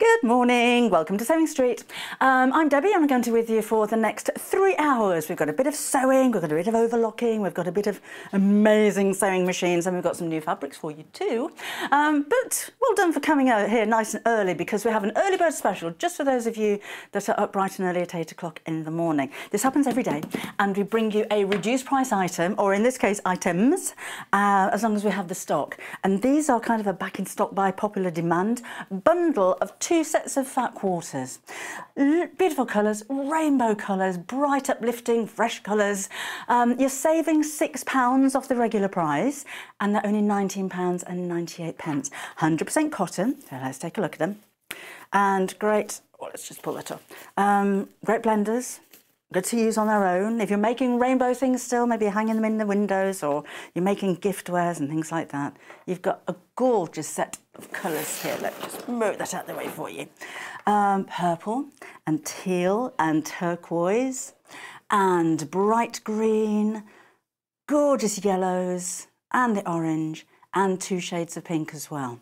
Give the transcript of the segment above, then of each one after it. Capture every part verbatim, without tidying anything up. Good morning, welcome to Sewing Street. Um, I'm Debbie and I'm going to be with you for the next three hours. We've got a bit of sewing, we've got a bit of overlocking, we've got a bit of amazing sewing machines, and we've got some new fabrics for you too. Um, but well done for coming out here nice and early, because we have an early bird special just for those of you that are up bright and early at eight o'clock in the morning. This happens every day and we bring you a reduced price item, or in this case items, uh, as long as we have the stock. And these are kind of a back in stock by popular demand bundle of two Two sets of fat quarters. Beautiful colours, rainbow colours, bright, uplifting, fresh colours. Um, you're saving six pounds off the regular price, and they're only nineteen pounds and ninety-eight pence. one hundred percent cotton, so let's take a look at them. And great, well, let's just pull that off. Um, great blenders. Good to use on their own. If you're making rainbow things still, maybe hanging them in the windows, or you're making giftwares and things like that, you've got a gorgeous set of colours here. Let's just move that out of the way for you. Um, purple and teal and turquoise and bright green, gorgeous yellows and the orange, and two shades of pink as well.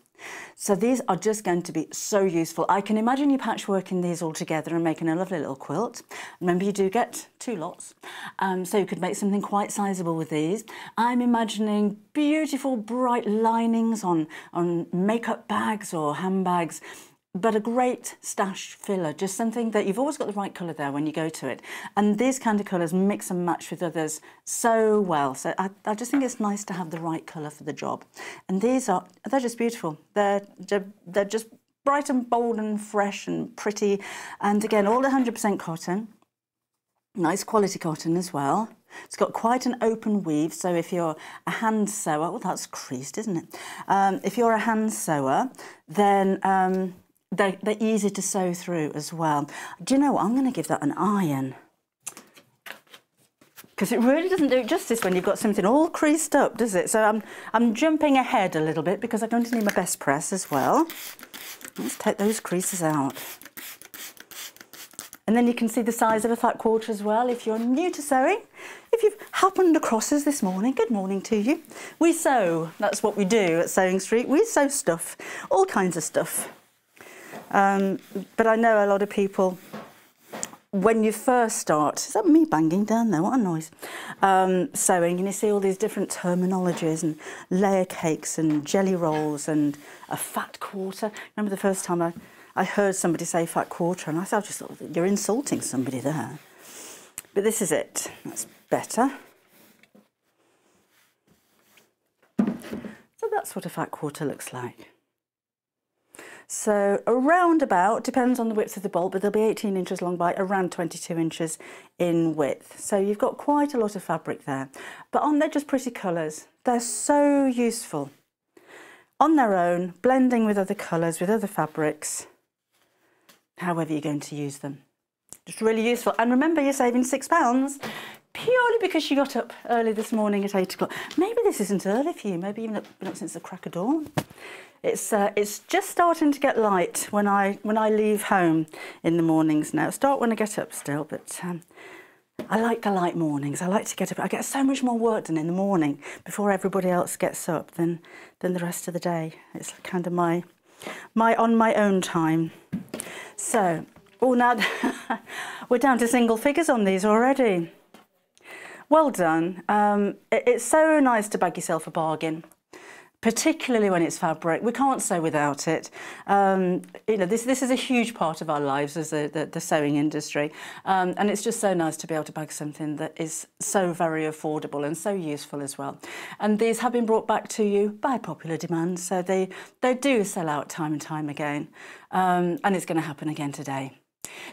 So these are just going to be so useful. I can imagine you patchworking these all together and making a lovely little quilt. Remember, you do get two lots, um, so you could make something quite sizable with these. I'm imagining beautiful bright linings on, on makeup bags or handbags, but a great stash filler, just something that you've always got the right colour there when you go to it. And these kind of colours mix and match with others so well. So I, I just think it's nice to have the right colour for the job. And these are, they're just beautiful. They're, they're just bright and bold and fresh and pretty. And again, all one hundred percent cotton. Nice quality cotton as well. It's got quite an open weave, so if you're a hand sewer, well, that's creased, isn't it? Um, if you're a hand sewer, then... Um, They're, they're easy to sew through as well. Do you know what? I'm going to give that an iron, because it really doesn't do it justice when you've got something all creased up, does it? So I'm, I'm jumping ahead a little bit because I'm going to need my best press as well. Let's take those creases out. And then you can see the size of a fat quarter as well if you're new to sewing. If you've happened across us this morning, good morning to you. We sew. That's what we do at Sewing Street. We sew stuff, all kinds of stuff. Um, but I know a lot of people, when you first start, is that me banging down there? What a noise. Um, sewing, and you see all these different terminologies and layer cakes and jelly rolls and a fat quarter. I remember the first time I, I heard somebody say fat quarter, and I thought, just thought, you're insulting somebody there. But this is it. That's better. So that's what a fat quarter looks like. So around about, depends on the width of the bolt, but they'll be eighteen inches long by around twenty-two inches in width. So you've got quite a lot of fabric there. But on, they're just pretty colours. They're so useful. On their own, blending with other colours, with other fabrics, however you're going to use them. Just really useful. And remember, you're saving six pounds purely because you got up early this morning at eight o'clock. Maybe this isn't early for you, maybe you've been up since the crack of dawn. It's, uh, it's just starting to get light when I, when I leave home in the mornings now. Start when I get up still, but um, I like the light mornings. I like to get up. I get so much more work done in the morning before everybody else gets up than, than the rest of the day. It's kind of my, my on my own time. So, oh, now we're down to single figures on these already. Well done. Um, it, it's so nice to bag yourself a bargain, particularly when it's fabric. We can't sew without it. Um, you know, this, this is a huge part of our lives as a, the, the sewing industry. Um, and it's just so nice to be able to bag something that is so very affordable and so useful as well. And these have been brought back to you by popular demand, so they, they do sell out time and time again. Um, and it's going to happen again today.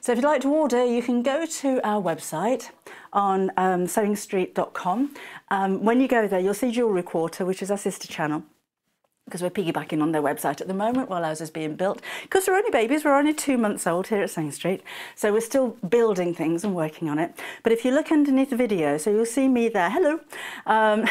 So if you'd like to order, you can go to our website on um, sewing street dot com. Um, when you go there, you'll see Jewelry Quarter, which is our sister channel, because we're piggybacking on their website at the moment while ours is being built. Because we're only babies, we're only two months old here at Sewing Street, so we're still building things and working on it. But if you look underneath the video, so you'll see me there, hello. Um,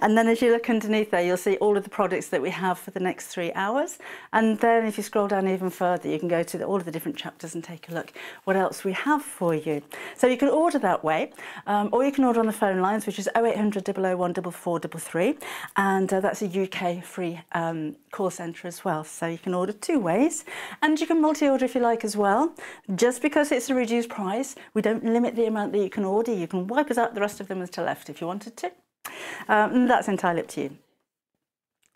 and then as you look underneath there, you'll see all of the products that we have for the next three hours. And then if you scroll down even further, you can go to the, all of the different chapters and take a look what else we have for you. So you can order that way, um, or you can order on the phone lines, which is oh eight hundred, oh oh one, four four three three, and uh, that's a U K free delivery um, call centre as well. So you can order two ways, and you can multi-order if you like as well. Just because it's a reduced price, we don't limit the amount that you can order. You can wipe us out the rest of them as to left if you wanted to. Um, that's entirely up to you.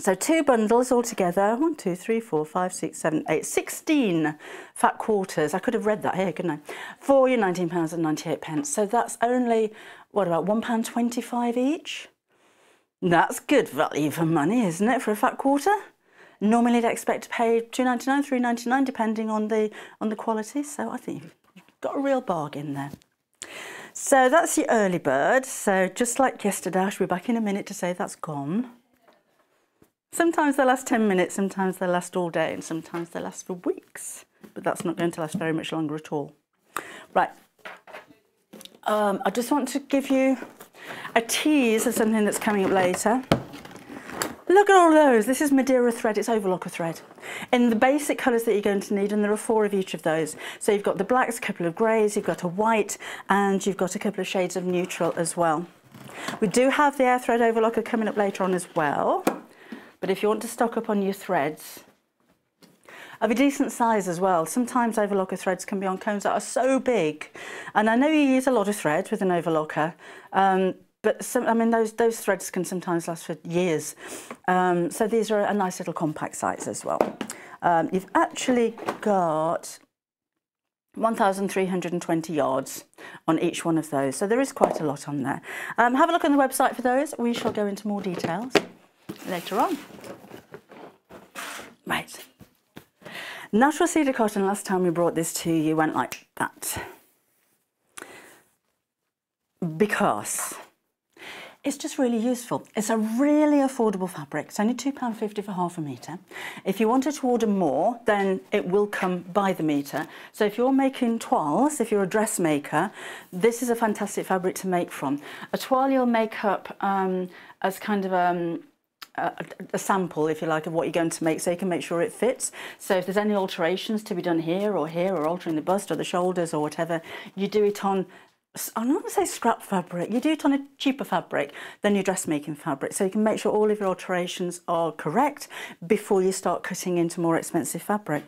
So two bundles altogether, one, two, three, four, five, six, seven, eight, sixteen fat quarters. I could have read that here, couldn't I? For your nineteen pounds ninety-eight. So that's only, what, about one pound twenty-five each? That's good value for money, isn't it, for a fat quarter? Normally you'd expect to pay two pounds ninety-nine, three pounds ninety-nine, depending on the, on the quality. So I think you've got a real bargain there. So that's your early bird. So just like yesterday, I shall be back in a minute to say that's gone. Sometimes they last ten minutes, sometimes they last all day, and sometimes they last for weeks. But that's not going to last very much longer at all. Right. Um, I just want to give you a tease of something that's coming up later. Look at all those. This is Madeira thread. It's overlocker thread. In the basic colours that you're going to need, and there are four of each of those. So you've got the blacks, a couple of greys, you've got a white, and you've got a couple of shades of neutral as well. We do have the air thread overlocker coming up later on as well. But if you want to stock up on your threads, of a decent size as well. Sometimes overlocker threads can be on combs that are so big. And I know you use a lot of thread with an overlocker, um, but some, I mean, those, those threads can sometimes last for years. Um, so these are a nice little compact size as well. Um, you've actually got one thousand three hundred twenty yards on each one of those. So there is quite a lot on there. Um, have a look on the website for those. We shall go into more details later on. Right. Natural cedar cotton, last time we brought this to you, went like that. Because it's just really useful. It's a really affordable fabric. It's only two pounds fifty for half a metre. If you wanted to order more, then it will come by the metre. So if you're making toiles, if you're a dressmaker, this is a fantastic fabric to make from. A toile you'll make up um, as kind of a... A, a sample, if you like, of what you're going to make, so you can make sure it fits. So if there's any alterations to be done here or here, or altering the bust or the shoulders or whatever, you do it on, I don't want to say scrap fabric, you do it on a cheaper fabric than your dressmaking fabric, so you can make sure all of your alterations are correct before you start cutting into more expensive fabric.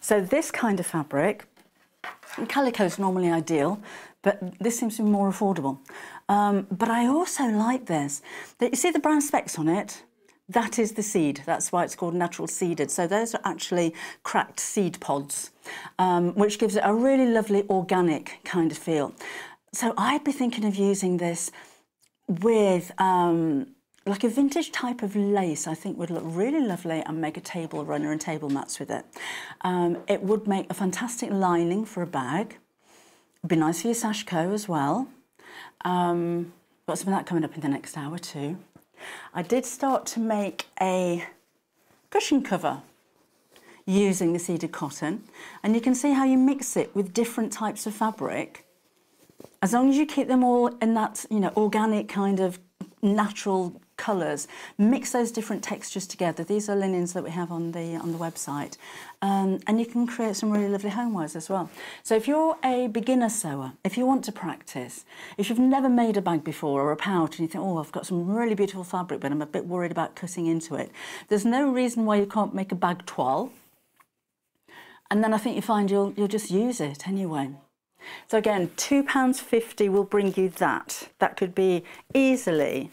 So this kind of fabric, calico is normally ideal, but this seems to be more affordable. Um, but I also like this. You see the brown specks on it? That is the seed. That's why it's called natural seeded. So those are actually cracked seed pods, um, which gives it a really lovely organic kind of feel. So I'd be thinking of using this with um, like a vintage type of lace. I think would look really lovely, and make a table runner and table mats with it. Um, it would make a fantastic lining for a bag. It'd be nice for your Sashiko as well. Um, got some of that coming up in the next hour too. I did start to make a cushion cover using the cedar cotton, and you can see how you mix it with different types of fabric. As long as you keep them all in that, you know, organic kind of natural colours, mix those different textures together. These are linens that we have on the on the website, um, and you can create some really lovely homewares as well. So if you're a beginner sewer, if you want to practice, if you've never made a bag before or a pouch, and you think, oh, I've got some really beautiful fabric, but I'm a bit worried about cutting into it, there's no reason why you can't make a bag toile, and then I think you find you'll you'll just use it anyway. So again, two pounds fifty will bring you that. That could be easily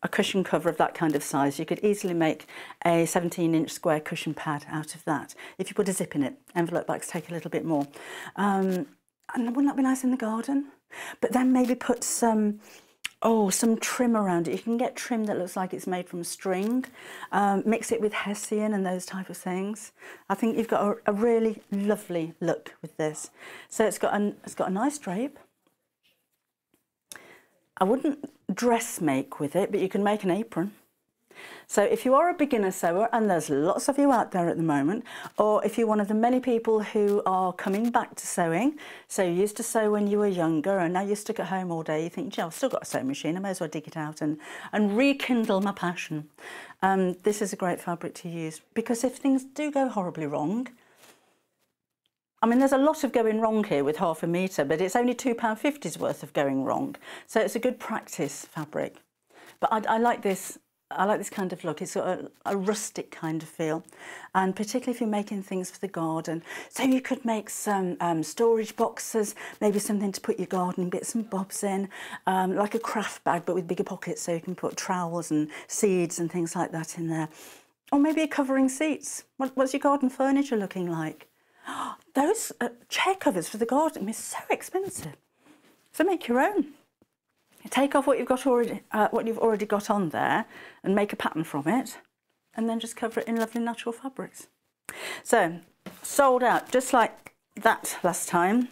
a cushion cover of that kind of size. You could easily make a seventeen inch square cushion pad out of that. If you put a zip in it, envelope bags take a little bit more. Um, and wouldn't that be nice in the garden? But then maybe put some, oh, some trim around it. You can get trim that looks like it's made from string. Um, mix it with hessian and those type of things. I think you've got a, a really lovely look with this. So it's got an, it's got a nice drape. I wouldn't dress make with it, but you can make an apron. So if you are a beginner sewer, and there's lots of you out there at the moment, or if you're one of the many people who are coming back to sewing, so you used to sew when you were younger and now you're stuck at home all day, you think, gee, I've still got a sewing machine, I may as well dig it out and, and rekindle my passion. Um, this is a great fabric to use, because if things do go horribly wrong, I mean, there's a lot of going wrong here with half a metre, but it's only two pounds fifty's worth of going wrong. So it's a good practice fabric. But I, I like this I like this kind of look. It's got a, a rustic kind of feel, and particularly if you're making things for the garden. So you could make some um, storage boxes, maybe something to put your gardening bits and bobs in, um, like a craft bag but with bigger pockets, so you can put trowels and seeds and things like that in there. Or maybe a covering seats. What, what's your garden furniture looking like? Oh, those uh, chair covers for the garden is so expensive. So make your own. Take off what you've got already, uh, what you've already got on there, and make a pattern from it, and then just cover it in lovely natural fabrics. So sold out, just like that last time,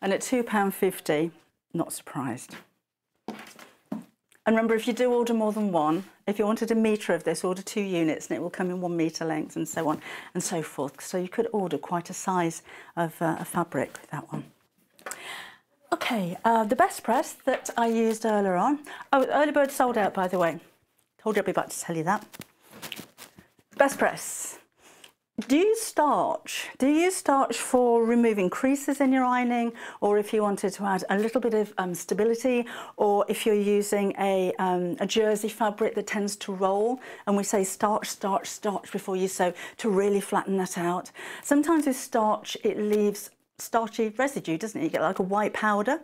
and at two pounds fifty, not surprised. And remember, if you do order more than one, if you wanted a metre of this, order two units, and it will come in one metre length, and so on and so forth. So you could order quite a size of uh, a fabric with that one. Okay, uh, the best press that I used earlier on. Oh, early bird sold out, by the way. Told you I'd be about to tell you that. Best press. Do you starch? Do you use starch for removing creases in your ironing, or if you wanted to add a little bit of um, stability, or if you're using a, um, a jersey fabric that tends to roll, and we say starch, starch, starch before you sew to really flatten that out. Sometimes with starch, it leaves starchy residue, doesn't it? You get like a white powder.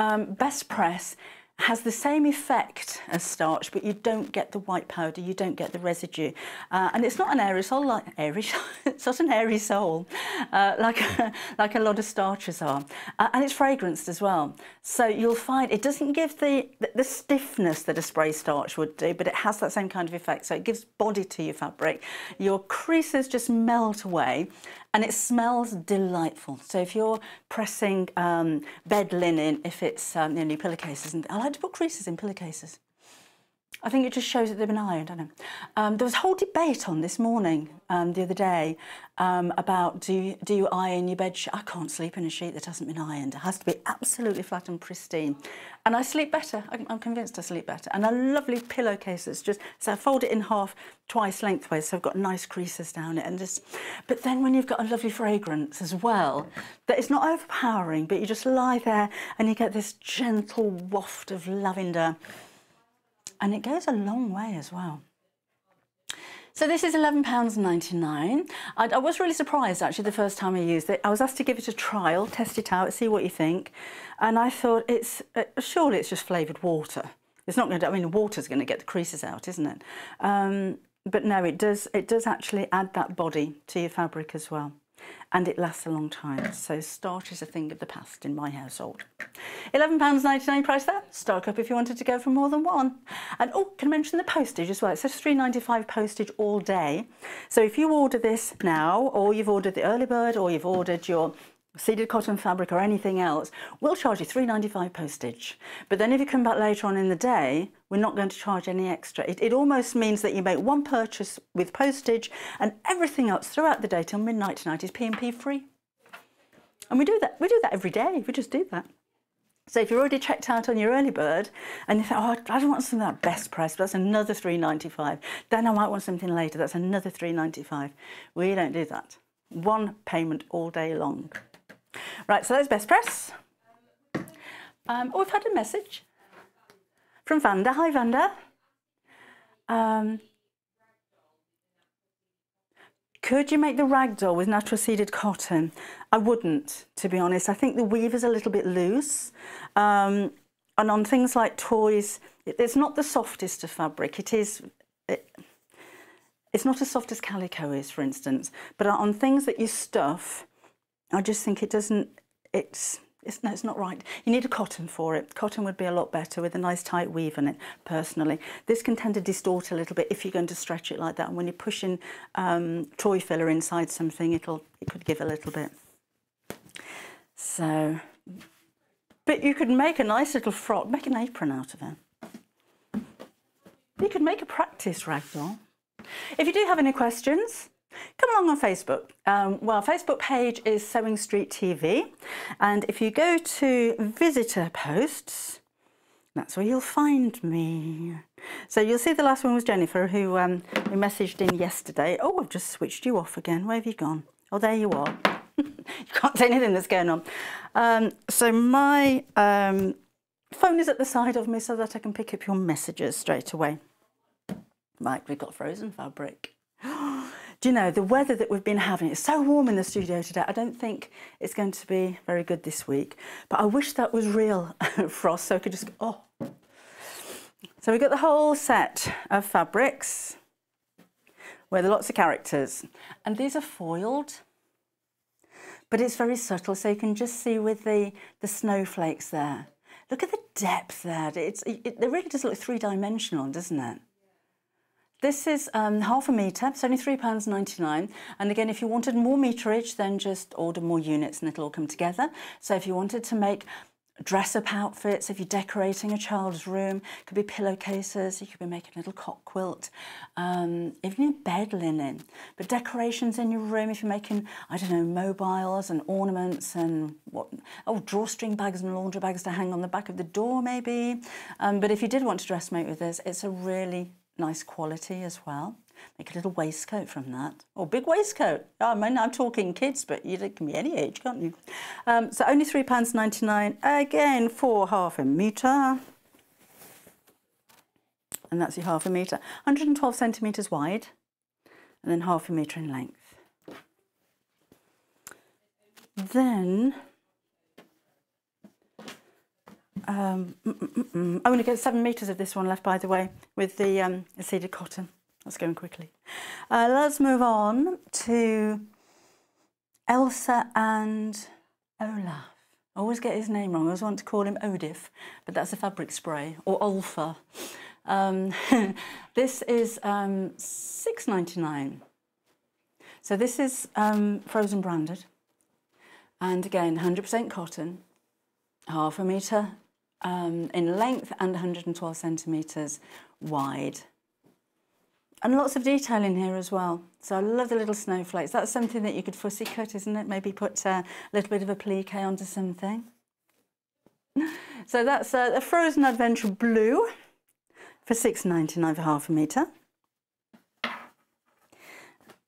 Um, best press has the same effect as starch, but you don't get the white powder, you don't get the residue. Uh, and it's not an aerosol like aerosol, it's not an aerosol uh, like, a, like a lot of starches are. Uh, and it's fragranced as well. So you'll find it doesn't give the, the, the stiffness that a spray starch would do, but it has that same kind of effect. So it gives body to your fabric. Your creases just melt away. And it smells delightful. So if you're pressing um, bed linen, if it's um, you know, pillowcases, and I like to put creases in pillowcases. I think it just shows that they've been ironed, I don't know. Um, there was a whole debate on this morning, um, the other day, um, about do you, do you iron your bed sheet? I can't sleep in a sheet that hasn't been ironed. It has to be absolutely flat and pristine. And I sleep better, I'm convinced I sleep better. And a lovely pillowcase that's just, so I fold it in half twice lengthways, so I've got nice creases down it. And just, but then when you've got a lovely fragrance as well, that is not overpowering, but you just lie there and you get this gentle waft of lavender. And it goes a long way as well. So this is eleven pounds ninety-nine. I, I was really surprised actually the first time I used it. I was asked to give it a trial, test it out, see what you think. And I thought, it's uh, surely it's just flavoured water. It's not going to, I mean, water's going to get the creases out, isn't it? Um, but no, it does, it does actually add that body to your fabric as well. And it lasts a long time, so starch is a thing of the past in my household. eleven pounds ninety-nine price there. Stock up if you wanted to go for more than one. And oh, can I mention the postage as well? It says three ninety-five postage all day. So if you order this now, or you've ordered the early bird, or you've ordered your seeded cotton fabric or anything else, we'll charge you three ninety-five postage. But then if you come back later on in the day, we're not going to charge any extra. It, it almost means that you make one purchase with postage, and everything else throughout the day till midnight tonight is P and P free. And we do that, we do that every day, we just do that. So if you're already checked out on your early bird and you think, oh, I don't want some of that best price, but that's another three ninety-five. Then I might want something later, that's another three ninety-five. We don't do that. One payment all day long. Right, so that's best press. Um, oh, we've had a message from Vanda. Hi, Vanda. Um, could you make the ragdoll with natural seeded cotton? I wouldn't, to be honest. I think the weave is a little bit loose. Um, and on things like toys, it's not the softest of fabric. It is... It, it's not as soft as calico is, for instance. But on things that you stuff... I just think it doesn't, it's, it's, no, it's not right. You need a cotton for it. Cotton would be a lot better with a nice tight weave in it, personally. This can tend to distort a little bit if you're going to stretch it like that. And when you're pushing um, toy filler inside something, it'll, it could give a little bit. So, but you could make a nice little frock, make an apron out of it. You could make a practice ragdoll. If you do have any questions, come along on Facebook. Um, well, Facebook page is Sewing Street T V, and if you go to visitor posts, that's where you'll find me. So you'll see the last one was Jennifer, who um, who messaged in yesterday. Oh, I've just switched you off again. Where have you gone? Oh, there you are. You can't see anything that's going on. Um, so my um, phone is at the side of me so that I can pick up your messages straight away. Right, we've got frozen fabric. Do you know, the weather that we've been having, it's so warm in the studio today, I don't think it's going to be very good this week. But I wish that was real frost, so I could just go, oh. So we've got the whole set of fabrics where there are lots of characters. And these are foiled, but it's very subtle, so you can just see with the, the snowflakes there. Look at the depth there. It's, it, it really does look three-dimensional, doesn't it? This is um, half a metre, it's only three pounds ninety-nine. And again, if you wanted more meterage, then just order more units and it'll all come together. So if you wanted to make dress-up outfits, if you're decorating a child's room, it could be pillowcases, you could be making a little cock quilt, um, even your bed linen. But decorations in your room, if you're making, I don't know, mobiles and ornaments and what, oh, drawstring bags and laundry bags to hang on the back of the door maybe. Um, but if you did want to dress-make with this, it's a really nice quality as well. Make a little waistcoat from that, or big waistcoat. I mean, I'm talking kids, but you can be any age, can't you? Um, so only three pounds ninety-nine, again, for half a metre. And that's your half a metre. one hundred and twelve centimetres wide, and then half a metre in length. Then, Um, mm, mm, mm. I'm going to get seven metres of this one left, by the way, with the um, cedar cotton. That's going quickly. Uh, let's move on to Elsa and Olaf. I always get his name wrong. I always want to call him Odif, but that's a fabric spray, or Olfa. Um, this is um, six pounds ninety-nine. So this is um, frozen branded. And again, one hundred percent cotton, half a metre Um, in length and one hundred and twelve centimetres wide. And lots of detail in here as well. So I love the little snowflakes. That's something that you could fussy cut, isn't it? Maybe put a little bit of applique onto something. So that's a, a frozen adventure blue for six pounds ninety-nine for half a metre.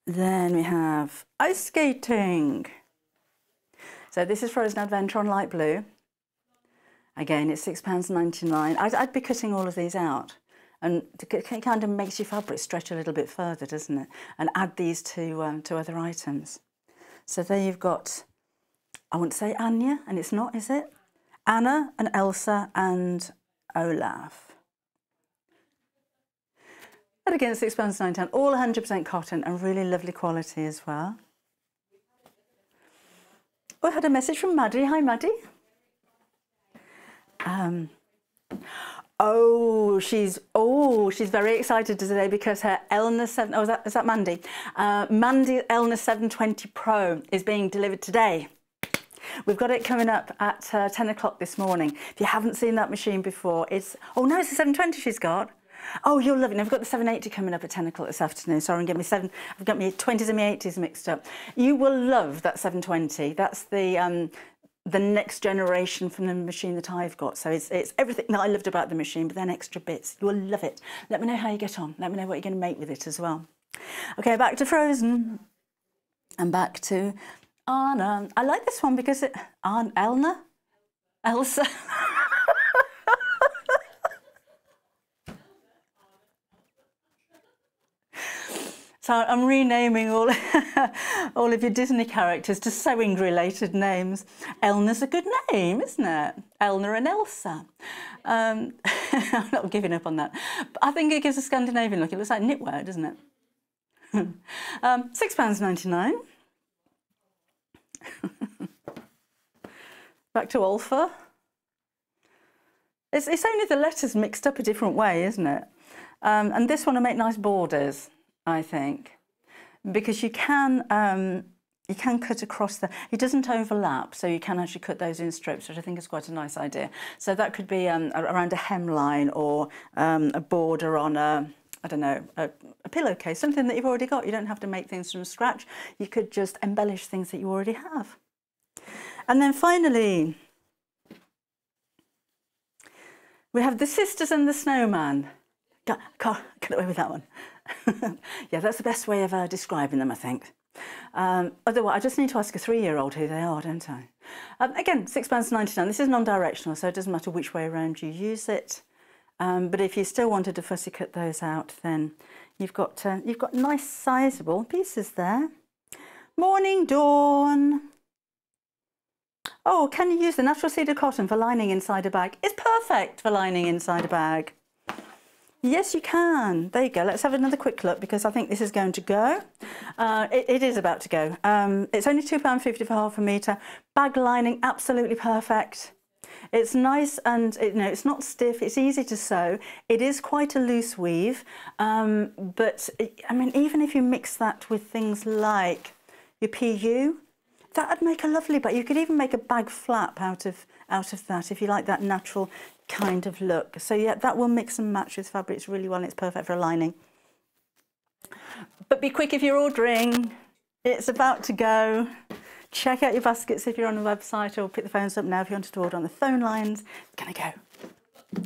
Then we have ice skating. So this is frozen adventure on light blue. Again, it's six pounds ninety-nine. I'd, I'd be cutting all of these out, and it kind of makes your fabric stretch a little bit further, doesn't it? And add these to, um, to other items. So there you've got, I wouldn't say Anya, and it's not, is it? Anna and Elsa and Olaf. And again, six pounds ninety-nine, all one hundred percent cotton and really lovely quality as well. Oh, I had a message from Maddie. Hi, Maddie. Um, oh, she's oh, she's very excited today because her Elna seven. Oh, is that, is that Mandy? Uh, Mandy's Elna seven twenty Pro is being delivered today. We've got it coming up at uh, ten o'clock this morning. If you haven't seen that machine before, it's oh no, it's the seven twenty she's got. Oh, you'll love it. Now, I've got the seven eighty coming up at ten o'clock this afternoon. Sorry, I'm getting me seven. I've got my twenties and my eighties mixed up. You will love that seven twenty. That's the um. the next generation from the machine that I've got. So it's, it's everything that I loved about the machine, but then extra bits. You'll love it. Let me know how you get on. Let me know what you're going to make with it as well. Okay, back to frozen. And back to Anna. I like this one because it... Anna? Elna? Elsa? So I'm renaming all, all of your Disney characters to sewing-related names. Elna's a good name, isn't it? Elna and Elsa. Um, I'm not giving up on that. But I think it gives a Scandinavian look. It looks like knitwear, doesn't it? um, six pounds ninety-nine. Back to Olfa. It's, it's only the letters mixed up a different way, isn't it? Um, and this one will make nice borders, I think, because you can um, you can cut across the. It doesn't overlap, so you can actually cut those in strips, which I think is quite a nice idea. So that could be um, around a hemline or um, a border on a, I don't know, a, a pillowcase, something that you've already got. You don't have to make things from scratch. You could just embellish things that you already have. And then finally, we have the Sisters and the Snowman. Can't, can't get away with that one. Yeah, that's the best way of uh, describing them, I think. Um, otherwise, I just need to ask a three-year-old who they are, don't I? Um, again, six pounds ninety-nine. This is non-directional, so it doesn't matter which way around you use it. Um, but if you still wanted to fussy cut those out, then You've got uh, you've got nice sizable pieces there. Morning Dawn. Oh, can you use the natural cedar cotton for lining inside a bag? It's perfect for lining inside a bag. Yes, you can. There you go. Let's have another quick look because I think this is going to go. Uh, it, it is about to go. Um, it's only two pounds fifty for half a metre. Bag lining, absolutely perfect. It's nice and it, no, it's not stiff. It's easy to sew. It is quite a loose weave. Um, but, it, I mean, even if you mix that with things like your P U, that would make a lovely bag. You could even make a bag flap out of, out of that if you like that natural kind of look. So yeah, that will mix and match with fabrics really well, and it's perfect for a lining. But be quick if you're ordering. It's about to go. Check out your baskets if you're on the website, or pick the phones up now if you wanted to order on the phone lines. It's gonna go.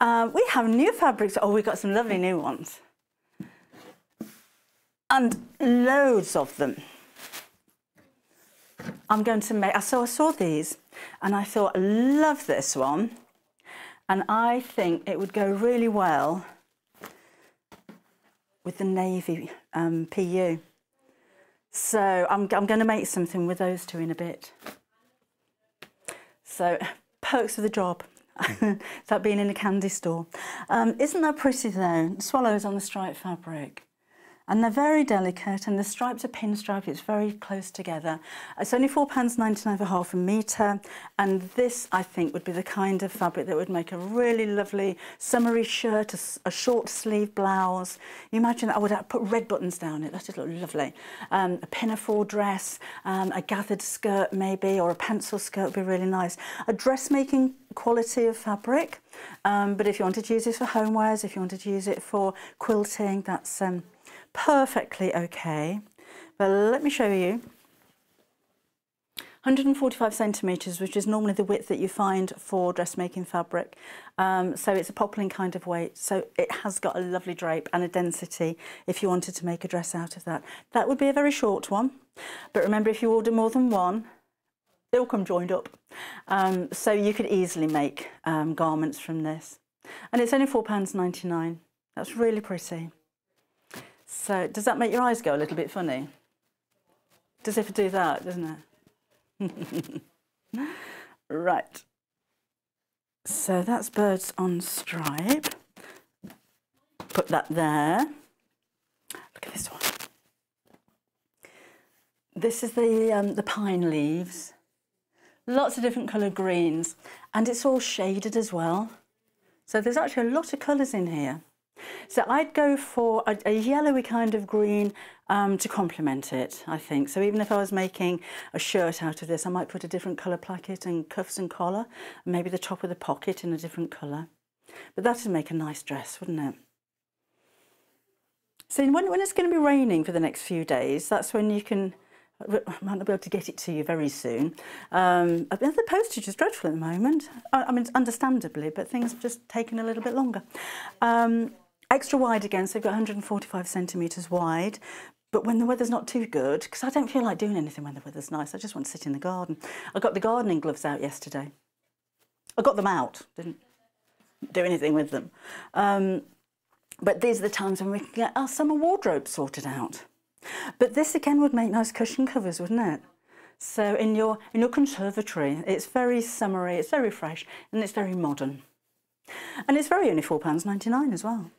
Uh, we have new fabrics. Oh, we've got some lovely new ones. And loads of them. I'm going to make, so I saw these and I thought, I love this one. And I think it would go really well with the navy um, P U. So I'm, I'm going to make something with those two in a bit. So perks of the job. It's like being in a candy store. Um, isn't that pretty though? Swallows on the striped fabric. And they're very delicate, and the stripes are pinstripe, it's very close together. It's only four pounds ninety-nine for half a metre, and this, I think, would be the kind of fabric that would make a really lovely summery shirt, a, a short sleeve blouse. You imagine that I would have put red buttons down it, that would look lovely. Um, a pinafore dress, um, a gathered skirt maybe, or a pencil skirt would be really nice. A dressmaking quality of fabric, um, but if you wanted to use this for homewares, if you wanted to use it for quilting, that's... Um, perfectly okay. But let me show you one hundred forty-five centimetres, which is normally the width that you find for dressmaking fabric, um, so it's a poplin kind of weight, so it has got a lovely drape and a density if you wanted to make a dress out of that. That would be a very short one, but remember, if you order more than one, they'll come joined up, um, so you could easily make um, garments from this, and it's only four pounds ninety-nine. That's really pretty. So, does that make your eyes go a little bit funny? Does it do that, doesn't it? Right. So that's birds on stripe. Put that there. Look at this one. This is the um, the pine leaves. Lots of different coloured greens, and it's all shaded as well. So there's actually a lot of colours in here. So I'd go for a, a yellowy kind of green um, to complement it, I think. So even if I was making a shirt out of this, I might put a different colour placket and cuffs and collar, and maybe the top of the pocket in a different colour. But that would make a nice dress, wouldn't it? So when, when it's going to be raining for the next few days, that's when you can... I might not be able to get it to you very soon. Um, the postage is dreadful at the moment. I, I mean, understandably, but things have just taken a little bit longer. Um, Extra wide again, so I've got one hundred forty-five centimetres wide, but when the weather's not too good, because I don't feel like doing anything when the weather's nice, I just want to sit in the garden. I got the gardening gloves out yesterday. I got them out, didn't do anything with them. Um, but these are the times when we can get our summer wardrobe sorted out. But this again would make nice cushion covers, wouldn't it? So in your, in your conservatory, it's very summery, it's very fresh, and it's very modern. And it's very only four pounds ninety-nine as well.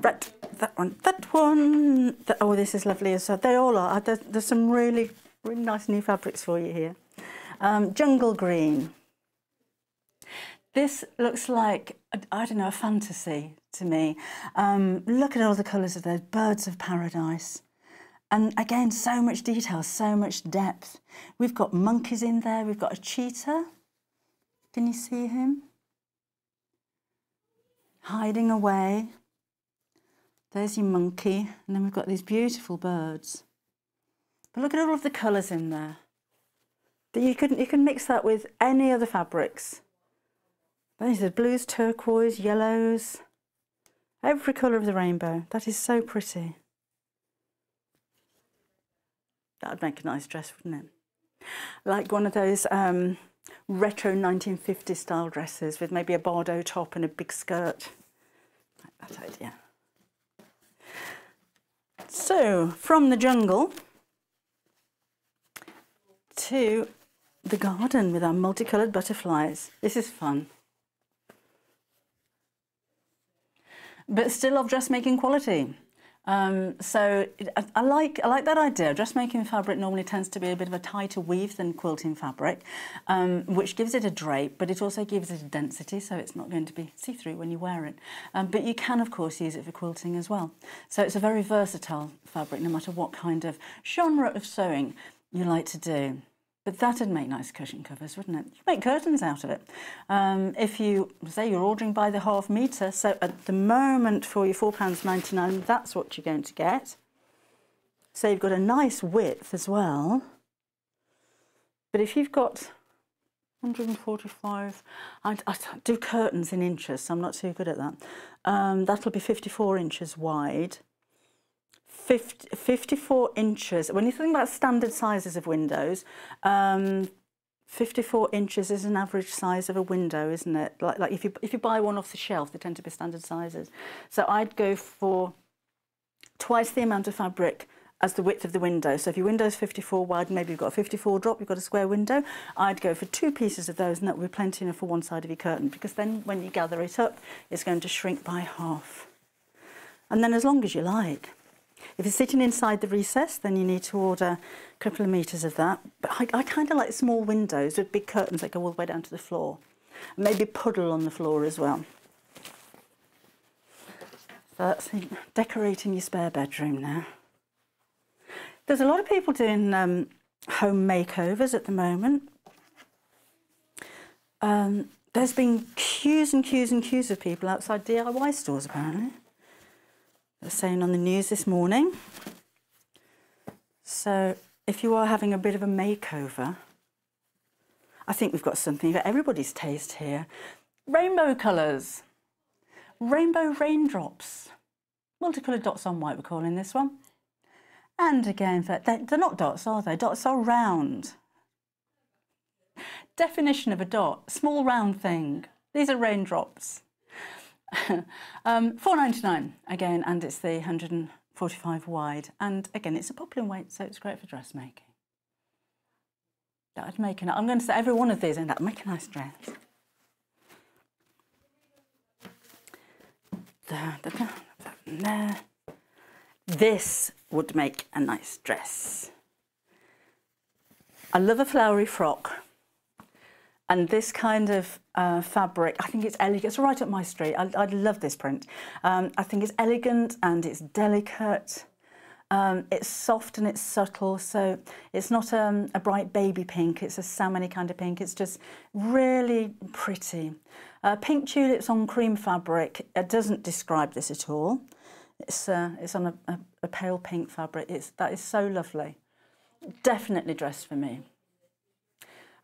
Right, that one, that one. That, oh, this is lovely. So they all are. There's, there's some really, really nice new fabrics for you here. Um, jungle green. This looks like, I don't know, a fantasy to me. Um, look at all the colours of those birds of paradise. And again, so much detail, so much depth. We've got monkeys in there. We've got a cheetah. Can you see him? Hiding away. There's your monkey, and then we've got these beautiful birds. But look at all of the colours in there. That you can, you can mix that with any other fabrics. These are blues, turquoise, yellows, every colour of the rainbow. That is so pretty. That would make a nice dress, wouldn't it? Like one of those um, retro nineteen fifties style dresses with maybe a Bardo top and a big skirt. Like that idea. So, from the jungle to the garden with our multicoloured butterflies. This is fun. But still of dressmaking quality. Um, so it, I, I like I like that idea. Dressmaking fabric normally tends to be a bit of a tighter weave than quilting fabric, um, which gives it a drape, but it also gives it a density, so it's not going to be see-through when you wear it. Um, but you can, of course, use it for quilting as well. So it's a very versatile fabric, no matter what kind of genre of sewing you like to do. But that'd make nice cushion covers, wouldn't it? You'd make curtains out of it. Um, if you say you're ordering by the half metre, so at the moment for your four pounds ninety-nine, that's what you're going to get. So you've got a nice width as well. But if you've got one hundred forty-five, I, I do curtains in inches, so I'm not too good at that. Um, that'll be fifty-four inches wide. fifty, fifty-four inches, when you think about standard sizes of windows, um, fifty-four inches is an average size of a window, isn't it? Like, like if you if you buy one off the shelf, they tend to be standard sizes. So I'd go for twice the amount of fabric as the width of the window. So if your window's fifty-four wide, maybe you've got a fifty-four drop, you've got a square window, I'd go for two pieces of those, and that would be plenty enough for one side of your curtain, because then when you gather it up, it's going to shrink by half. And then as long as you like. If you're sitting inside the recess, then you need to order a couple of metres of that. But I, I kind of like small windows with big curtains that go all the way down to the floor. And maybe puddle on the floor as well. So that's decorating your spare bedroom now. There's a lot of people doing um, home makeovers at the moment. Um, there's been queues and queues and queues of people outside D I Y stores, apparently. Saying on the news this morning. So if you are having a bit of a makeover, I think we've got something for everybody's taste here. Rainbow colours, rainbow raindrops, multicoloured dots on white, we're calling this one. And again, they're not dots, are they? Dots are round. Definition of a dot, small round thing. These are raindrops. um, four pounds ninety-nine again, and it's the one hundred forty-five wide, and again it's a poplin weight, so it's great for dressmaking. That'd make an, I'm going to say every one of these and that'd make a nice dress. There, there, there. This would make a nice dress. I love a flowery frock. And this kind of uh, fabric, I think it's elegant. It's right up my street. I, I love this print. Um, I think it's elegant and it's delicate. Um, it's soft and it's subtle. So it's not um, a bright baby pink. It's a salmony kind of pink. It's just really pretty. Uh, pink tulips on cream fabric. It doesn't describe this at all. It's uh, it's on a, a, a pale pink fabric. It's that is so lovely. Definitely dressed for me.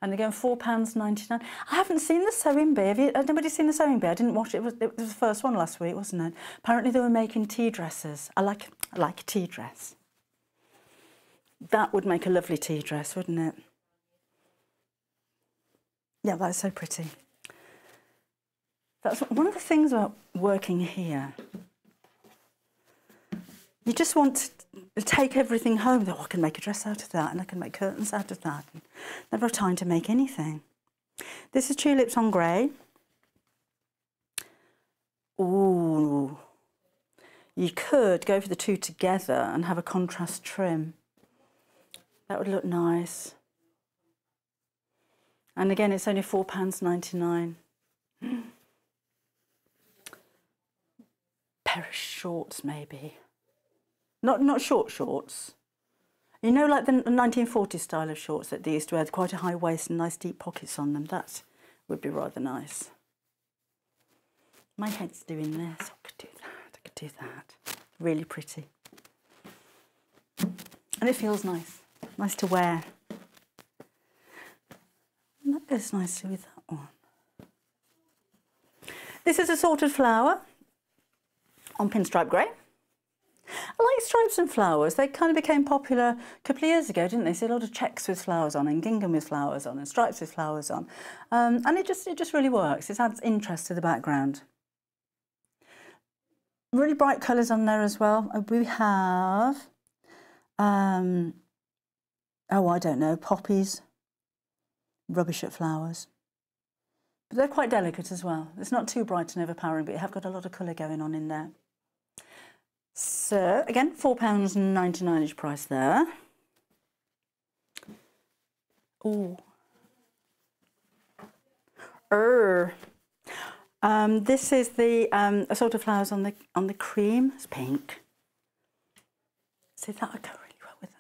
And again, four pounds ninety-nine. I haven't seen the Sewing Bee. Have you, has anybody seen the Sewing Bee? I didn't watch it. It was, it was the first one last week, wasn't it? Apparently they were making tea dresses. I like, I like a tea dress. That would make a lovely tea dress, wouldn't it? Yeah, that's so pretty. That's one of the things about working here. You just want to take everything home. Oh, I can make a dress out of that, and I can make curtains out of that. And never have time to make anything. This is tulips on grey. Ooh. You could go for the two together and have a contrast trim. That would look nice. And again, it's only four pounds ninety-nine. Pair of shorts, maybe. Not, not short shorts. You know, like the nineteen forties style of shorts that they used to wear, quite a high waist and nice deep pockets on them. That would be rather nice. My head's doing this. I could do that. I could do that. Really pretty. And it feels nice. Nice to wear. And that goes nicely with that one. This is a assorted flower on pinstripe grey. I like stripes and flowers. They kind of became popular a couple of years ago, didn't they? See a lot of checks with flowers on, and gingham with flowers on, and stripes with flowers on. Um, and it just, it just really works. It adds interest to the background. Really bright colours on there as well. We have, um, oh, I don't know, poppies, rubbish at flowers. But they're quite delicate as well. It's not too bright and overpowering, but you have got a lot of colour going on in there. So, again, four pounds ninety-nine each price there. Ooh. Err. Um, this is the um, assorted of flowers on the, on the cream. It's pink. See, that would go really well with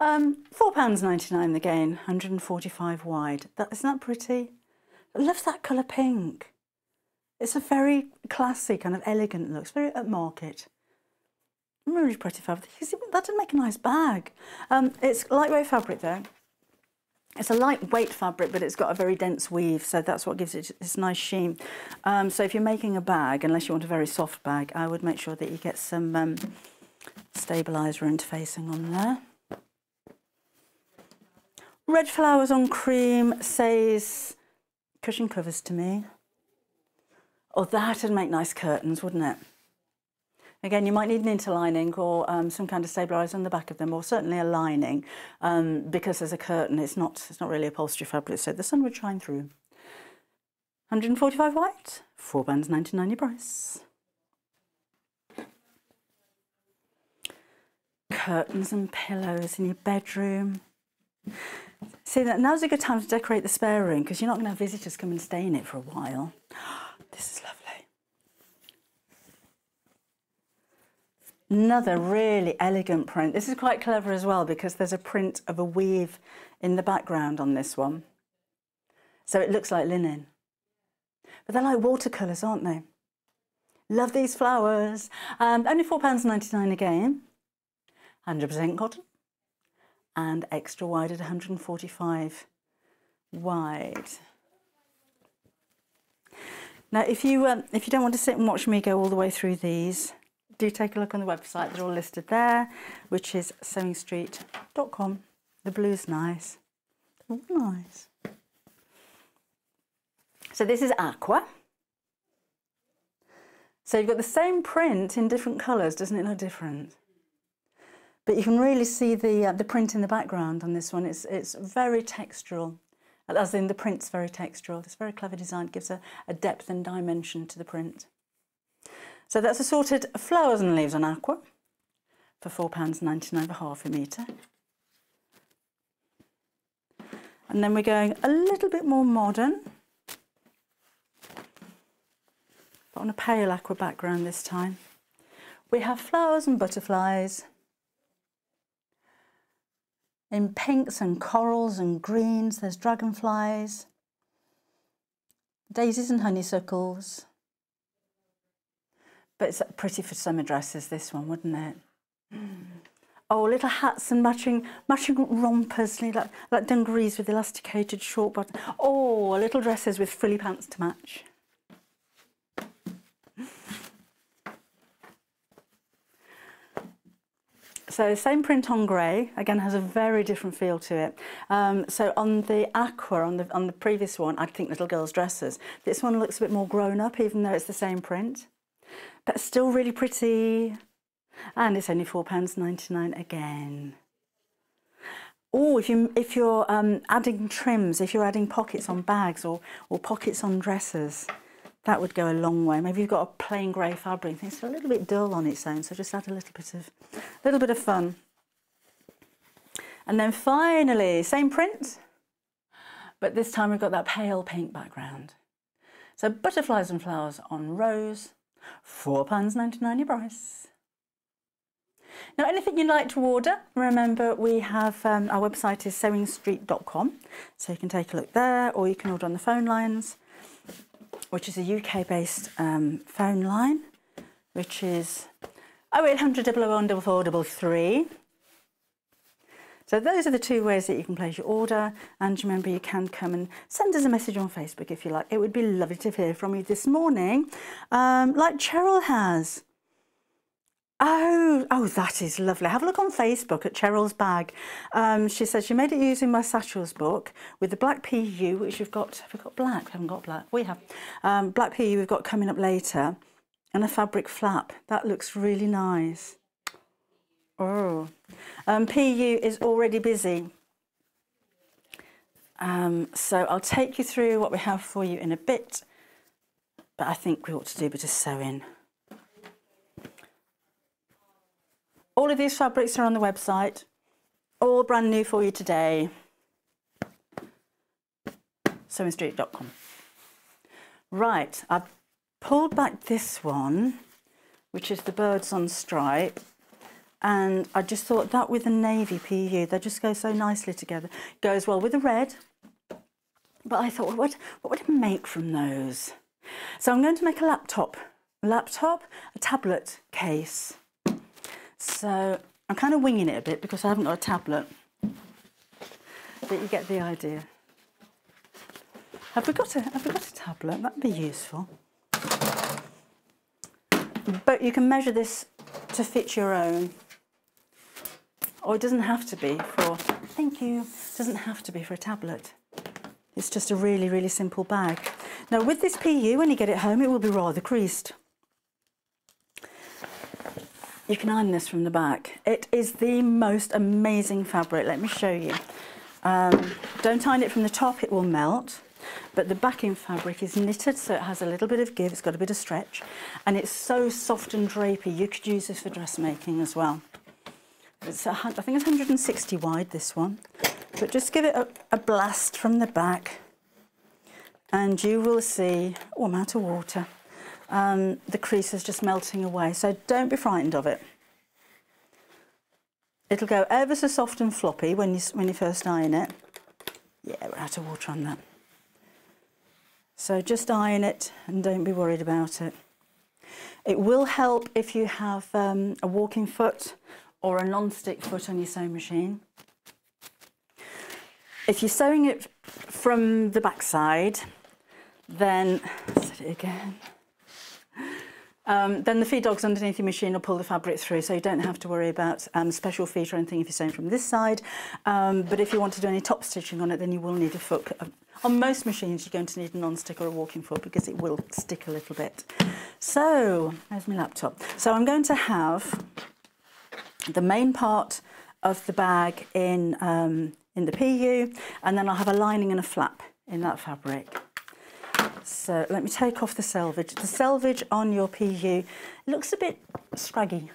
that. Um, four pounds ninety-nine again, one hundred forty-five wide. That, isn't that pretty? I love that colour pink. It's a very classy, kind of elegant look. It's very upmarket. Really pretty fabric. You see, that did make a nice bag. Um, it's lightweight fabric though. It's a lightweight fabric, but it's got a very dense weave, so that's what gives it this nice sheen. Um, so if you're making a bag, unless you want a very soft bag, I would make sure that you get some um, stabiliser interfacing on there. Red flowers on cream says cushion covers to me. Oh, that would make nice curtains, wouldn't it? Again, you might need an interlining or um, some kind of stabiliser on the back of them, or certainly a lining, um, because there's a curtain. It's not, it's not really upholstery fabric, so the sun would shine through. one hundred forty-five white, four pounds ninety-nine your price. Curtains and pillows in your bedroom. See, that now's a good time to decorate the spare room, because you're not going to have visitors come and stay in it for a while. This is lovely. Another really elegant print. This is quite clever as well, because there's a print of a weave in the background on this one. So it looks like linen. But they're like watercolours, aren't they? Love these flowers. Um, only four pounds ninety-nine again. one hundred percent cotton. And extra wide at one hundred forty-five wide. Now, if you, um, if you don't want to sit and watch me go all the way through these, do take a look on the website. They're all listed there, which is sewing street dot com. The blue's nice. Ooh, nice. So this is aqua. So you've got the same print in different colours. Doesn't it look different? But you can really see the, uh, the print in the background on this one. It's, it's very textural. As in, the print's very textural. This very clever design gives a, a depth and dimension to the print. So that's assorted flowers and leaves on aqua for four pounds ninety-nine for half a metre. And then we're going a little bit more modern, but on a pale aqua background this time. We have flowers and butterflies in pinks and corals and greens. There's dragonflies, daisies and honeysuckles. But it's pretty for summer dresses, this one, wouldn't it? Oh, little hats and matching, matching rompers, like, like dungarees with elasticated short buttons. Oh, little dresses with frilly pants to match. So same print on grey, again has a very different feel to it. Um, so on the aqua, on the, on the previous one, I'd think little girls' dresses. This one looks a bit more grown up, even though it's the same print. But still really pretty. And it's only four pounds ninety-nine again. Oh, if, you, if you're um, adding trims, if you're adding pockets on bags or, or pockets on dresses, that would go a long way. Maybe you've got a plain grey fabric. It's a little bit dull on its own, so just add a little bit of, little bit of fun. And then finally, same print, but this time we've got that pale pink background. So butterflies and flowers on rose, four pounds ninety-nine your price. Now, anything you'd like to order, remember we have, um, our website is sewing street dot com, so you can take a look there, or you can order on the phone lines, which is a U K-based um, phone line, which is oh eight hundred, double oh one, double four double three. So those are the two ways that you can place your order, and remember you can come and send us a message on Facebook if you like. It would be lovely to hear from you this morning, um, like Cheryl has. Oh, oh, that is lovely. Have a look on Facebook at Cheryl's Bag. Um, she said she made it using my satchels book with the black P U, which we've got. Have we got black? We haven't got black. We have. Um, black P U we've got coming up later, and a fabric flap. That looks really nice. Oh, um, P U is already busy. Um, so I'll take you through what we have for you in a bit, but I think we ought to do a bit of sewing. All of these fabrics are on the website, all brand new for you today. sewing street dot com. Right, I've pulled back this one, which is the birds on stripe, and I just thought that with the navy P U, they just go so nicely together. Goes well with the red, but I thought, well, what, what would I make from those? So I'm going to make a laptop, laptop, a tablet case. So I'm kind of winging it a bit because I haven't got a tablet, but you get the idea. Have we got a, have we got a tablet? That'd be useful. But you can measure this to fit your own, or it doesn't have to be for, thank you, it doesn't have to be for a tablet. It's just a really, really simple bag. Now with this P U, when you get it home, it will be rather creased. You can iron this from the back. It is the most amazing fabric. Let me show you. Um, don't iron it from the top, it will melt. But the backing fabric is knitted, so it has a little bit of give. It's got a bit of stretch. And it's so soft and drapey. You could use this for dressmaking as well. It's a, I think it's one hundred and sixty wide, this one. But just give it a, a blast from the back. And you will see, oh, I'm out of water. Um, the crease is just melting away, so don't be frightened of it. It'll go ever so soft and floppy when you, when you first iron it. Yeah, we're out of water on that. So just iron it and don't be worried about it. It will help if you have um, a walking foot or a non-stick foot on your sewing machine. If you're sewing it from the backside, then, set it again. Um, then the feed dogs underneath your machine will pull the fabric through, so you don't have to worry about um, special feet or anything if you're sewing from this side. Um, but if you want to do any top stitching on it, then you will need a foot. On most machines, you're going to need a non-stick or a walking foot because it will stick a little bit. So, there's my laptop. So I'm going to have the main part of the bag in, um, in the P U, and then I'll have a lining and a flap in that fabric. So let me take off the selvage. The selvage on your P U looks a bit scraggy.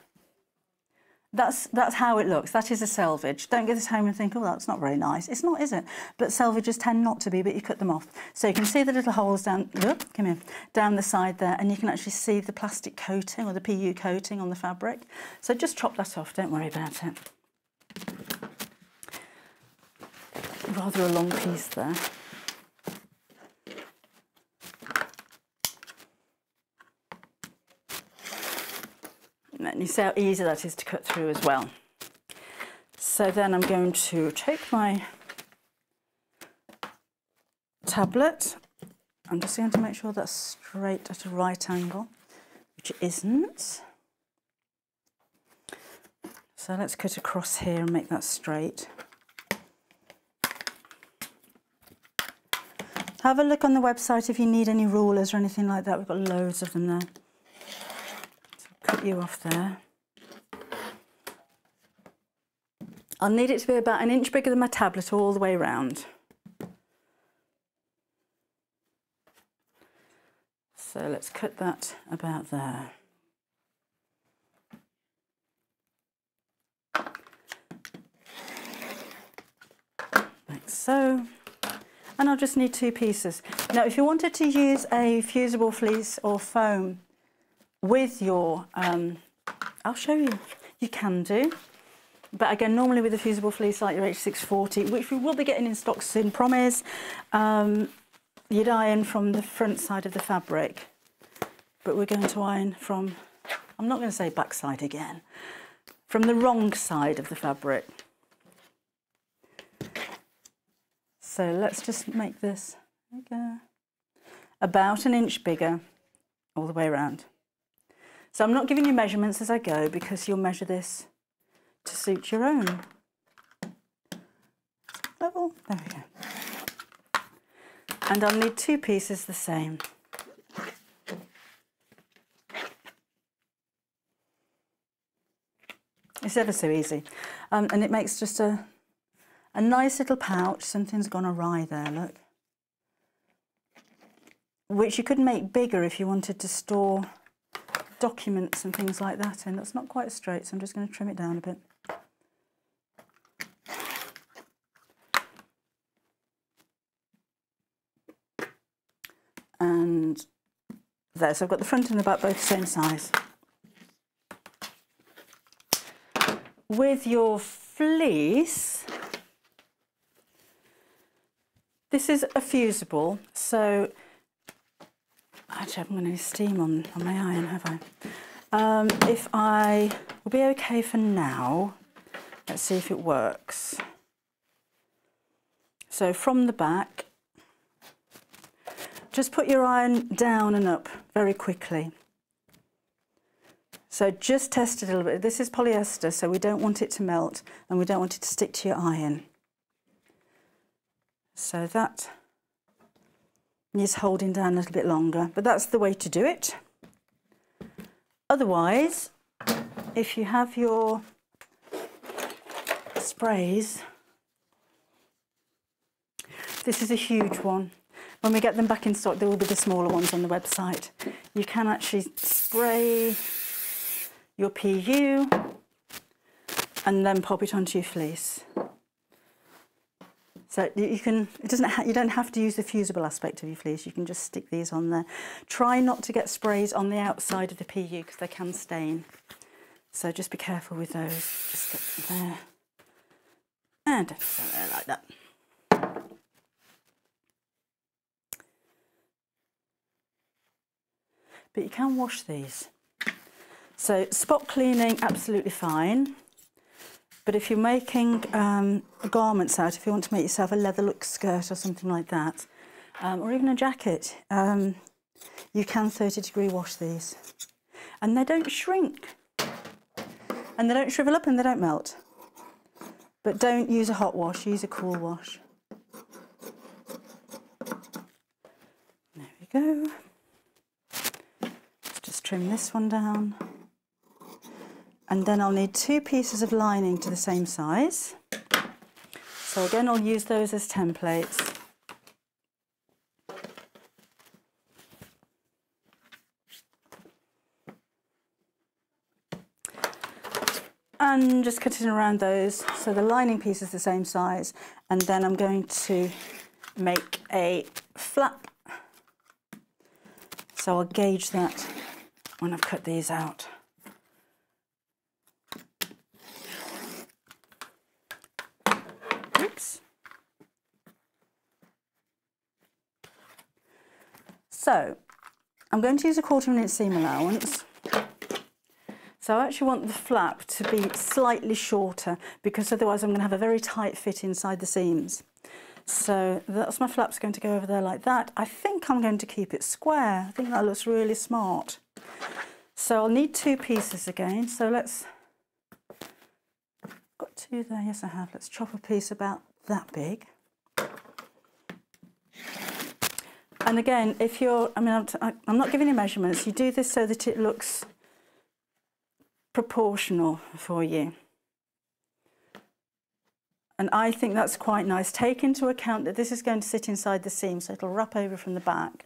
That's, that's how it looks. That is a selvage. Don't get this home and think, oh, that's not very nice. It's not, is it? But selvages tend not to be, but you cut them off. So you can see the little holes down, oh, come here, down the side there, and you can actually see the plastic coating or the P U coating on the fabric. So just chop that off. Don't worry about it. Rather a long piece there. And you see how easy that is to cut through as well. So then I'm going to take my tablet. I'm just going to make sure that's straight at a right angle, which it isn't. So let's cut across here and make that straight. Have a look on the website if you need any rulers or anything like that. We've got loads of them there. You off there. I'll need it to be about an inch bigger than my tablet all the way round. So let's cut that about there. Like so. And I'll just need two pieces. Now if you wanted to use a fusible fleece or foam with your, um, I'll show you, you can do, but again, normally with a fusible fleece like your H six forty, which we will be getting in stock soon, promise, um, you'd iron from the front side of the fabric, but we're going to iron from, I'm not going to say back side again, from the wrong side of the fabric. So let's just make this bigger, about an inch bigger all the way around. So I'm not giving you measurements as I go because you'll measure this to suit your own level. There we go. And I'll need two pieces the same. It's ever so easy. Um, and it makes just a, a nice little pouch. Something's gone awry there, look. Which you could make bigger if you wanted to store documents and things like that in. That's not quite straight, so I'm just going to trim it down a bit. And there, so I've got the front and the back both the same size. With your fleece, this is a fusible, so actually I haven't got any steam on, on my iron, have I? Um, if I will be okay for now, let's see if it works. So from the back, just put your iron down and up very quickly. So just test it a little bit. This is polyester, so we don't want it to melt and we don't want it to stick to your iron. So that is holding down a little bit longer, but that's the way to do it. Otherwise, if you have your sprays, this is a huge one. When we get them back in stock, there will be the smaller ones on the website. You can actually spray your P U and then pop it onto your fleece. So you can, it doesn't ha you don't have to use the fusible aspect of your fleece, you can just stick these on there. Try not to get sprays on the outside of the P U because they can stain. So just be careful with those. Just get them there. And there like that. But you can wash these. So spot cleaning, absolutely fine. But if you're making um, garments out, if you want to make yourself a leather look skirt or something like that, um, or even a jacket, um, you can thirty degree wash these. And they don't shrink. And they don't shrivel up and they don't melt. But don't use a hot wash, use a cool wash. There we go. Let's just trim this one down. And then I'll need two pieces of lining to the same size. So again, I'll use those as templates. And just cutting around those. So the lining piece is the same size. And then I'm going to make a flap. So I'll gauge that when I've cut these out. So, I'm going to use a quarter of an inch seam allowance. So I actually want the flap to be slightly shorter because otherwise I'm going to have a very tight fit inside the seams. So that's my flap's going to go over there like that. I think I'm going to keep it square. I think that looks really smart. So I'll need two pieces again. So let's, I've got two there, yes I have. Let's chop a piece about that big. And again, if you're, I mean, I'm, t I'm not giving you measurements, you do this so that it looks proportional for you. And I think that's quite nice. Take into account that this is going to sit inside the seam, so it'll wrap over from the back.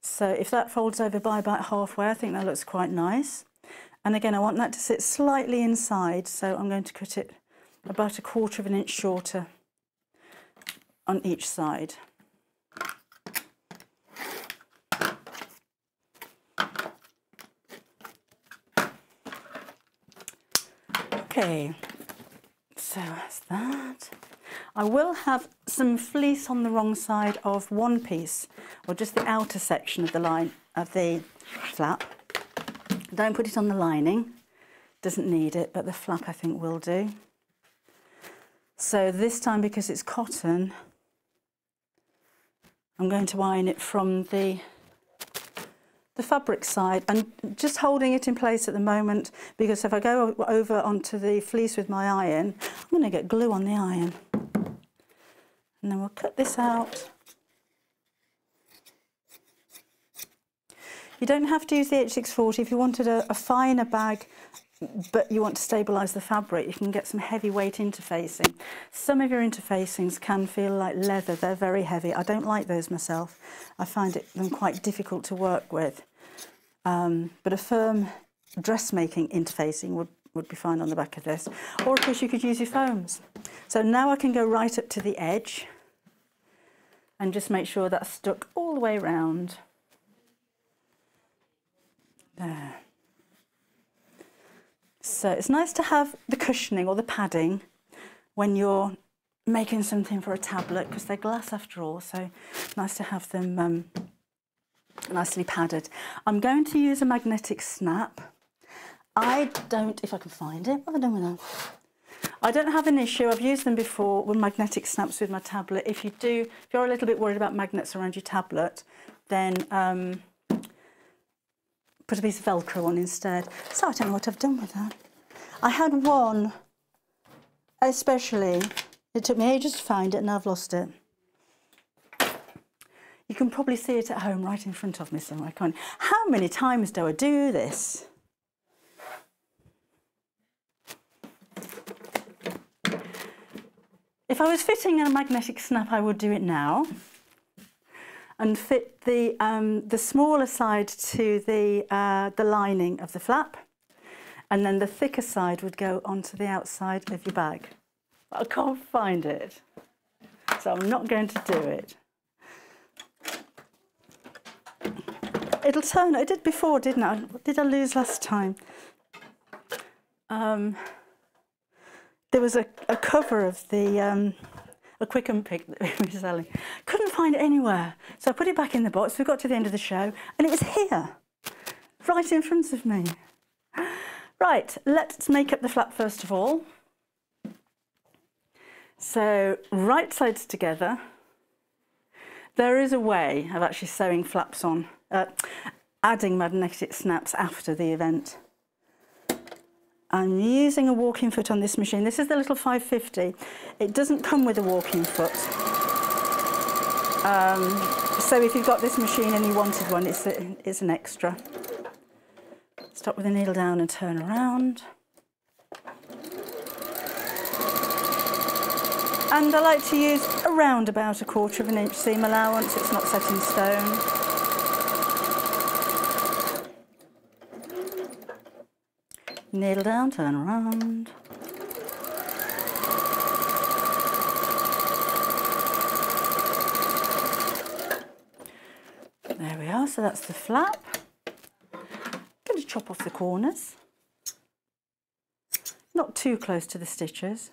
So if that folds over by about halfway, I think that looks quite nice. And again, I want that to sit slightly inside, so I'm going to cut it about a quarter of an inch shorter on each side. Okay, so that's that. I will have some fleece on the wrong side of one piece, or just the outer section of the line of the flap. Don't put it on the lining, doesn't need it, but the flap I think will do. So this time, because it's cotton, I'm going to iron it from the the fabric side, and just holding it in place at the moment, because if I go over onto the fleece with my iron, I'm going to get glue on the iron. And then we'll cut this out. You don't have to use the H six forty if you wanted a, a finer bag, but you want to stabilise the fabric. You can get some heavyweight interfacing. Some of your interfacings can feel like leather. They're very heavy. I don't like those myself. I find it, them quite difficult to work with. Um, but a firm dressmaking interfacing would, would be fine on the back of this. Or, of course, you could use your foams. So now I can go right up to the edge and just make sure that's stuck all the way round. There. So it's nice to have the cushioning or the padding when you're making something for a tablet, because they're glass after all, so nice to have them um, nicely padded. I'm going to use a magnetic snap. I don't, if I can find it, what have I done with that? I don't have an issue, I've used them before with magnetic snaps with my tablet. If you do, if you're a little bit worried about magnets around your tablet, then um, put a piece of Velcro on instead. So I don't know what I've done with that. I had one, especially, it took me ages to find it and I've lost it. You can probably see it at home right in front of me somewhere. Can't you? How many times do I do this? If I was fitting a magnetic snap, I would do it now. And fit the, um, the smaller side to the, uh, the lining of the flap, and then the thicker side would go onto the outside of your bag. But I can't find it, so I'm not going to do it. It'll turn, I did before, didn't I? What did I lose last time? Um, there was a, a cover of the, um, a Quicken Pick that we were selling. Couldn't find it anywhere. So I put it back in the box. We got to the end of the show and it was here, right in front of me. Right, let's make up the flap first of all. So right sides together. There is a way of actually sewing flaps on, uh, adding magnetic snaps after the event. I'm using a walking foot on this machine. This is the little five fifty. It doesn't come with a walking foot. Um, so if you've got this machine and you wanted one, it's, a, it's an extra. Stop with the needle down and turn around. And I like to use around about a quarter of an inch seam allowance. It's not set in stone. Needle down, turn around. There we are, so that's the flap. I'm going to chop off the corners. Not too close to the stitches.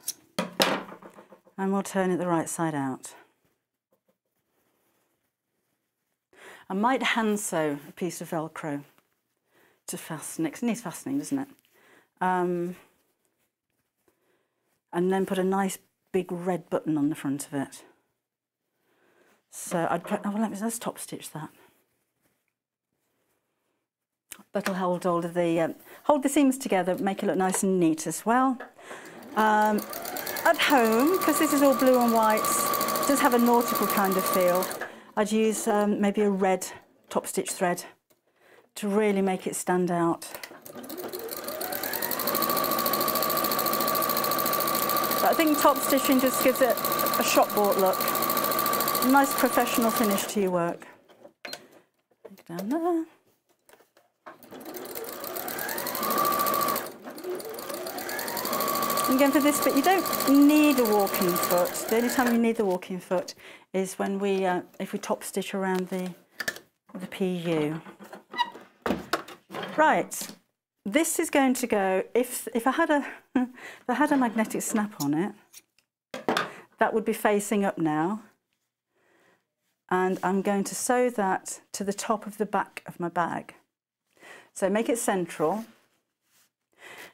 And we'll turn it the right side out. I might hand sew a piece of Velcro to fasten it, because it needs fastening, doesn't it? Um, and then put a nice big red button on the front of it. So I'd put, oh, well, let me, let's top stitch that. That'll hold all of the um, hold the seams together, make it look nice and neat as well. Um, at home, because this is all blue and whites, it does have a nautical kind of feel. I'd use um, maybe a red top stitch thread to really make it stand out. I think top stitching just gives it a shop-bought look. A nice professional finish to your work. Down there. And again for this bit, you don't need a walking foot. The only time you need the walking foot is when we, uh, if we top stitch around the, the P U. Right. This is going to go, if, if, I had a, if I had a magnetic snap on it, that would be facing up now. And I'm going to sew that to the top of the back of my bag. So make it central.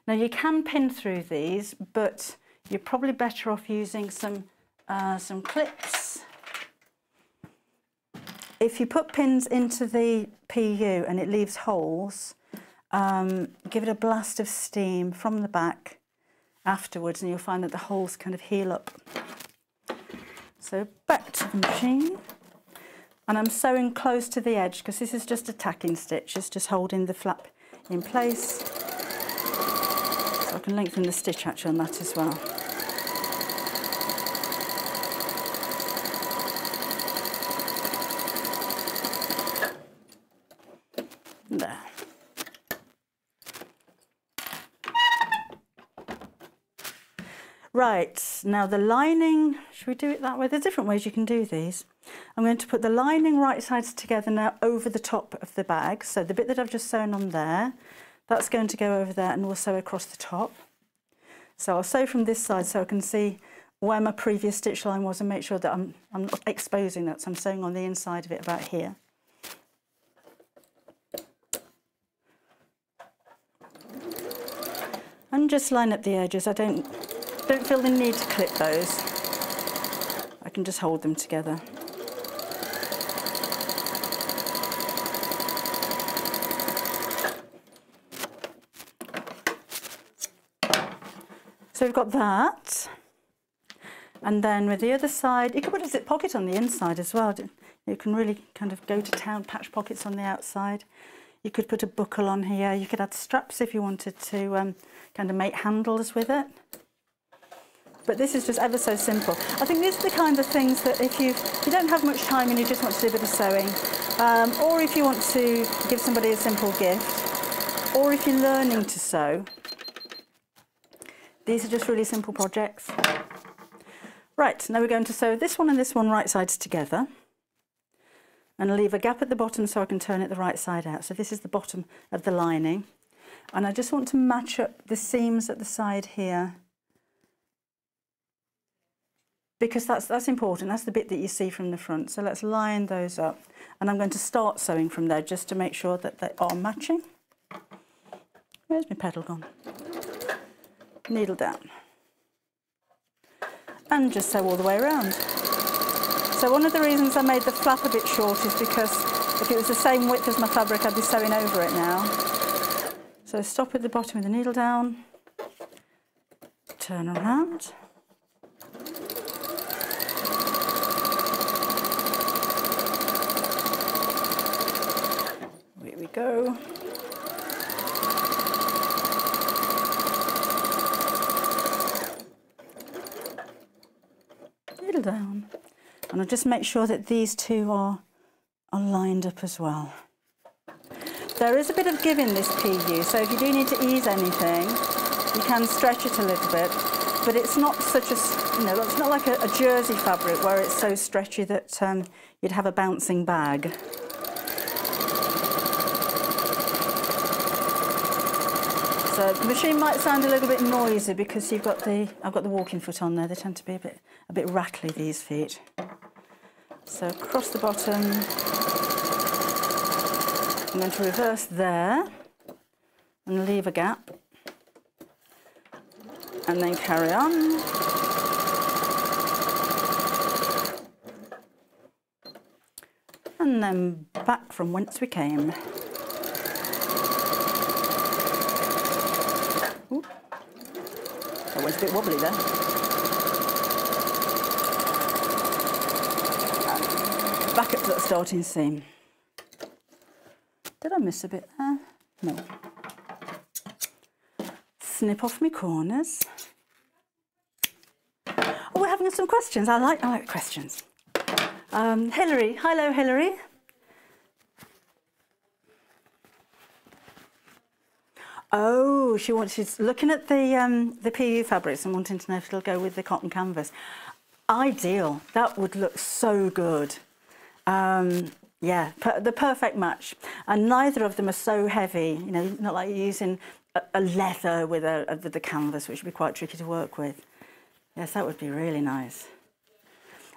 Now you can pin through these, but you're probably better off using some, uh, some clips. if you put pins into the P U and it leaves holes, um, give it a blast of steam from the back afterwards and you'll find that the holes kind of heal up. So back to the machine. And I'm sewing close to the edge because this is just a tacking stitch. It's just holding the flap in place. So I can lengthen the stitch actually on that as well. There. Right, now the lining, should we do it that way? There's different ways you can do these. I'm going to put the lining right sides together now over the top of the bag. So the bit that I've just sewn on there, that's going to go over there and we'll sew across the top. So I'll sew from this side so I can see where my previous stitch line was and make sure that I'm, I'm not exposing that. So I'm sewing on the inside of it about here. And just line up the edges. I don't, don't feel the need to clip those. I can just hold them together. So we've got that, and then with the other side, you can put a zip pocket on the inside as well. You can really kind of go to town, patch pockets on the outside. You could put a buckle on here. You could add straps if you wanted to um, kind of make handles with it. But this is just ever so simple. I think these are the kind of things that if you've, you don't have much time and you just want to do a bit of sewing, um, or if you want to give somebody a simple gift, or if you're learning to sew, these are just really simple projects. Right, now we're going to sew this one and this one right sides together. And leave a gap at the bottom so I can turn it the right side out. So this is the bottom of the lining. And I just want to match up the seams at the side here. Because that's, that's important, that's the bit that you see from the front. So let's line those up. And I'm going to start sewing from there just to make sure that they are matching. Where's my pedal gone? Needle down and just sew all the way around. So one of the reasons I made the flap a bit short is because if it was the same width as my fabric I'd be sewing over it now. So stop at the bottom with the needle down, turn around, here we go. Down, and I'll just make sure that these two are, are lined up as well. There is a bit of give in this P U, so if you do need to ease anything, you can stretch it a little bit, but it's not such a, you know, it's not like a, a jersey fabric where it's so stretchy that um, you'd have a bouncing bag. So the machine might sound a little bit noisy because you've got the, I've got the walking foot on there. They tend to be a bit, a bit rattly, these feet. So across the bottom, I'm going to reverse there and leave a gap and then carry on. And then back from whence we came. Well, it's a bit wobbly there. Back up to that starting seam. Did I miss a bit there? No. Snip off my corners. Oh, we're having some questions. I like, I like questions. Um, Hilary. Hello, Hilary. Oh, she wants, she's looking at the um, the P U fabrics and wanting to know if it'll go with the cotton canvas. Ideal. That would look so good. Um, yeah, per, the perfect match. And neither of them are so heavy. You know, not like using a, a leather with a, a with the canvas, which would be quite tricky to work with. Yes, that would be really nice.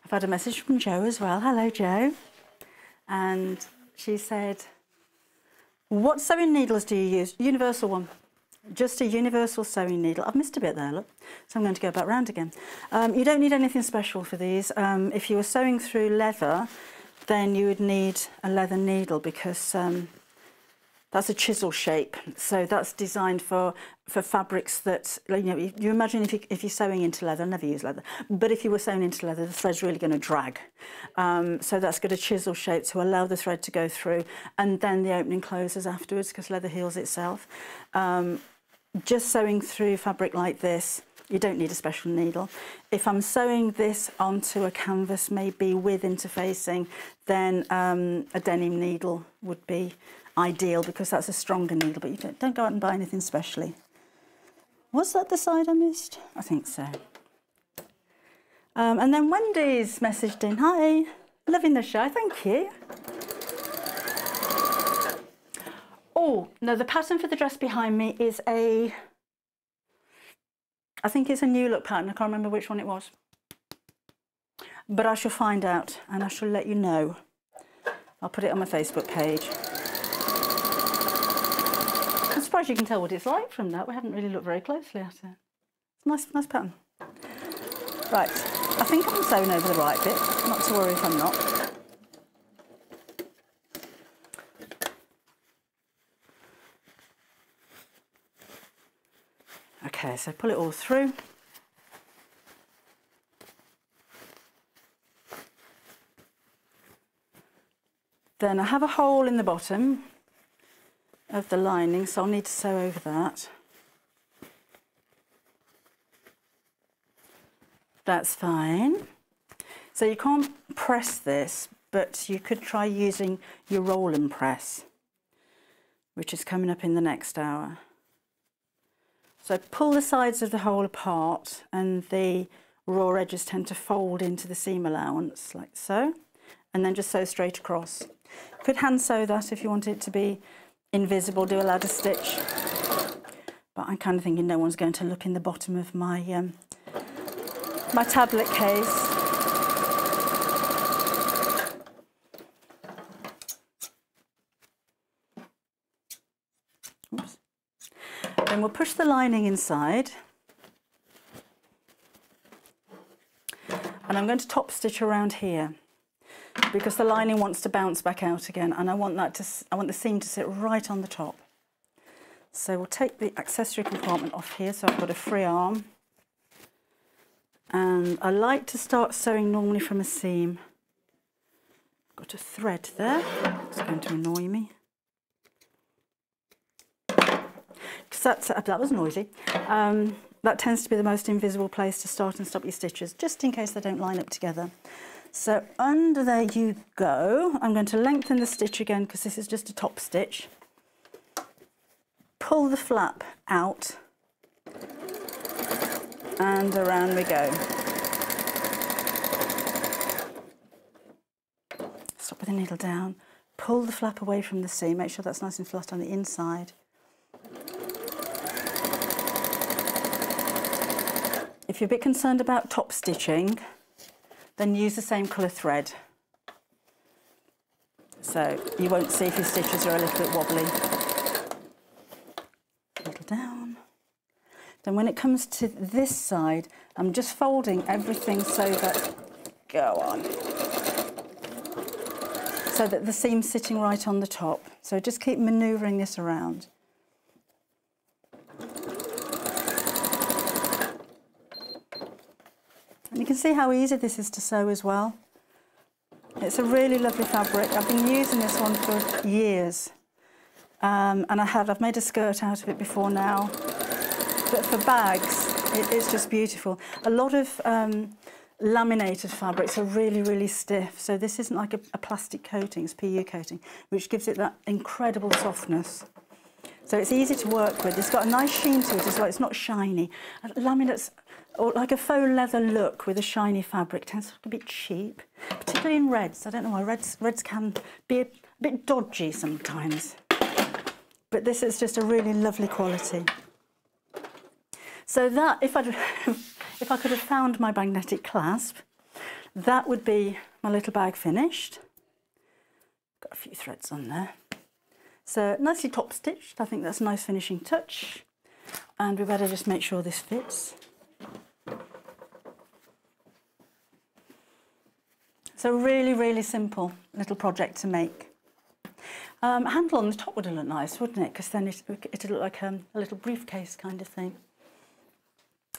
I've had a message from Jo as well. Hello, Jo. And she said, what sewing needles do you use? Universal one. Just a universal sewing needle. I've missed a bit there, look. So I'm going to go back round again. Um, you don't need anything special for these. Um, if you were sewing through leather, then you would need a leather needle, because um, that's a chisel shape. So that's designed for, for fabrics that, you know, you, you imagine if, you, if you're sewing into leather, I never use leather, but if you were sewing into leather, the thread's really going to drag. Um, so that's got a chisel shape to allow the thread to go through, and then the opening closes afterwards because leather heals itself. Um, just sewing through fabric like this, you don't need a special needle. If I'm sewing this onto a canvas, maybe with interfacing, then um, a denim needle would be ideal, because that's a stronger needle, but you don't, don't go out and buy anything specially. Was that the side I missed? I think so. Um, and then Wendy's messaged in, hi, loving the show, thank you. Oh, no, the pattern for the dress behind me is a, I think it's a new look pattern. I can't remember which one it was, but I shall find out and I shall let you know. I'll put it on my Facebook page. I'm surprised you can tell what it's like from that. We haven't really looked very closely at it. It's a nice, nice pattern. Right, I think I'm sewn over the right bit. Not to worry if I'm not. Okay, so pull it all through. Then I have a hole in the bottom of the lining, so I'll need to sew over that. That's fine. So you can't press this, but you could try using your roll and press, which is coming up in the next hour. So pull the sides of the hole apart, and the raw edges tend to fold into the seam allowance, like so, and then just sew straight across. You could hand sew that if you want it to be invisible, do a ladder stitch. But I'm kind of thinking no one's going to look in the bottom of my, um, my tablet case. And we'll push the lining inside, and I'm going to top stitch around here because the lining wants to bounce back out again, and I want that to, I want the seam to sit right on the top. So we'll take the accessory compartment off here, so I've got a free arm, and I like to start sewing normally from a seam. I've got a thread there, it's going to annoy me. That's, that was noisy. Um, that tends to be the most invisible place to start and stop your stitches, just in case they don't line up together. So under there you go. I'm going to lengthen the stitch again because this is just a top stitch. Pull the flap out, and around we go. Stop with the needle down. Pull the flap away from the seam. Make sure that's nice and flat on the inside. If you're a bit concerned about top stitching, then use the same colour thread, so you won't see if your stitches are a little bit wobbly. Needle down. Then when it comes to this side, I'm just folding everything so that, go on, so that the seam's sitting right on the top. So just keep manoeuvring this around. You can see how easy this is to sew as well. It's a really lovely fabric. I've been using this one for years, um, and I have, I've made a skirt out of it before now, but for bags it is just beautiful. A lot of um, laminated fabrics are really, really stiff, so this isn't like a, a plastic coating, it's P U coating, which gives it that incredible softness. So it's easy to work with. It's got a nice sheen to it as well, it's not shiny. Laminates, or like a faux leather look with a shiny fabric, tends to look a bit cheap, particularly in reds. I don't know why reds, reds can be a bit dodgy sometimes. But this is just a really lovely quality. So that, if, I'd, if I could have found my magnetic clasp, that would be my little bag finished. Got a few threads on there. So nicely top stitched. I think that's a nice finishing touch. And we better just make sure this fits. So really, really simple little project to make. Um, a handle on the top would have looked nice, wouldn't it? Because then it would look like um, a little briefcase kind of thing.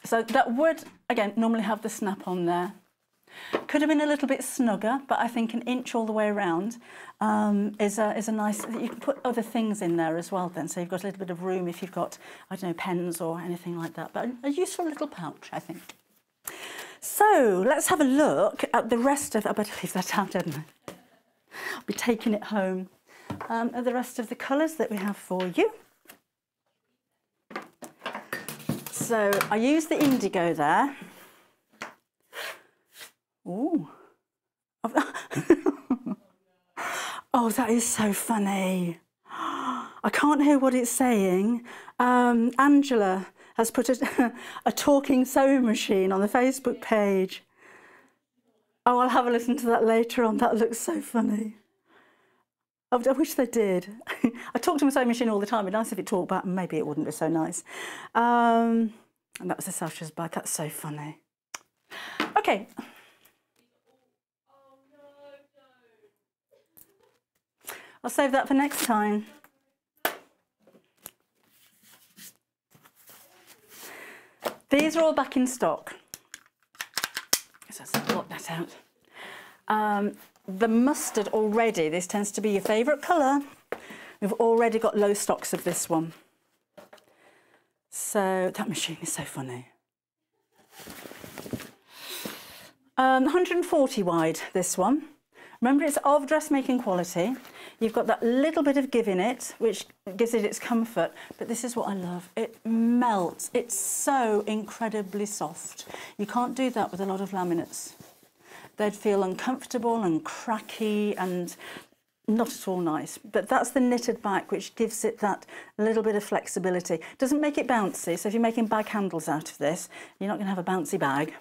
So that would, again, normally have the snap on there. Could have been a little bit snugger, but I think an inch all the way around um, is, a, is a nice... You can put other things in there as well then, so you've got a little bit of room if you've got, I don't know, pens or anything like that. But a useful little pouch, I think. So let's have a look at the rest of... I better leave that out, hadn't I? I'll be taking it home. Um, and the rest of the colours that we have for you. So I use the indigo there. Ooh. Oh, that is so funny. I can't hear what it's saying. Um, Angela has put a, a talking sewing machine on the Facebook page. Oh, I'll have a listen to that later on. That looks so funny. I wish they did. I talk to my sewing machine all the time. It'd be nice if it talked back, and maybe it wouldn't be so nice. Um, and that was a Sasha's bag. That's so funny. Okay. I'll save that for next time. These are all back in stock. So I'll block that out. Um, The mustard already, this tends to be your favourite colour. We've already got low stocks of this one. So that machine is so funny. Um, one hundred and forty wide, this one. Remember, it's of dressmaking quality. You've got that little bit of give in it, which gives it its comfort. But this is what I love. It melts. It's so incredibly soft. You can't do that with a lot of laminates. They'd feel uncomfortable and cracky and not at all nice. But that's the knitted back, which gives it that little bit of flexibility. Doesn't make it bouncy, so if you're making bag handles out of this, you're not going to have a bouncy bag.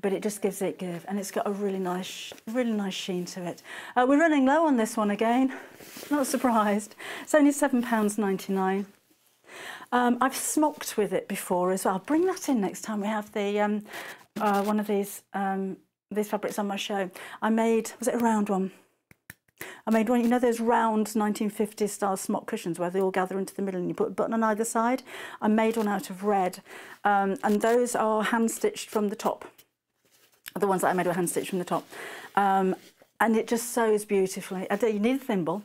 But it just gives it give, and it's got a really nice, really nice sheen to it. Uh, we're running low on this one again. Not surprised. It's only seven pounds ninety-nine. Um, I've smocked with it before as well. I'll bring that in next time we have the um, uh, one of these... Um, these fabrics on my show. I made, was it a round one? I made one, you know those round nineteen fifties style smock cushions where they all gather into the middle and you put a button on either side? I made one out of red, um, and those are hand-stitched from the top. The ones that I made were hand-stitched from the top. Um, and it just sews beautifully. I don't, you need a thimble,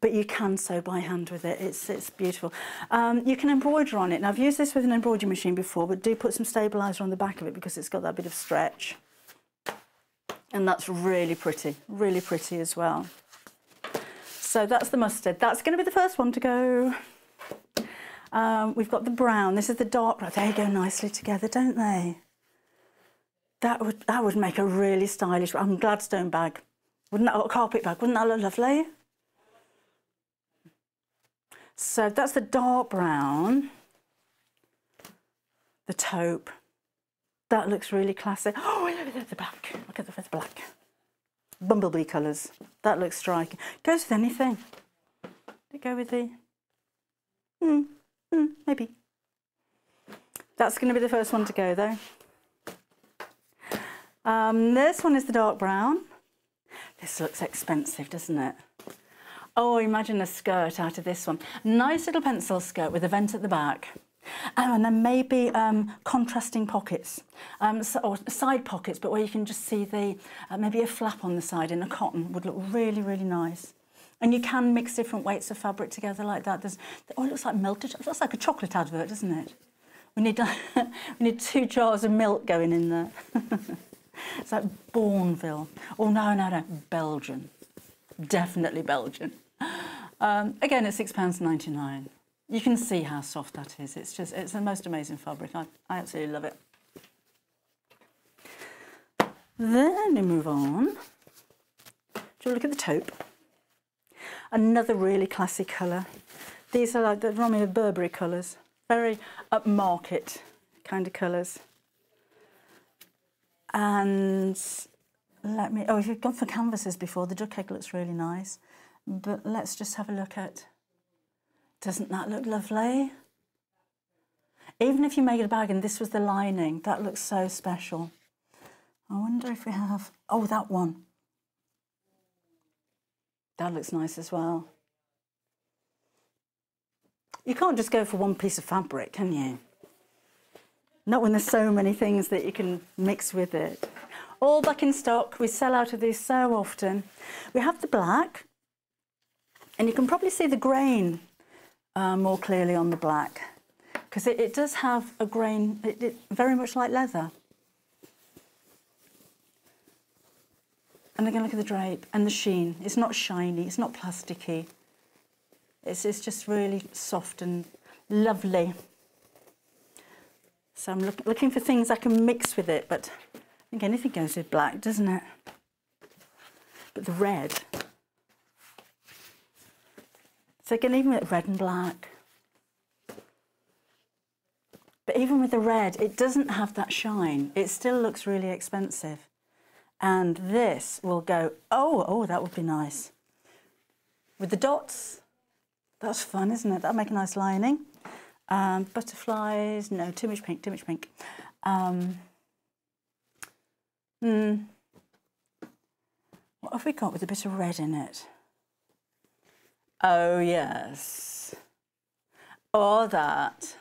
but you can sew by hand with it. It's, it's beautiful. Um, you can embroider on it. Now, I've used this with an embroidery machine before, but do put some stabiliser on the back of it because it's got that bit of stretch. And that's really pretty, really pretty as well. So that's the mustard. That's going to be the first one to go. Um, we've got the brown. This is the dark brown. They go nicely together, don't they? That would, that would make a really stylish um, Gladstone bag. Wouldn't that, or a carpet bag. Wouldn't that look lovely? So that's the dark brown. The taupe. That looks really classic. Oh, look at the black. Look at the black. Bumblebee colours. That looks striking. Goes with anything. Did it go with the... Hmm. Hmm. Maybe. That's going to be the first one to go, though. Um, this one is the dark brown. This looks expensive, doesn't it? Oh, imagine a skirt out of this one. Nice little pencil skirt with a vent at the back. Oh, and then maybe um, contrasting pockets, um, so, or side pockets, but where you can just see the, uh, maybe a flap on the side in a cotton would look really, really nice. And you can mix different weights of fabric together like that. There's, oh, it looks like melted, it looks like a chocolate advert, doesn't it? We need, we need two jars of milk going in there. It's like Bourneville. Oh, no, no, no, Belgian. Definitely Belgian. Um, again, it's six pounds ninety-nine. You can see how soft that is. It's just, it's the most amazing fabric. I, I absolutely love it. Then we move on. Do you look at the taupe? Another really classy colour. These are like the Romeo Burberry colours. Very upmarket kind of colours. And let me, oh, if you've gone for canvases before, the duck egg looks really nice. But let's just have a look at... Doesn't that look lovely? Even if you make it a bag and this was the lining, that looks so special. I wonder if we have... Oh, that one. That looks nice as well. You can't just go for one piece of fabric, can you? Not when there's so many things that you can mix with it. All back in stock. We sell out of these so often. We have the black, and you can probably see the grain uh, more clearly on the black, because it, it does have a grain, it, it, very much like leather. And again, look at the drape and the sheen. It's not shiny, it's not plasticky. It's, it's just really soft and lovely. So I'm look, looking for things I can mix with it, but I think anything goes with black, doesn't it? But the red. So again, even with red and black. But even with the red, it doesn't have that shine. It still looks really expensive. And this will go, oh, oh, that would be nice. With the dots, that's fun, isn't it? That'll make a nice lining. Um, butterflies, no, too much pink, too much pink. Um, hmm. What have we got with a bit of red in it? Oh, yes. Or that.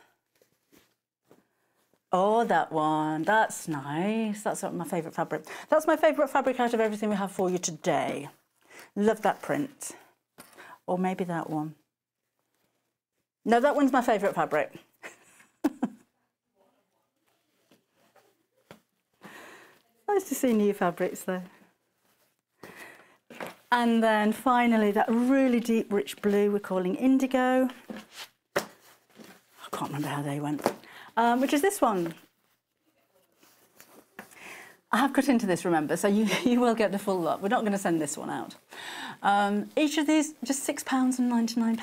Or that one. That's nice. That's my favourite fabric. That's my favourite fabric out of everything we have for you today. Love that print. Or maybe that one. No, that one's my favourite fabric. Nice to see new fabrics though. And then finally that really deep rich blue we're calling indigo. I can't remember how they went. Um, which is this one. I have cut into this, remember, so you, you will get the full lot. We're not going to send this one out. Um, each of these, just six pounds ninety-nine.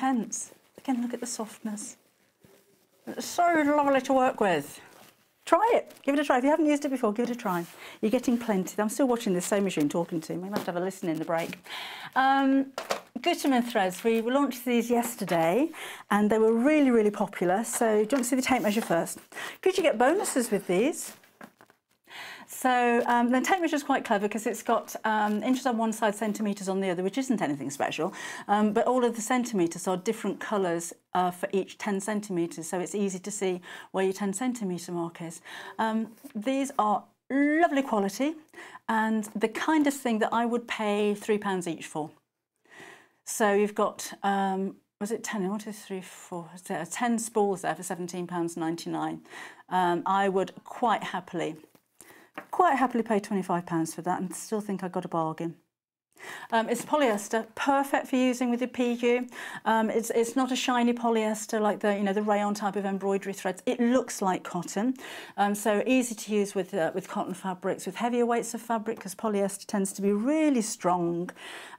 Again, look at the softness. It's so lovely to work with. Try it. Give it a try. If you haven't used it before, give it a try. You're getting plenty. I'm still watching this sewing machine talking to me. I must have a listen in the break. Um, Gutermann threads. We launched these yesterday, and they were really, really popular. So do you want to see the tape measure first? Could you get bonuses with these? So um, the tape measure is quite clever because it's got um, inches on one side, centimetres on the other, which isn't anything special. Um, but all of the centimetres are different colours uh, for each ten centimetres, so it's easy to see where your ten centimetre mark is. Um, these are lovely quality and the kind of thing that I would pay three pounds each for. So you've got, um, was it ten? One, two, three, four. There ten spools there for seventeen pounds ninety-nine. Um, I would quite happily. Quite happily pay twenty-five pounds for that and still think I got a bargain. Um, it's polyester, perfect for using with your P U. Um, it's, it's not a shiny polyester like the, you know, the rayon type of embroidery threads. It looks like cotton, um, so easy to use with, uh, with cotton fabrics, with heavier weights of fabric, because polyester tends to be really strong.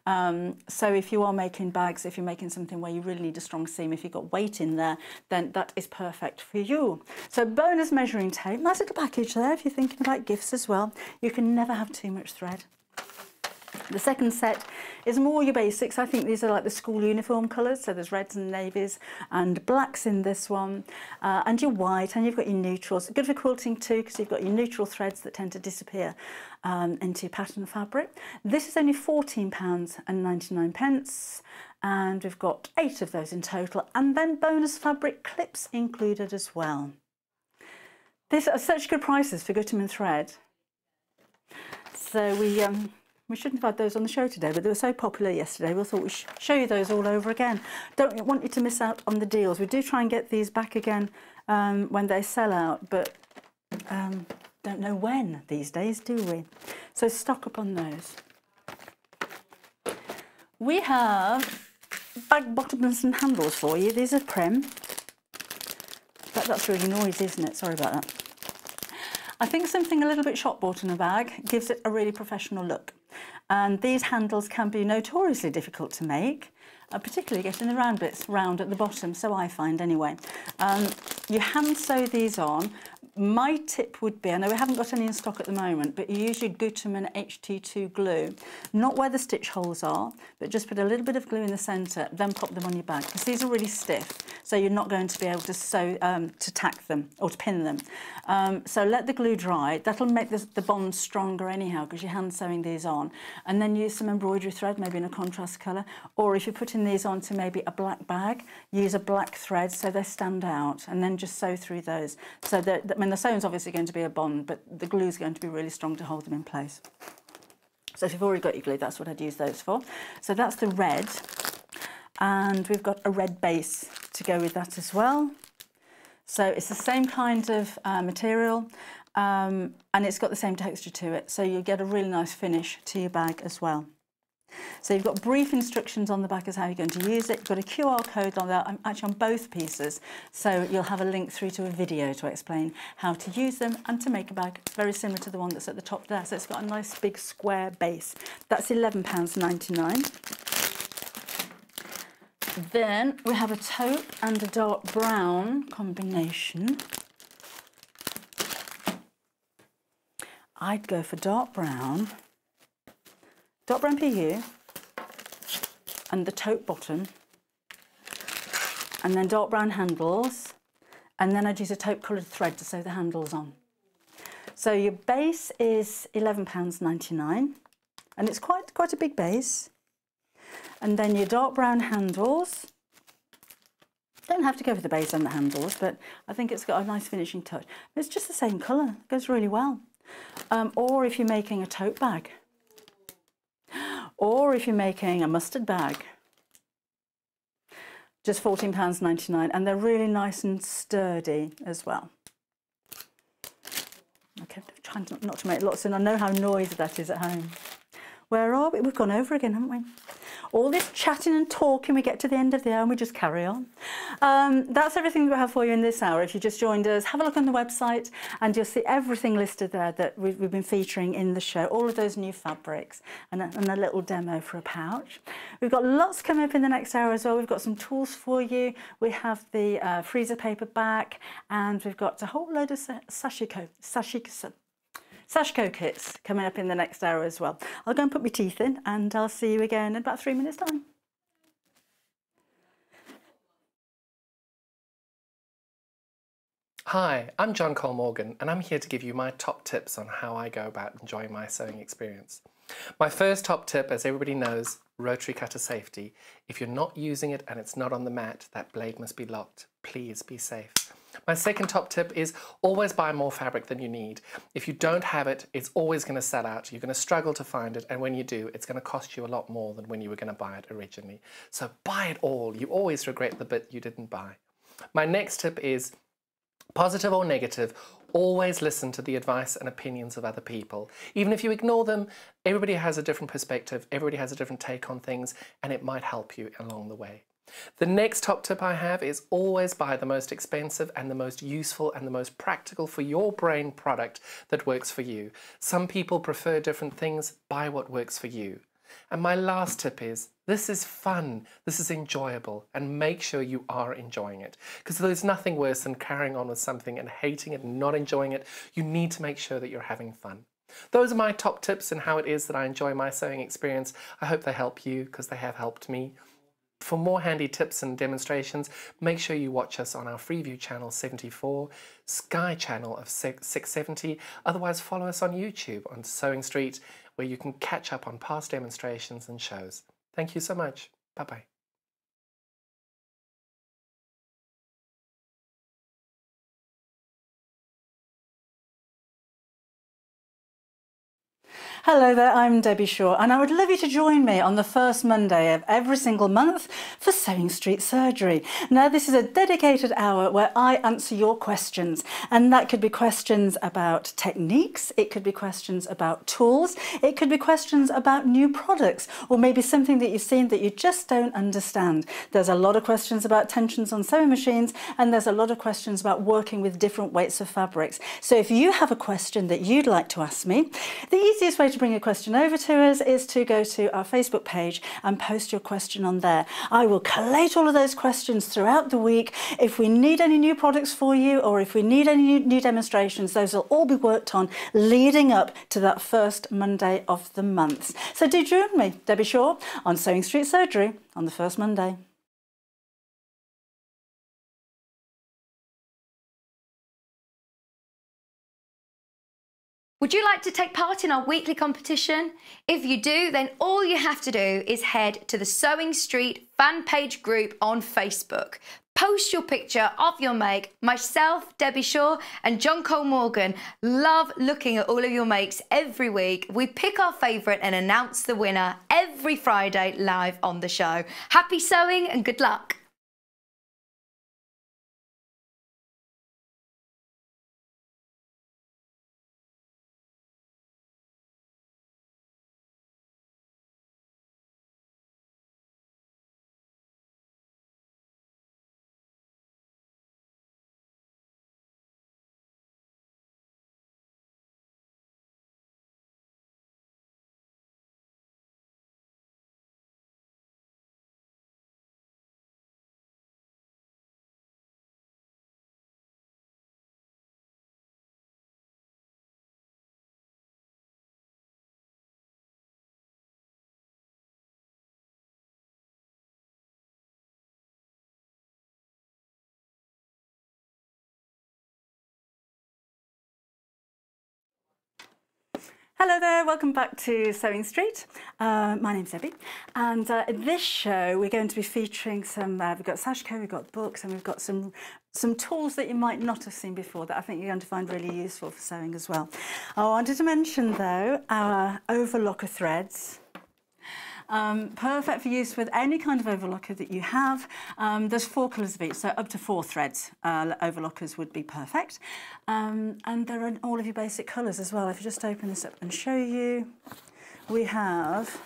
Um, so if you are making bags, if you're making something where you really need a strong seam, if you've got weight in there, then that is perfect for you. So bonus measuring tape, nice little package there if you're thinking about gifts as well. You can never have too much thread. The second set is more your basics. I think these are like the school uniform colours, so there's reds and navies and blacks in this one, uh, and your white, and you've got your neutrals. Good for quilting too, because you've got your neutral threads that tend to disappear um, into your pattern fabric. This is only fourteen pounds ninety-nine, and we've got eight of those in total, and then bonus fabric clips included as well. These are such good prices for Gutermann thread. So we... Um, We shouldn't have had those on the show today, but they were so popular yesterday, we thought we'd show you those all over again. Don't want you to miss out on the deals. We do try and get these back again um, when they sell out, but um, don't know when these days, do we? So stock up on those. We have bag bottoms and handles for you. These are prim. But that's really noisy, isn't it? Sorry about that. I think something a little bit shop bought in a bag gives it a really professional look. And these handles can be notoriously difficult to make, uh, particularly getting the round bits round at the bottom, so I find anyway. Um, you hand sew these on, my tip would be, I know we haven't got any in stock at the moment, but use your Gutermann H T two glue, not where the stitch holes are, but just put a little bit of glue in the centre, then pop them on your bag, because these are really stiff, so you're not going to be able to sew, um, to tack them or to pin them. Um, so let the glue dry. That'll make the, the bond stronger anyhow, because you're hand sewing these on. And then use some embroidery thread, maybe in a contrast colour, or if you're putting these onto maybe a black bag, use a black thread so they stand out, and then just sew through those. So that, I mean, the sewing's obviously going to be a bond, but the glue's going to be really strong to hold them in place. So if you've already got your glue, that's what I'd use those for. So that's the red, and we've got a red base to go with that as well. So it's the same kind of uh, material, um, and it's got the same texture to it, so you'll get a really nice finish to your bag as well. So you've got brief instructions on the back as how you're going to use it. You've got a Q R code on that, actually on both pieces, so you'll have a link through to a video to explain how to use them and to make a bag very similar to the one that's at the top there. So it's got a nice big square base. That's eleven pounds ninety-nine. Then we have a taupe and a dark brown combination. I'd go for dark brown. Dark brown P U and the taupe bottom, and then dark brown handles, and then I'd use a taupe coloured thread to sew the handles on. So your base is eleven pounds ninety-nine, and it's quite quite a big base. And then your dark brown handles. Don't have to go for the base and the handles, but I think it's got a nice finishing touch. It's just the same colour, it goes really well. Um, or if you're making a tote bag, or if you're making a mustard bag, just fourteen pounds ninety-nine, and they're really nice and sturdy as well. Okay, I'm trying to not to make lots, and I know how noisy that is at home. Where are we? We've gone over again, haven't we? All this chatting and talking, we get to the end of the hour and we just carry on. Um, that's everything we have for you in this hour. If you just joined us, have a look on the website and you'll see everything listed there that we've, we've been featuring in the show. All of those new fabrics and a, and a little demo for a pouch. We've got lots coming up in the next hour as well. We've got some tools for you. We have the uh, freezer paper back, and we've got a whole load of Sashiko. Sashiko. Sashiko kits coming up in the next hour as well. I'll go and put my teeth in, and I'll see you again in about three minutes' time. Hi, I'm John Cole Morgan, and I'm here to give you my top tips on how I go about enjoying my sewing experience. My first top tip, as everybody knows, rotary cutter safety. If you're not using it and it's not on the mat, that blade must be locked. Please be safe. My second top tip is always buy more fabric than you need. If you don't have it, it's always going to sell out. You're going to struggle to find it, and when you do, it's going to cost you a lot more than when you were going to buy it originally. So buy it all. You always regret the bit you didn't buy. My next tip is, positive or negative, always listen to the advice and opinions of other people. Even if you ignore them, everybody has a different perspective, everybody has a different take on things, and it might help you along the way. The next top tip I have is always buy the most expensive and the most useful and the most practical for your brain product that works for you. Some people prefer different things. Buy what works for you. And my last tip is, this is fun, this is enjoyable, and make sure you are enjoying it. Because there's nothing worse than carrying on with something and hating it and not enjoying it. You need to make sure that you're having fun. Those are my top tips and how it is that I enjoy my sewing experience. I hope they help you, because they have helped me. For more handy tips and demonstrations, make sure you watch us on our Freeview channel seventy-four, Sky channel of six seventy. Otherwise, follow us on YouTube on Sewing Street, where you can catch up on past demonstrations and shows. Thank you so much. Bye-bye. Hello there, I'm Debbie Shore, and I would love you to join me on the first Monday of every single month for Sewing Street Surgery. Now, this is a dedicated hour where I answer your questions, and that could be questions about techniques, it could be questions about tools, it could be questions about new products, or maybe something that you've seen that you just don't understand. There's a lot of questions about tensions on sewing machines, and there's a lot of questions about working with different weights of fabrics. So if you have a question that you'd like to ask me, the easiest way to to bring a question over to us is to go to our Facebook page and post your question on there. I will collate all of those questions throughout the week. If we need any new products for you, or if we need any new demonstrations, those will all be worked on leading up to that first Monday of the month. So do join me, Debbie Shore, on Sewing Street Surgery on the first Monday. Would you like to take part in our weekly competition? If you do, then all you have to do is head to the Sewing Street fan page group on Facebook. Post your picture of your make. Myself, Debbie Shore and John Cole Morgan love looking at all of your makes every week. We pick our favourite and announce the winner every Friday live on the show. Happy sewing and good luck. Hello there, welcome back to Sewing Street. Uh, my name's Debbie, and uh, in this show we're going to be featuring some, uh, we've got Sashiko, we've got books, and we've got some some tools that you might not have seen before that I think you're going to find really useful for sewing as well. I wanted to mention though our overlocker threads. Um, perfect for use with any kind of overlocker that you have. Um, there's four colours of each, so up to four threads uh, overlockers would be perfect. Um, and they're in all of your basic colours as well. If you just open this up and show you, we have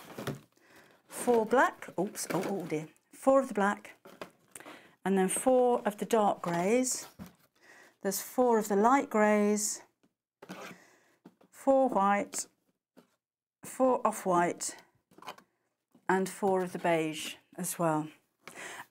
four black, oops, oh, oh dear, four of the black, and then four of the dark greys. There's four of the light greys, four white, four off-white, and four of the beige as well.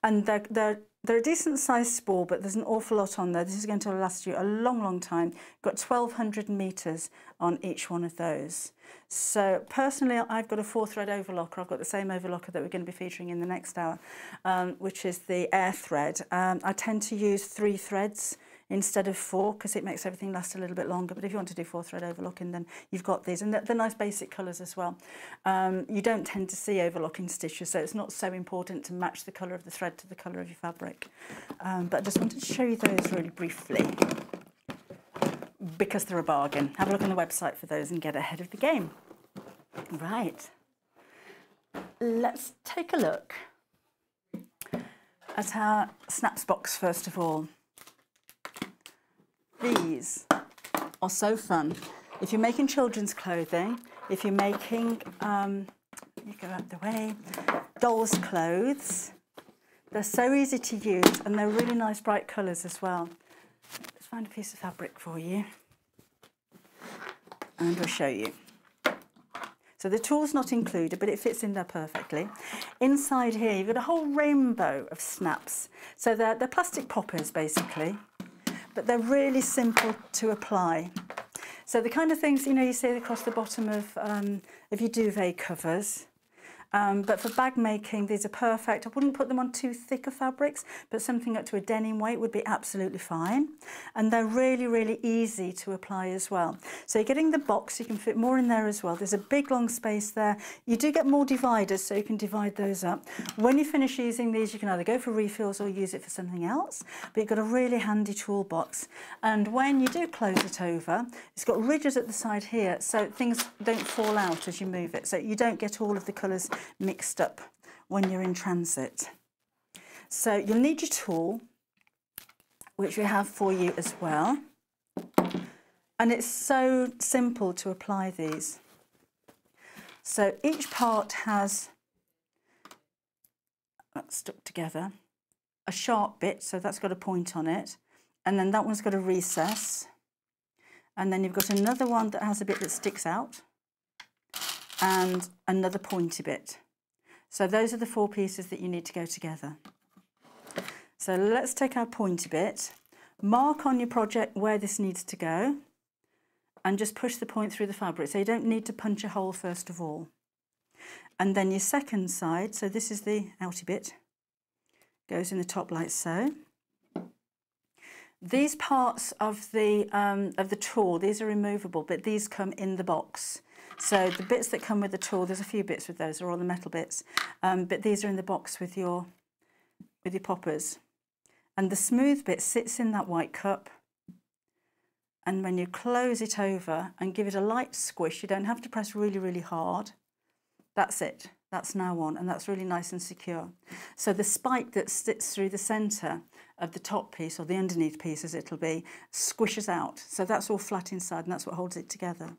And they're, they're, they're a decent sized spool, but there's an awful lot on there. This is going to last you a long, long time. Got twelve hundred meters on each one of those. So personally, I've got a four thread overlocker. I've got the same overlocker that we're going to be featuring in the next hour, um, which is the air thread. Um, I tend to use three threads instead of four, because it makes everything last a little bit longer. But if you want to do four thread overlocking, then you've got these, and they're, they're nice basic colours as well. Um, you don't tend to see overlocking stitches, so it's not so important to match the colour of the thread to the colour of your fabric. Um, but I just wanted to show you those really briefly, because they're a bargain. Have a look on the website for those and get ahead of the game. Right, let's take a look at our snaps box first of all. These are so fun. If you're making children's clothing, if you're making, um, you go out the way, dolls' clothes, they're so easy to use, and they're really nice bright colours as well. Let's find a piece of fabric for you, and we'll show you. So the tool's not included, but it fits in there perfectly. Inside here, you've got a whole rainbow of snaps. So they're, they're plastic poppers, basically. But they're really simple to apply. So the kind of things, you know, you see across the bottom of, um, of your duvet covers. Um, but for bag making, these are perfect. I wouldn't put them on too thick of fabrics, but something up to a denim weight would be absolutely fine. And they're really, really easy to apply as well. So you're getting the box, you can fit more in there as well. There's a big long space there. You do get more dividers, so you can divide those up. When you finish using these, you can either go for refills or use it for something else. But you've got a really handy toolbox. And when you do close it over, it's got ridges at the side here, so things don't fall out as you move it. So you don't get all of the colours mixed up when you're in transit. So you'll need your tool, which we have for you as well, and it's so simple to apply these. So each part has, that's stuck together, a sharp bit, so that's got a point on it, and then that one's got a recess, and then you've got another one that has a bit that sticks out, and another pointy bit. So those are the four pieces that you need to go together. So let's take our pointy bit, mark on your project where this needs to go, and just push the point through the fabric. So you don't need to punch a hole first of all. And then your second side, so this is the outy bit, goes in the top like so. These parts of the, um, of the tool, these are removable, but these come in the box. So the bits that come with the tool, there's a few bits with those, they're all the metal bits, um, but these are in the box with your, with your poppers. And the smooth bit sits in that white cup, and when you close it over and give it a light squish, you don't have to press really, really hard. That's it, that's now on, and that's really nice and secure. So the spike that sits through the centre of the top piece, or the underneath piece as it'll be, squishes out. So that's all flat inside, and that's what holds it together.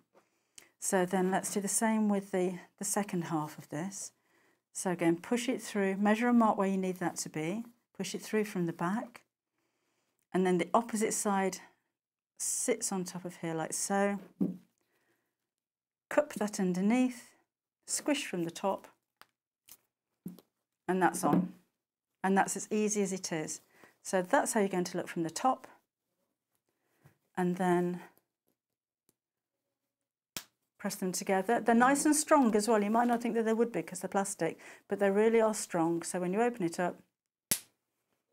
So then let's do the same with the, the second half of this. So again, push it through, measure and mark where you need that to be, push it through from the back, and then the opposite side sits on top of here like so, cup that underneath, squish from the top, and that's on. And that's as easy as it is. So that's how you're going to look from the top, and then press them together. They're nice and strong as well. You might not think that they would be because they're plastic, but they really are strong. So when you open it up,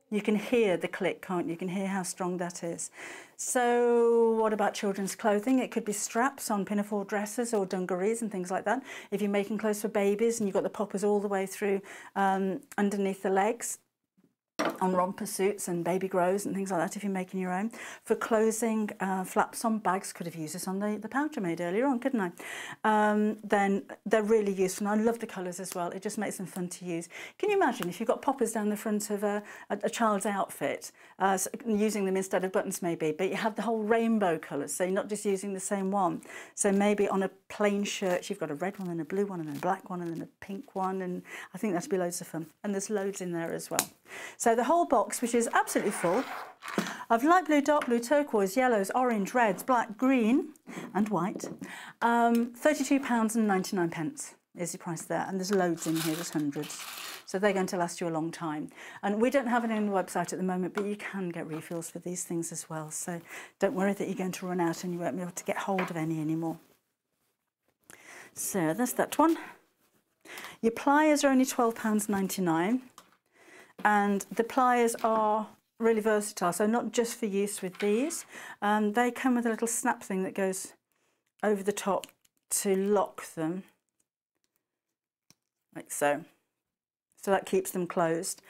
you can hear the click, can't you? You can hear how strong that is. So what about children's clothing? It could be straps on pinafore dresses or dungarees and things like that. If you're making clothes for babies and you've got the poppers all the way through um, underneath the legs, on romper suits and baby grows and things like that if you're making your own. For closing, uh, flaps on bags, could have used this on the, the pouch I made earlier on, couldn't I? Um, then they're really useful, and I love the colours as well. It just makes them fun to use. Can you imagine if you've got poppers down the front of a, a, a child's outfit, uh, using them instead of buttons maybe, but you have the whole rainbow colours, so you're not just using the same one. So maybe on a plain shirt you've got a red one and a blue one and a black one and then a pink one, and I think that'd be loads of fun. And there's loads in there as well. So the whole box, which is absolutely full of light blue, dark blue, turquoise, yellows, orange, reds, black, green and white, um, thirty-two pounds ninety-nine is the price there, and there's loads in here, there's hundreds. So they're going to last you a long time. And we don't have it on the website at the moment, but you can get refills for these things as well. So don't worry that you're going to run out and you won't be able to get hold of any anymore. So that's that one. Your pliers are only twelve pounds ninety-nine. And the pliers are really versatile, so not just for use with these. Um, they come with a little snap thing that goes over the top to lock them, like so. So that keeps them closed.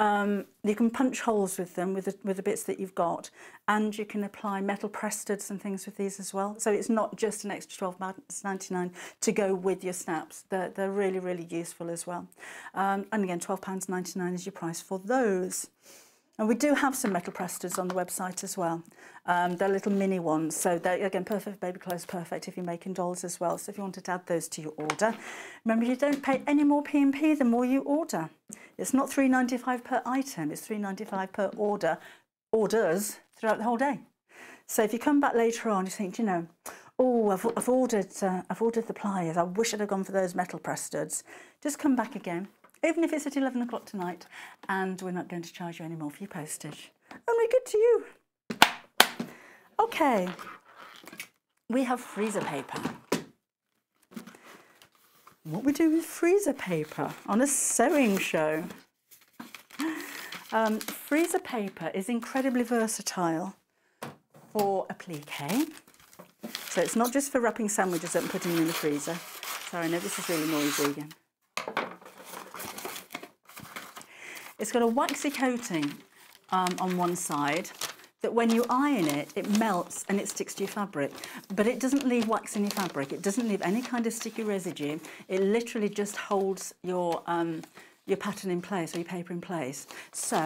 Um, you can punch holes with them, with the, with the bits that you've got, and you can apply metal press studs and things with these as well. So it's not just an extra twelve pounds ninety-nine to go with your snaps. They're, they're really, really useful as well. Um, and again, twelve pounds ninety-nine is your price for those. And we do have some metal press studs on the website as well. Um, they're little mini ones, so they're, again, perfect for baby clothes, perfect if you're making dolls as well. So if you wanted to add those to your order, remember you don't pay any more P and P the more you order. It's not three pounds ninety-five per item, it's three pounds ninety-five per order, orders throughout the whole day. So if you come back later on, you think, you know, oh, I've, I've, ordered, uh, I've ordered the pliers, I wish I'd have gone for those metal press studs. Just come back again. Even if it's at eleven o'clock tonight, and we're not going to charge you any more for your postage. Only good to you. Okay, we have freezer paper. What we do with freezer paper on a sewing show. Um, freezer paper is incredibly versatile for appliqué. So it's not just for wrapping sandwiches up and putting them in the freezer. Sorry, no, this is really noisy again. It's got a waxy coating um, on one side that when you iron it, it melts and it sticks to your fabric. But it doesn't leave wax in your fabric. It doesn't leave any kind of sticky residue. It literally just holds your, um, your pattern in place, or your paper in place. So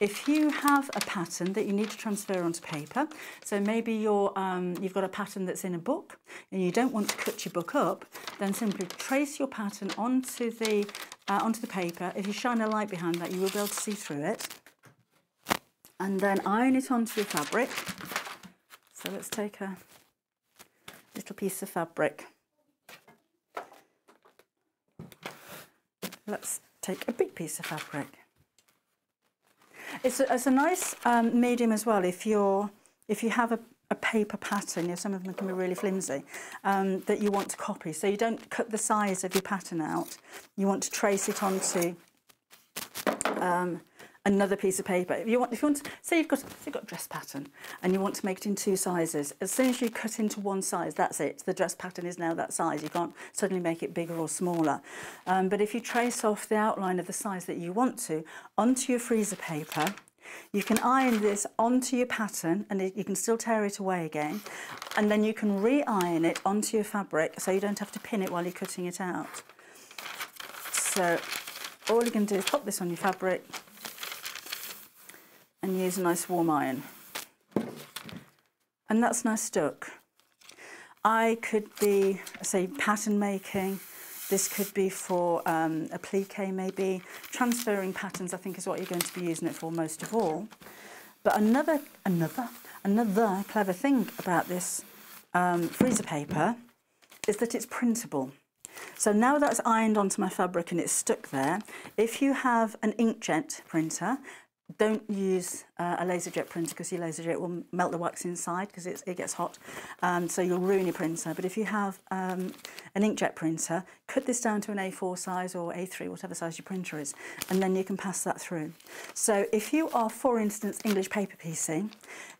if you have a pattern that you need to transfer onto paper, so maybe you're, um, you've got a pattern that's in a book and you don't want to cut your book up, then simply trace your pattern onto the Uh, onto the paper. If you shine a light behind that, you will be able to see through it. And then iron it onto your fabric. So let's take a little piece of fabric Let's take a big piece of fabric. It's a, it's a nice um, medium as well if you're if you have a, a paper pattern. You know, some of them can be really flimsy um, that you want to copy. So you don't cut the size of your pattern out. You want to trace it onto um, another piece of paper. If you want, if you want, to, say you've got say you've got a dress pattern and you want to make it in two sizes. As soon as you cut into one size, that's it. The dress pattern is now that size. You can't suddenly make it bigger or smaller. Um, but if you trace off the outline of the size that you want to onto your freezer paper, you can iron this onto your pattern, and it, you can still tear it away again, and then you can re-iron it onto your fabric, so you don't have to pin it while you're cutting it out. So all you can do is pop this on your fabric and use a nice warm iron, and that's now stuck. I could be, say, pattern making. This could be for um, applique, maybe. Transferring patterns, I think, is what you're going to be using it for most of all. But another, another, another clever thing about this um, freezer paper is that it's printable. So now that's ironed onto my fabric and it's stuck there. If you have an inkjet printer, don't use uh, a LaserJet printer, because your LaserJet will melt the wax inside because it gets hot, um, so you'll ruin your printer. But if you have um, an inkjet printer, cut this down to an A four size or A three, whatever size your printer is, and then you can pass that through. So if you are, for instance, English paper piecing,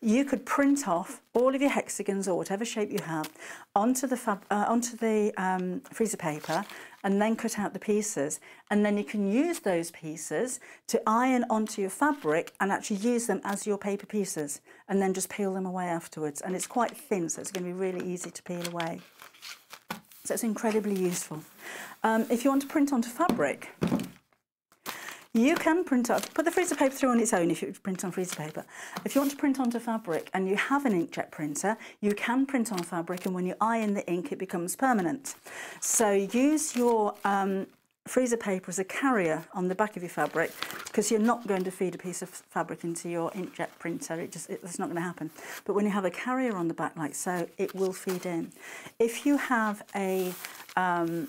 you could print off all of your hexagons or whatever shape you have onto the, fab uh, onto the um, freezer paper, and then cut out the pieces, and then you can use those pieces to iron onto your fabric and actually use them as your paper pieces, and then just peel them away afterwards. And it's quite thin, so it's going to be really easy to peel away. So it's incredibly useful. Um, if you want to print onto fabric, you can print up, put the freezer paper through on its own if you print on freezer paper. If you want to print onto fabric and you have an inkjet printer, you can print on fabric, and when you iron the ink, it becomes permanent. So use your um, freezer paper as a carrier on the back of your fabric, because you're not going to feed a piece of fabric into your inkjet printer. It just, it, that's not going to happen. But when you have a carrier on the back like so, it will feed in. If you have a, um,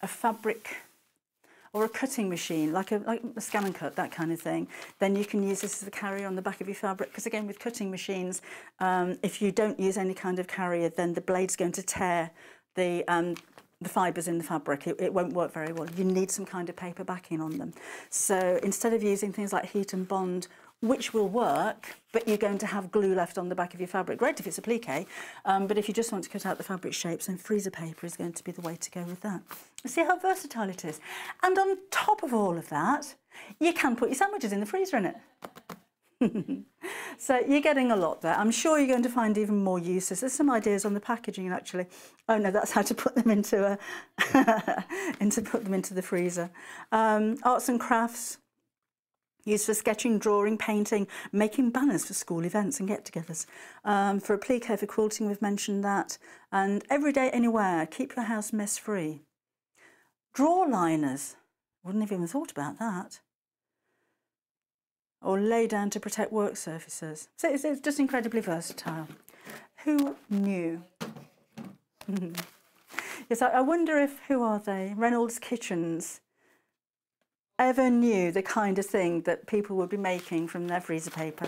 a fabric or a cutting machine, like a, like a scan and cut, that kind of thing, then you can use this as a carrier on the back of your fabric. Because again, with cutting machines, um, if you don't use any kind of carrier, then the blade's going to tear the, um, the fibres in the fabric. It, it won't work very well. You need some kind of paper backing on them. So instead of using things like heat and bond, which will work, but you're going to have glue left on the back of your fabric. Great if it's applique, um, but if you just want to cut out the fabric shapes, then freezer paper is going to be the way to go with that. See how versatile it is. And on top of all of that, you can put your sandwiches in the freezer in it. So you're getting a lot there. I'm sure you're going to find even more uses. There's some ideas on the packaging, actually. Oh no, that's how to put them into a, and to put them into the freezer. Um, arts and crafts. Used for sketching, drawing, painting, making banners for school events and get-togethers. Um, for applique, for quilting, we've mentioned that. And everyday anywhere, keep your house mess-free. Draw liners. Wouldn't have even thought about that. Or lay down to protect work surfaces. So it's, it's just incredibly versatile. Who knew? Yes, I, I wonder if, who are they? Reynolds Kitchens. Ever knew the kind of thing that people would be making from their freezer paper.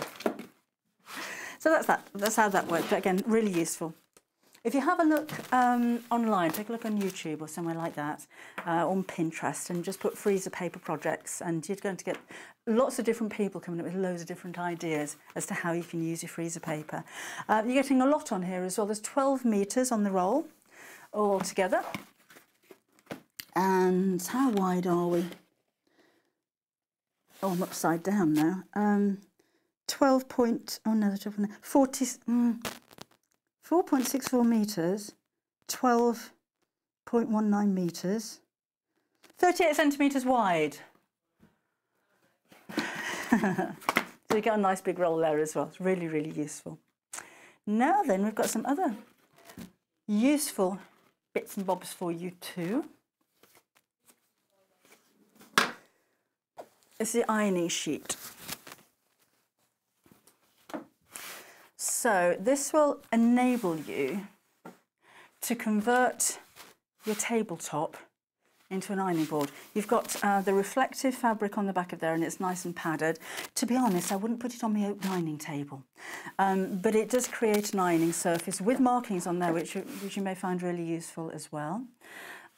So that's that. That's how that works. But again, really useful. If you have a look um, online, take a look on YouTube or somewhere like that, uh, on Pinterest, and just put freezer paper projects, and you're going to get lots of different people coming up with loads of different ideas as to how you can use your freezer paper. Uh, you're getting a lot on here as well. There's twelve metres on the roll all together. And how wide are we? Oh, I'm upside down now. Um, twelve point. Oh no, the forty. Mm, Four point six four meters. Twelve point one nine meters. Thirty-eight centimeters wide. So you get a nice big roll there as well. It's really, really useful. Now then, we've got some other useful bits and bobs for you too. It's the ironing sheet. So this will enable you to convert your tabletop into an ironing board. You've got uh, the reflective fabric on the back of there, and it's nice and padded. To be honest, I wouldn't put it on my oak dining table, um, but it does create an ironing surface with markings on there, which you, which you may find really useful as well.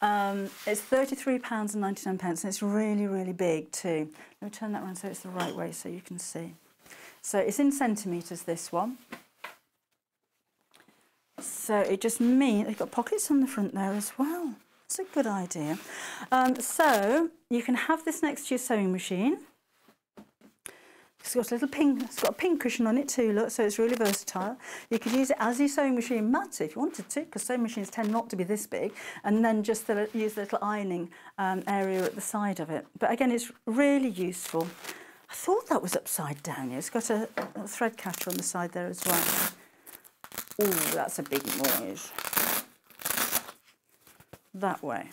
Um, it's thirty-three pounds ninety-nine, and it's really, really big too. Let me turn that around so it's the right way so you can see. So it's in centimetres, this one. So it just means they've got pockets on the front there as well. It's a good idea. Um, so you can have this next to your sewing machine. It's got a little pin, it's got a pin cushion on it too, look, so it's really versatile. You could use it as your sewing machine mat if you wanted to, because sewing machines tend not to be this big, and then just the, use the little ironing um, area at the side of it. But again, it's really useful. I thought that was upside down. It's got a, a thread catcher on the side there as well. Oh, that's a big noise. That way.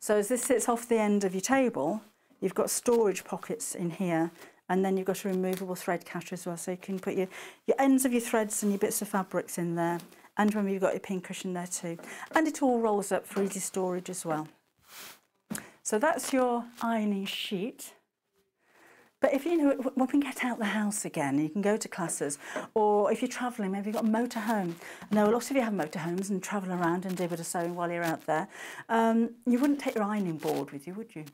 So as this sits off the end of your table, you've got storage pockets in here, and then you've got a removable thread catcher as well, so you can put your, your ends of your threads and your bits of fabrics in there, and remember you've got your pin cushion there too. And it all rolls up for easy storage as well. So that's your ironing sheet. But if you know, when we get out the house again, you can go to classes, or if you're travelling, maybe you've got a motorhome. I know a lot of you have motorhomes and travel around and do a bit of sewing while you're out there. Um, you wouldn't take your ironing board with you, would you?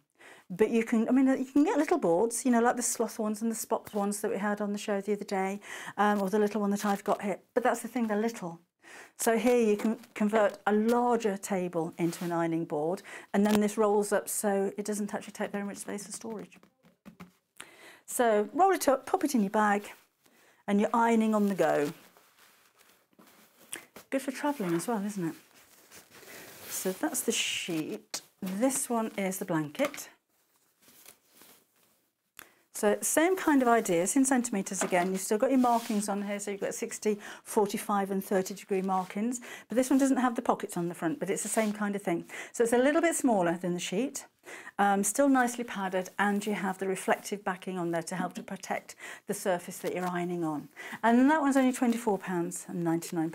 But you can, I mean, you can get little boards, you know, like the sloth ones and the spot ones that we had on the show the other day, um, or the little one that I've got here. But that's the thing, they're little. So here you can convert a larger table into an ironing board, and then this rolls up so it doesn't actually take very much space for storage. So roll it up, pop it in your bag, and you're ironing on the go. Good for travelling as well, isn't it? So that's the sheet. This one is the blanket. So same kind of idea, it's in centimetres again. You've still got your markings on here, so you've got sixty, forty-five and thirty degree markings. But this one doesn't have the pockets on the front, but it's the same kind of thing. So it's a little bit smaller than the sheet, um, still nicely padded, and you have the reflective backing on there to help to protect the surface that you're ironing on. And that one's only twenty-four pounds ninety-nine.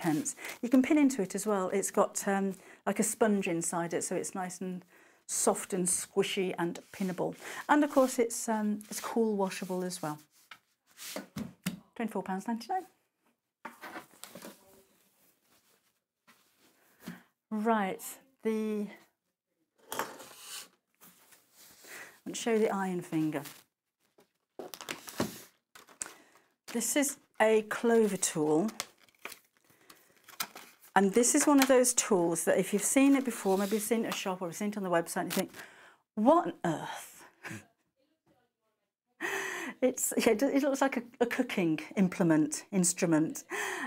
You can pin into it as well. It's got um, like a sponge inside it, so it's nice and soft and squishy and pinnable, and of course it's um, it's cool washable as well. twenty-four pounds ninety-nine. Right, the and show the iron finger. This is a Clover tool. And this is one of those tools that if you've seen it before, maybe you've seen it at a shop or you've seen it on the website, and you think, what on earth? it's, yeah, it looks like a, a cooking implement, instrument,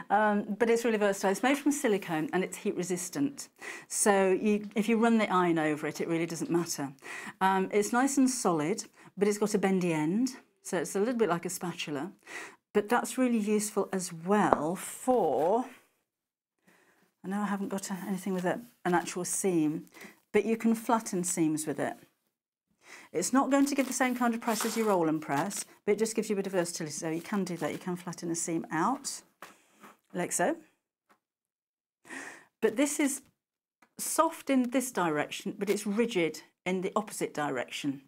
um, but it's really versatile. It's made from silicone and it's heat resistant. So you, if you run the iron over it, it really doesn't matter. Um, it's nice and solid, but it's got a bendy end. So it's a little bit like a spatula, but that's really useful as well for... I know I haven't got anything with a, an actual seam, but you can flatten seams with it. It's not going to give the same kind of press as your roll and press, but it just gives you a bit of versatility. So you can do that. You can flatten a seam out, like so. But this is soft in this direction, but it's rigid in the opposite direction.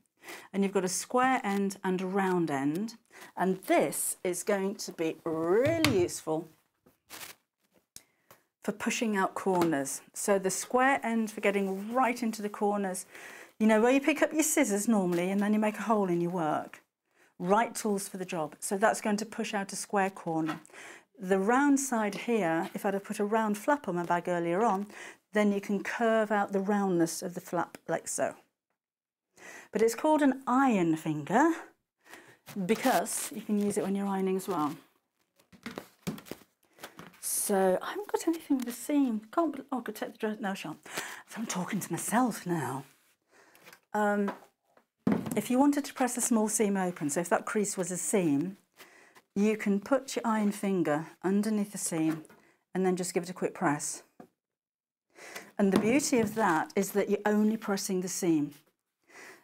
And you've got a square end and a round end. And this is going to be really useful for pushing out corners. So the square end for getting right into the corners, you know, where you pick up your scissors normally and then you make a hole in your work. Right tools for the job. So that's going to push out a square corner. The round side here, if I'd have put a round flap on my bag earlier on, then you can curve out the roundness of the flap like so. But it's called an iron finger because you can use it when you're ironing as well. So I haven't got anything with a seam. Can't. Oh, I could take the dress. No, I shan't. I'm talking to myself now. Um, if you wanted to press a small seam open, so if that crease was a seam, you can put your iron finger underneath the seam and then just give it a quick press. And the beauty of that is that you're only pressing the seam.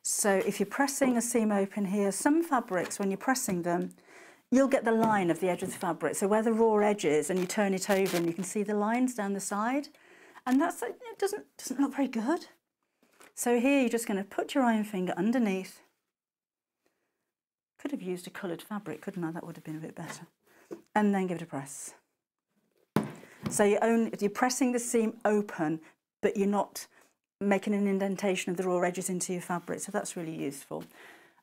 So if you're pressing a seam open here, some fabrics, when you're pressing them, you'll get the line of the edge of the fabric. So where the raw edge is, and you turn it over and you can see the lines down the side, and that's, it doesn't, doesn't look very good. So here you're just going to put your iron finger underneath. Could have used a coloured fabric, couldn't I? That would have been a bit better. And then give it a press. So you're, only, you're pressing the seam open, but you're not making an indentation of the raw edges into your fabric, so that's really useful.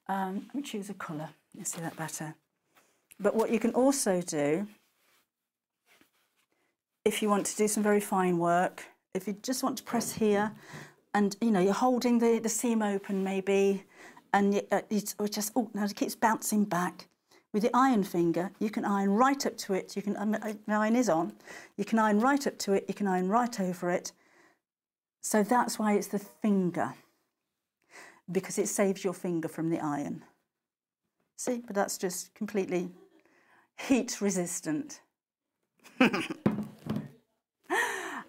Um, let me choose a colour, you see that better. But what you can also do, if you want to do some very fine work, if you just want to press here, and you know, you're holding the, the seam open maybe, and you, uh, it's or just, oh, no, it keeps bouncing back. With the iron finger, you can iron right up to it, you can, um, the iron is on, you can iron right up to it, you can iron right over it. So that's why it's the finger, because it saves your finger from the iron. See, but that's just completely heat resistant.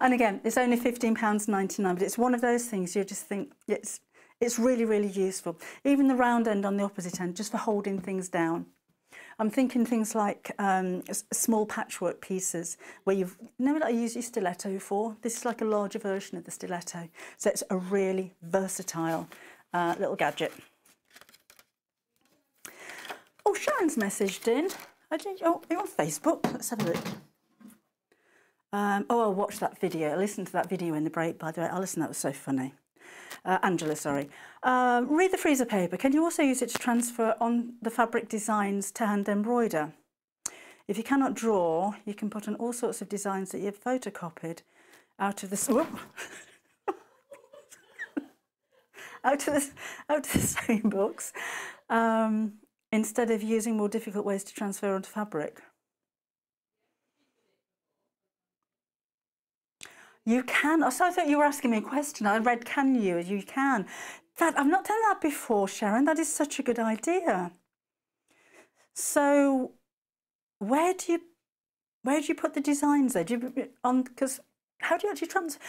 And again, it's only fifteen pounds ninety-nine, but it's one of those things you just think it's, it's really, really useful. Even the round end on the opposite end, just for holding things down. I'm thinking things like um, small patchwork pieces where you've, you know what I use your stiletto for? This is like a larger version of the stiletto. So it's a really versatile uh, little gadget. Oh, Sharon's messaged in. I did, oh, you're on Facebook. Let's have a look. Um, oh, I'll watch that video. I'll listen to that video in the break, by the way. I'll listen, that was so funny. Uh, Angela, sorry. Uh, read the freezer paper. Can you also use it to transfer on the fabric designs to hand embroider? If you cannot draw, you can put on all sorts of designs that you've photocopied out of the out of the out of the sewing books, um, instead of using more difficult ways to transfer onto fabric. You can, so I thought you were asking me a question. I read, can you, you can. That, I've not done that before, Sharon. That is such a good idea. So where do you, where do you put the designs there? Do you, on, because how do you actually transfer?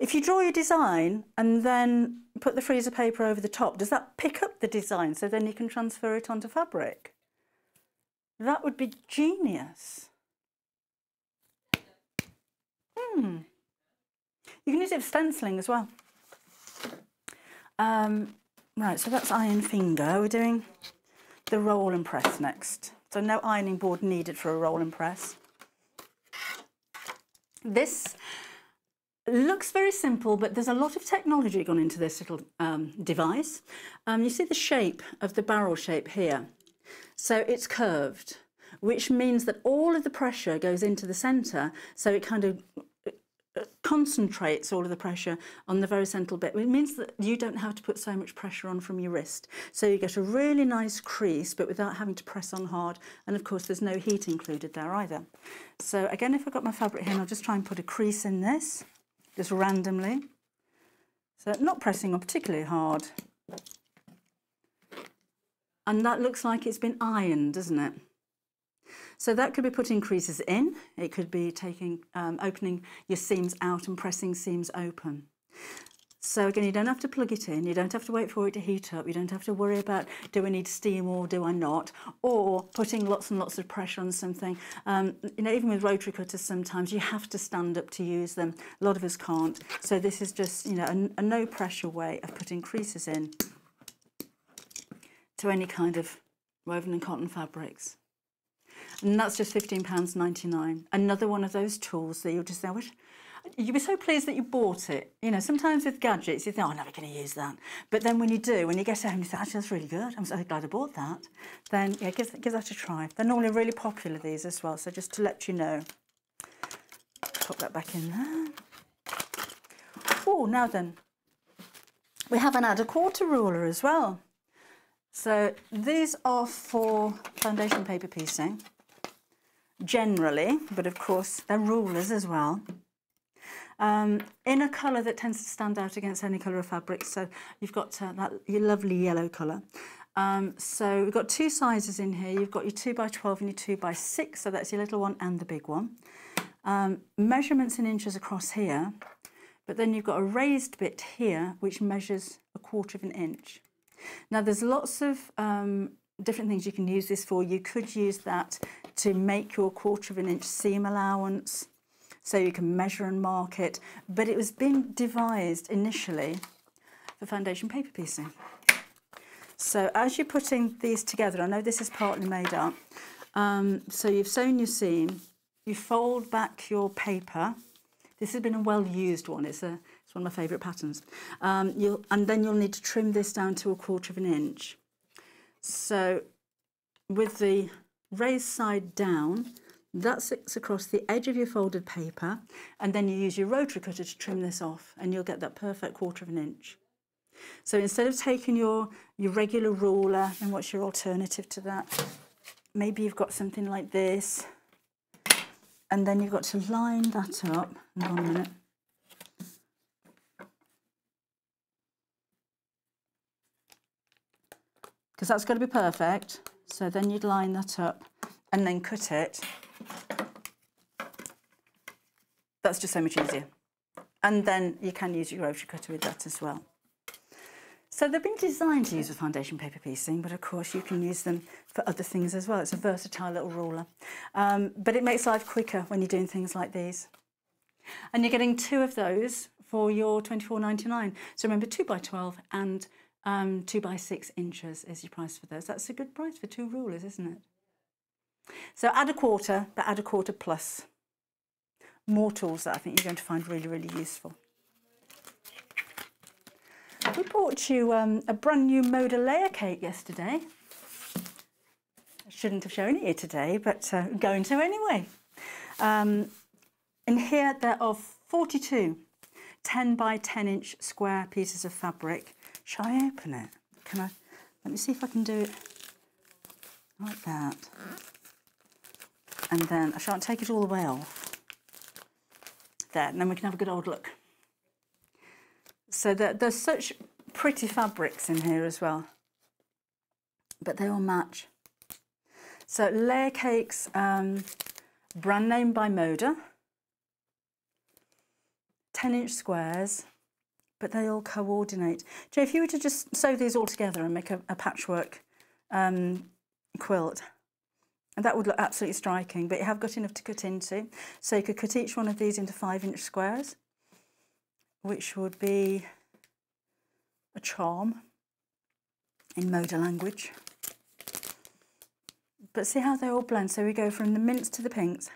If you draw your design and then put the freezer paper over the top, does that pick up the design so then you can transfer it onto fabric? That would be genius. Hmm. You can use it for stenciling as well. Um, right, so that's iron finger. We're doing the roll and press next. So no ironing board needed for a roll and press. This looks very simple, but there's a lot of technology gone into this little um, device. Um, you see the shape of the barrel shape here. So it's curved, which means that all of the pressure goes into the centre, so it kind of concentrates all of the pressure on the very central bit. It means that you don't have to put so much pressure on from your wrist. So you get a really nice crease, but without having to press on hard. And of course, there's no heat included there either. So again, if I've got my fabric here, I'll just try and put a crease in this, just randomly. So not pressing on particularly hard. And that looks like it's been ironed, doesn't it? So that could be putting creases in, it could be taking, um, opening your seams out and pressing seams open. So again, you don't have to plug it in, you don't have to wait for it to heat up, you don't have to worry about do I need steam or do I not, or putting lots and lots of pressure on something. Um, you know, even with rotary cutters sometimes you have to stand up to use them, a lot of us can't. So this is just, you know, a, a no pressure way of putting creases in to any kind of woven and cotton fabrics. And that's just fifteen pounds ninety-nine. Another one of those tools that you'll just say, I wish, you'll be so pleased that you bought it. You know, sometimes with gadgets, you think, oh, I'm never going to use that. But then when you do, when you get home, you say, actually, that's really good. I'm so glad I bought that. Then, yeah, give, give that a try. They're normally really popular, these as well. So just to let you know, pop that back in there. Oh, now then, we have an add a quarter ruler as well. So these are for foundation paper piecing, generally, but of course they're rulers as well, um, in a colour that tends to stand out against any colour of fabric. So you've got uh, that your lovely yellow colour. Um, so we've got two sizes in here. You've got your two by twelve and your two by six, so that's your little one and the big one. Um, measurements in inches across here, but then you've got a raised bit here which measures a quarter of an inch. Now there's lots of um, different things you can use this for. You could use that to make your quarter of an inch seam allowance, so you can measure and mark it. But it was being devised initially for foundation paper piecing. So as you're putting these together, I know this is partly made up, um, so you've sewn your seam, you fold back your paper. This has been a well-used one, it's, a, it's one of my favourite patterns. Um, you'll, and then you'll need to trim this down to a quarter of an inch. So with the raised side down, that sits across the edge of your folded paper, and then you use your rotary cutter to trim this off, and you'll get that perfect quarter of an inch. So instead of taking your, your regular ruler, and what's your alternative to that? Maybe you've got something like this, and then you've got to line that up. Hang on a minute. Because that's got to be perfect. So then you'd line that up and then cut it. That's just so much easier. And then you can use your rotary cutter with that as well. So they've been designed to use with foundation paper piecing, but of course you can use them for other things as well. It's a versatile little ruler. Um, but it makes life quicker when you're doing things like these. And you're getting two of those for your twenty-four ninety-nine. So remember, two by twelve and um, two by six inches is your price for those. That's a good price for two rulers, isn't it? So add a quarter, but add a quarter plus. More tools that I think you're going to find really, really useful. We bought you um, a brand new Moda layer cake yesterday. I shouldn't have shown it you today, but uh, I'm going to anyway. Um, and here there are forty-two ten by ten inch square pieces of fabric. Shall I open it? Can I? Let me see if I can do it like that. And then I shan't take it all the way off. There, and then we can have a good old look. So there, there's such pretty fabrics in here as well, but they all match. So Layer Cakes, um, brand name by Moda, ten inch squares, but they all coordinate. Joe, if you were to just sew these all together and make a, a patchwork um, quilt, and that would look absolutely striking, but you have got enough to cut into. So you could cut each one of these into five inch squares, which would be a charm in Moda language. But see how they all blend. So we go from the mints to the pinks,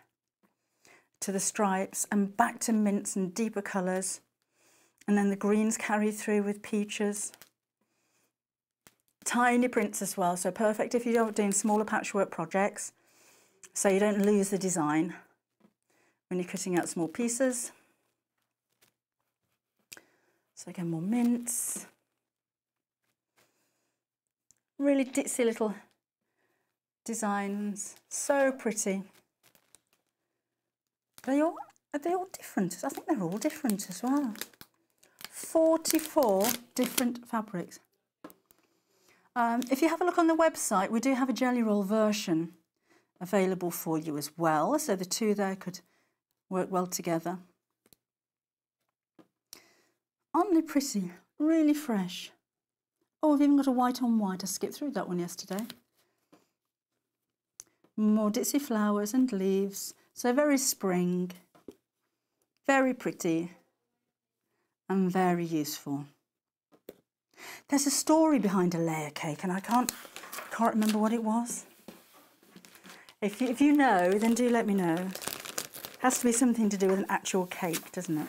to the stripes, and back to mints and deeper colours. And then the greens carry through with peaches. Tiny prints as well, so perfect if you're doing smaller patchwork projects, so you don't lose the design when you're cutting out small pieces. So again, more mints. Really ditzy little designs. So pretty. They all, are they all different? I think they're all different as well. forty-four different fabrics. Um, if you have a look on the website, we do have a jelly roll version available for you as well. So the two there could work well together. Only pretty, really fresh. Oh, we've even got a white on white. I skipped through that one yesterday. More ditzy flowers and leaves. So very spring, very pretty and very useful. There's a story behind a layer cake and I can't, can't remember what it was. If you, if you know, then do let me know. It has to be something to do with an actual cake, doesn't it?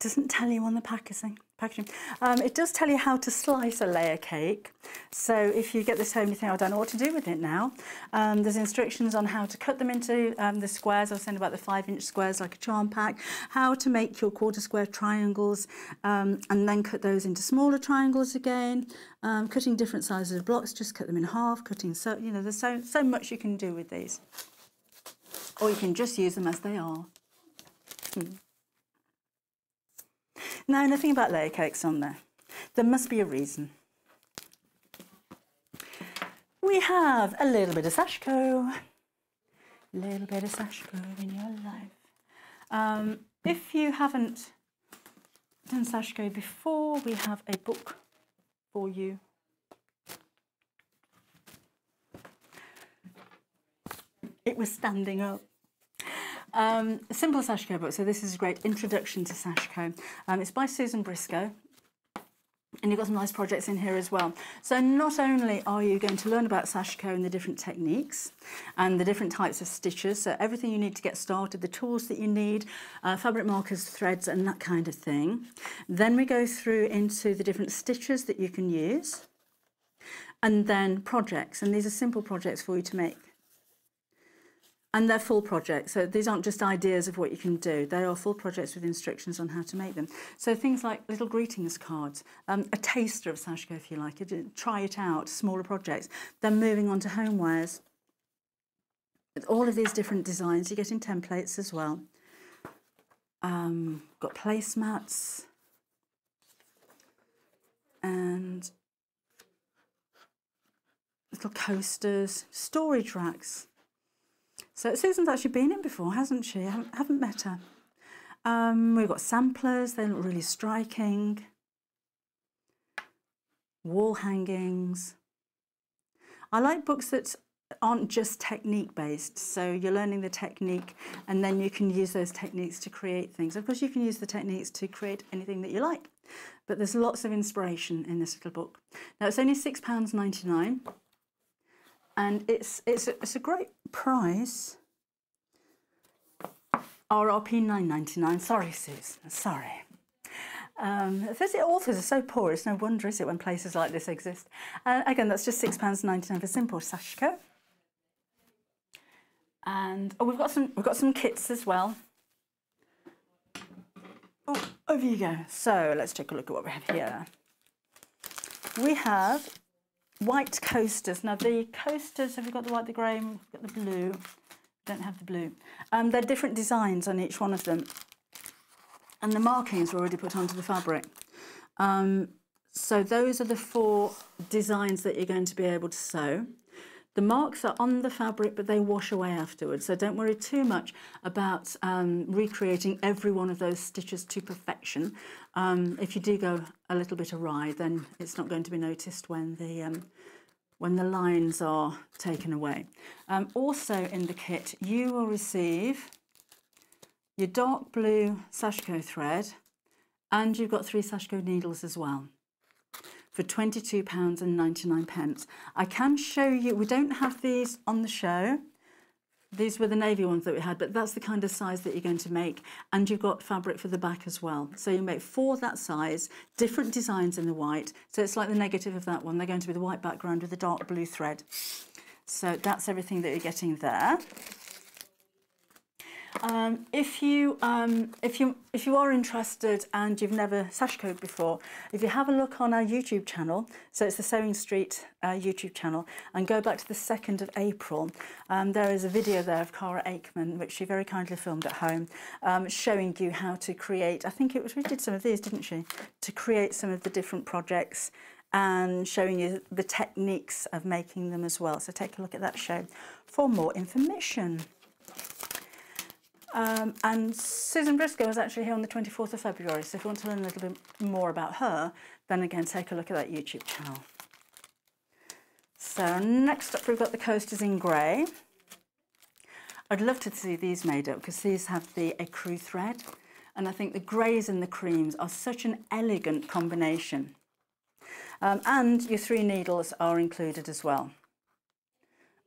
Doesn't tell you on the packaging. Packaging. Um, it does tell you how to slice a layer cake. So if you get this home, you think, oh, I don't know what to do with it now. Um, there's instructions on how to cut them into um, the squares. I was saying about the five-inch squares like a charm pack. How to make your quarter-square triangles um, and then cut those into smaller triangles again. Um, cutting different sizes of blocks, just cut them in half. Cutting so you know, there's so so much you can do with these. Or you can just use them as they are. Hmm. No, nothing about layer cakes on there. There must be a reason. We have a little bit of Sashiko. A little bit of Sashiko in your life. Um, if you haven't done Sashiko before, we have a book for you. It was standing up. Um, a simple Sashiko book, so this is a great introduction to Sashiko. Um, it's by Susan Briscoe, and you've got some nice projects in here as well. So not only are you going to learn about Sashiko and the different techniques and the different types of stitches, so everything you need to get started, the tools that you need, uh, fabric markers, threads and that kind of thing. Then we go through into the different stitches that you can use, and then projects, and these are simple projects for you to make. And they're full projects, so these aren't just ideas of what you can do. They are full projects with instructions on how to make them. So things like little greetings cards, um, a taster of Sashiko if you like, it, try it out, smaller projects. Then moving on to homewares. With all of these different designs, you get in templates as well. Um, got placemats. And little coasters, storage racks. So Susan's actually been in before, hasn't she? I haven't, haven't met her. Um, we've got samplers, they look really striking. Wall hangings. I like books that aren't just technique based, so you're learning the technique and then you can use those techniques to create things. Of course you can use the techniques to create anything that you like, but there's lots of inspiration in this little book. Now it's only six pounds ninety-nine. And it's, it's, a, it's a great price, R R P nine ninety-nine, sorry Suze, sorry. Um, authors are so poor, it's no wonder, is it, when places like this exist. Uh, again, that's just six pounds ninety-nine for simple Sashiko. And oh, we've got some, we've got some kits as well. Oh, over you go. So let's take a look at what we have here. We have white coasters. Now the coasters, have we got the white, the grey, and we've got the blue. Don't have the blue. Um, they're different designs on each one of them. And the markings were already put onto the fabric. Um, so those are the four designs that you're going to be able to sew. The marks are on the fabric, but they wash away afterwards. So don't worry too much about um, recreating every one of those stitches to perfection. Um, if you do go a little bit awry, then it's not going to be noticed when the, um, when the lines are taken away. Um, also in the kit, you will receive your dark blue Sashiko thread, and you've got three Sashiko needles as well, for twenty-two pounds ninety-nine. I can show you, we don't have these on the show. These were the navy ones that we had, but that's the kind of size that you're going to make. And you've got fabric for the back as well. So you make four that size, different designs in the white. So it's like the negative of that one. They're going to be the white background with the dark blue thread. So that's everything that you're getting there. Um, if you um, if you if you are interested and you've never Sashiko'd before, if you have a look on our YouTube channel, so it's the Sewing Street uh, YouTube channel, and go back to the second of April, um, there is a video there of Cara Aikman, which she very kindly filmed at home, um, showing you how to create. I think it was we did some of these, didn't she? To create some of the different projects and showing you the techniques of making them as well. So take a look at that show for more information. Um, and Susan Briscoe was actually here on the twenty-fourth of February, so if you want to learn a little bit more about her, then again take a look at that YouTube channel. So next up we've got the coasters in grey. I'd love to see these made up because these have the ecru thread, and I think the greys and the creams are such an elegant combination. Um, and your three needles are included as well.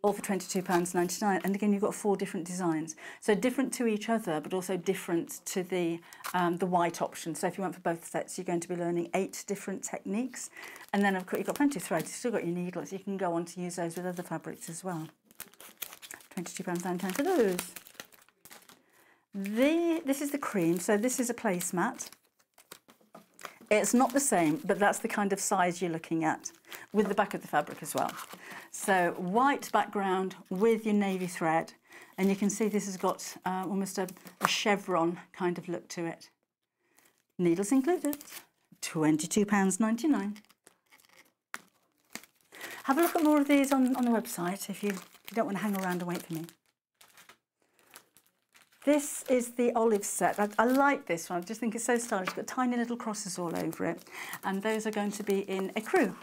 All for twenty-two pounds ninety-nine, and again you've got four different designs, so different to each other but also different to the um, the white option. So if you went for both sets, you're going to be learning eight different techniques, and then of course you've got plenty of threads, you've still got your needles, you can go on to use those with other fabrics as well. twenty-two pounds ninety-nine for those. The, this is the cream, so this is a placemat. It's not the same, but that's the kind of size you're looking at, with the back of the fabric as well. So white background with your navy thread, and you can see this has got uh, almost a, a chevron kind of look to it. Needles included, twenty-two pounds ninety-nine. Have a look at more of these on, on the website if you, if you don't want to hang around and wait for me. This is the olive set. I, I like this one. I just think it's so stylish. It's got tiny little crosses all over it. And those are going to be in ecru.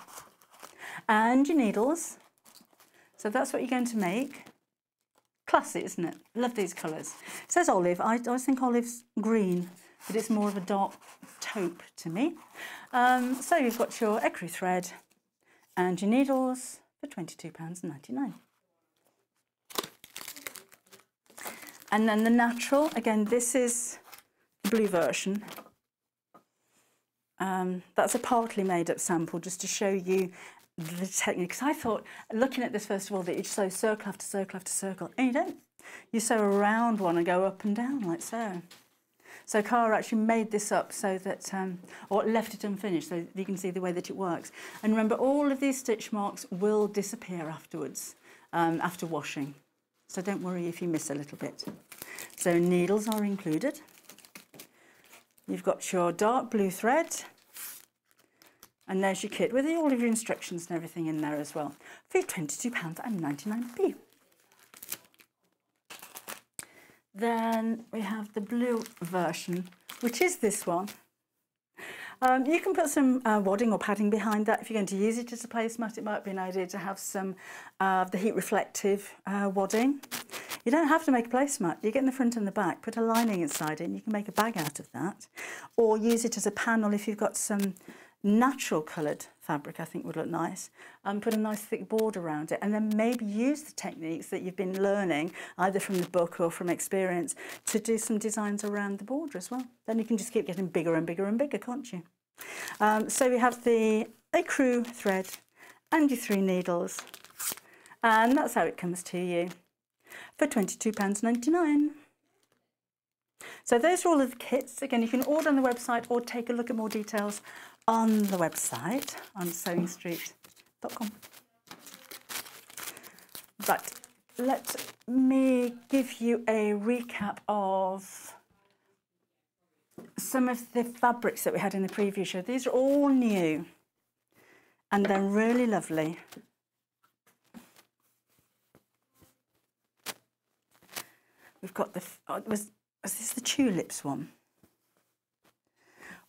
And your needles. So that's what you're going to make. Classy, isn't it? Love these colours. It says olive. I always think olive's green, but it's more of a dark taupe to me. Um, so you've got your ecru thread and your needles for twenty-two pounds ninety-nine. And then the natural, again, this is the blue version. Um, that's a partly made up sample just to show you the technique, because I thought, looking at this first of all, that you sew circle after circle after circle, and you don't. You sew a round one and go up and down like so. So Cara actually made this up so that, um, or left it unfinished so you can see the way that it works. And remember, all of these stitch marks will disappear afterwards, um, after washing. So don't worry if you miss a little bit. So needles are included. You've got your dark blue thread. And there's your kit with all of your instructions and everything in there as well, for twenty-two pounds ninety-nine. Then we have the blue version, which is this one. Um, you can put some uh, wadding or padding behind that. If you're going to use it as a placemat, it might be an idea to have some of uh, the heat reflective uh, wadding. You don't have to make a placemat. You get in the front and the back, put a lining inside it, and you can make a bag out of that. Or use it as a panel if you've got some natural coloured fabric, I think would look nice, and um, put a nice thick board around it, and then maybe use the techniques that you've been learning either from the book or from experience to do some designs around the border as well. Then you can just keep getting bigger and bigger and bigger, can't you? Um, so we have the ecru thread and your three needles, and that's how it comes to you for twenty-two pounds ninety-nine. So those are all of the kits. Again, you can order on the website or take a look at more details on the website on sewing street dot com. But let me give you a recap of some of the fabrics that we had in the preview show. These are all new and they're really lovely. We've got the, oh, was, was this the tulips one?